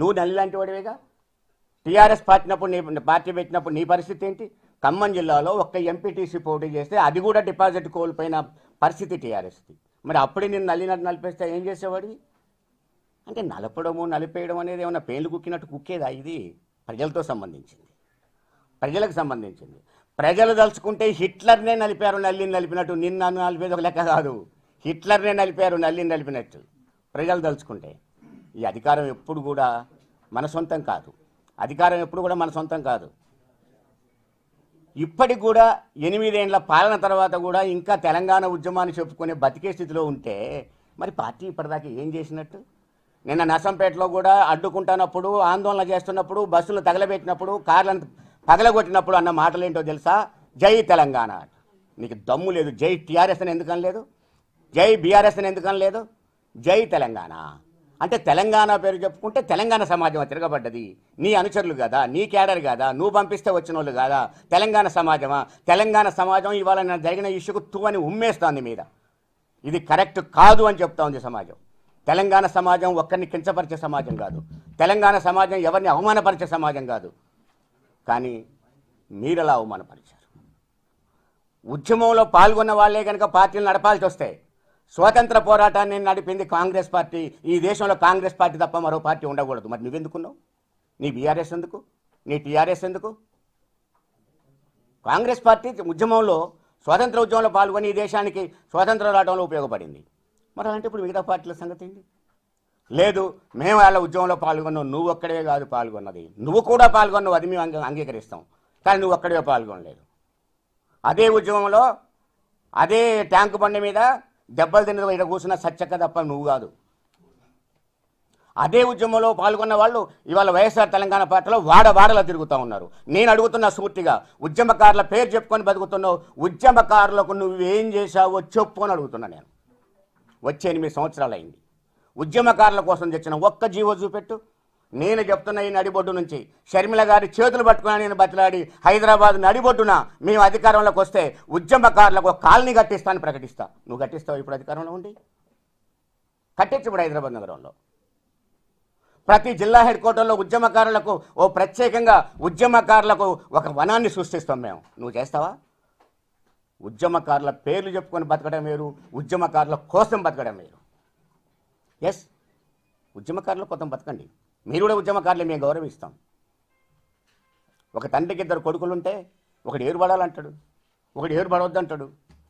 నువ్వు నల్లి లాంటి వాడివేగా. టీఆర్ఎస్ పార్టీనప్పుడు నీ పార్టీ పెట్టినప్పుడు నీ పరిస్థితి ఏంటి? ఖమ్మం జిల్లాలో ఒక్క ఎంపీటీసీ పోటీ చేస్తే అది కూడా డిపాజిట్ కోల్పోయిన పరిస్థితి టీఆర్ఎస్ది. మరి అప్పుడే నేను నల్లినట్టు నలిపేస్తే ఏం చేసేవాడివి? అంటే నలపడము నలిపేయడం అనేది ఏమన్నా పేర్లు కుక్కినట్టు కుక్కేదా? ఇది ప్రజలతో సంబంధించింది, ప్రజలకు సంబంధించింది. ప్రజలు తలుచుకుంటే హిట్లర్నే నలిపారు నల్లిని నలిపినట్టు. నిన్ను నలిపేది ఒక లెక్క కాదు, హిట్లర్నే నలిపారు నల్లిని నలిపినట్టు. ప్రజలు తలుచుకుంటే ఈ అధికారం ఎప్పుడు కూడా మన సొంతం కాదు. అధికారం ఎప్పుడు కూడా మన సొంతం కాదు. ఇప్పటికి కూడా ఎనిమిదేండ్ల పాలన తర్వాత కూడా ఇంకా తెలంగాణ ఉద్యమాన్ని చెప్పుకునే బతికే స్థితిలో ఉంటే మరి పార్టీ ఇప్పటిదాకా ఏం చేసినట్టు? నిన్న నర్సంపేటలో కూడా అడ్డుకుంటున్నప్పుడు, ఆందోళన చేస్తున్నప్పుడు, బస్సులను తగలబెట్టినప్పుడు, కార్లను పగలగొట్టినప్పుడు అన్న మాటలు ఏంటో తెలుసా? జై తెలంగాణ. నీకు దమ్ము లేదు. జై టీఆర్ఎస్ అని ఎందుకని లేదు? జై బీఆర్ఎస్ అని ఎందుకని లేదు? జై తెలంగాణ అంటే తెలంగాణ పేరు చెప్పుకుంటే తెలంగాణ సమాజం తిరగబడ్డది. నీ అనుచరులు కదా, నీ క్యాడర్ కదా, నువ్వు పంపిస్తే వచ్చిన వాళ్ళు కదా తెలంగాణ సమాజమా? తెలంగాణ సమాజం ఇవాళ జరిగిన ఇష్యూకు తూ అని ఉమ్మేస్తోంది మీద. ఇది కరెక్ట్ కాదు అని చెప్తా ఉంది సమాజం. తెలంగాణ సమాజం ఒక్కరిని కించపరిచే సమాజం కాదు. తెలంగాణ సమాజం ఎవరిని అవమానపరిచే సమాజం కాదు. కానీ మీరలా అవమానపరిచారు. ఉద్యమంలో పాల్గొన్న వాళ్ళే కనుక పార్టీలు నడపాల్సి వస్తాయి. స్వాతంత్ర పోరాటాన్ని నడిపింది కాంగ్రెస్ పార్టీ. ఈ దేశంలో కాంగ్రెస్ పార్టీ తప్ప మరో పార్టీ ఉండకూడదు. మరి నువ్వెందుకున్నావు? నీ బీఆర్ఎస్ ఎందుకు? నీ టీఆర్ఎస్ ఎందుకు? కాంగ్రెస్ పార్టీ ఉద్యమంలో, స్వాతంత్ర ఉద్యమంలో పాల్గొని ఈ దేశానికి స్వాతంత్రం రావడంలో ఉపయోగపడింది. మరి అలాంటి ఇప్పుడు మిగతా పార్టీల సంగతి ఏంటి? లేదు, మేము వాళ్ళ ఉద్యమంలో పాల్గొన్నాం. నువ్వు ఒక్కడే కాదు పాల్గొన్నది. నువ్వు కూడా పాల్గొన్నావు, అది మేము అంగీకరిస్తాం. కానీ నువ్వు ఒక్కడే పాల్గొనలేదు. అదే ఉద్యమంలో అదే ట్యాంకు బండి మీద దెబ్బలు తిన్న ఇక్కడ కూర్చున్న సచ్చక్క తప్ప నువ్వు కాదు. అదే ఉద్యమంలో పాల్గొన్న వాళ్ళు ఇవాళ వైఎస్ఆర్ తెలంగాణ పార్టీలో వాడ వాడలా తిరుగుతూ ఉన్నారు. నేను అడుగుతున్న సూటిగా, ఉద్యమకారుల పేరు చెప్పుకొని బతుకుతున్నావు, ఉద్యమకారులకు నువ్వేం చేశావో చెప్పు అని అడుగుతున్నా నేను. వచ్చే ఎనిమిది సంవత్సరాలు అయింది. ఉద్యమకారుల కోసం తెచ్చిన ఒక్క జీవో చూపెట్టు. నేను చెప్తున్న ఈ నడిబొడ్డు నుంచి షర్మిల గారి చేతులు పట్టుకుని నేను బతిలాడి హైదరాబాద్ నడిబొడ్డున మేము అధికారంలోకి వస్తే ఉద్యమకారులకు ఒక కాలనీ కట్టిస్తానని ప్రకటిస్తా. నువ్వు కట్టిస్తావు? ఇప్పుడు అధికారంలో ఉండి కట్టించబడు. హైదరాబాద్ నగరంలో ప్రతి జిల్లా హెడ్ క్వార్టర్లో ఉద్యమకారులకు ఓ ప్రత్యేకంగా ఉద్యమకారులకు ఒక వనాన్ని సృష్టిస్తాం మేము. నువ్వు చేస్తావా? ఉద్యమకారుల పేర్లు చెప్పుకొని బతకడం వేరు, ఉద్యమకారుల కోసం బతకడం వేరు. ఎస్, ఉద్యమకారులు కొంత బతకండి, మీరు కూడా ఉద్యమకారులే, మేము గౌరవిస్తాం. ఒక తండ్రికి ఇద్దరు కొడుకులుంటే ఒకడు ఏరుబడాలంటాడు, ఒకడు ఏరుబడవద్దు అంటాడు.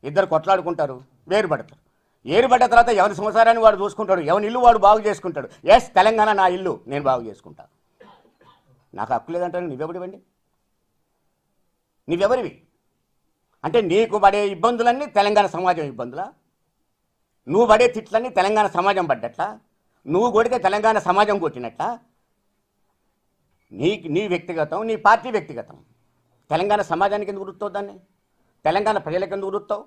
ఇద్దరు కొట్లాడుకుంటారు, వేరుబడతారు. ఏరుబడ్డ తర్వాత ఎవరి సంసారాన్ని వాడు చూసుకుంటాడు, ఎవరి ఇల్లు వాడు బాగు చేసుకుంటాడు. ఎస్, తెలంగాణ నా ఇల్లు, నేను బాగు చేసుకుంటాను, నాకు హక్కు లేదంటాను. నువ్వెవడివండి? నువ్వెవరివి అంటే నీకు పడే ఇబ్బందులన్నీ తెలంగాణ సమాజం ఇబ్బందులా? నువ్వు పడే తిట్లన్నీ తెలంగాణ సమాజం పడ్డట్లా? నువ్వు కొడితే తెలంగాణ సమాజం కొట్టినట్లా? నీ నీ వ్యక్తిగతం, నీ పార్టీ వ్యక్తిగతం. తెలంగాణ సమాజానికి ఎందుకు గుర్తుతావు? దాన్ని తెలంగాణ ప్రజలకు ఎందుకు గుర్తుతావు?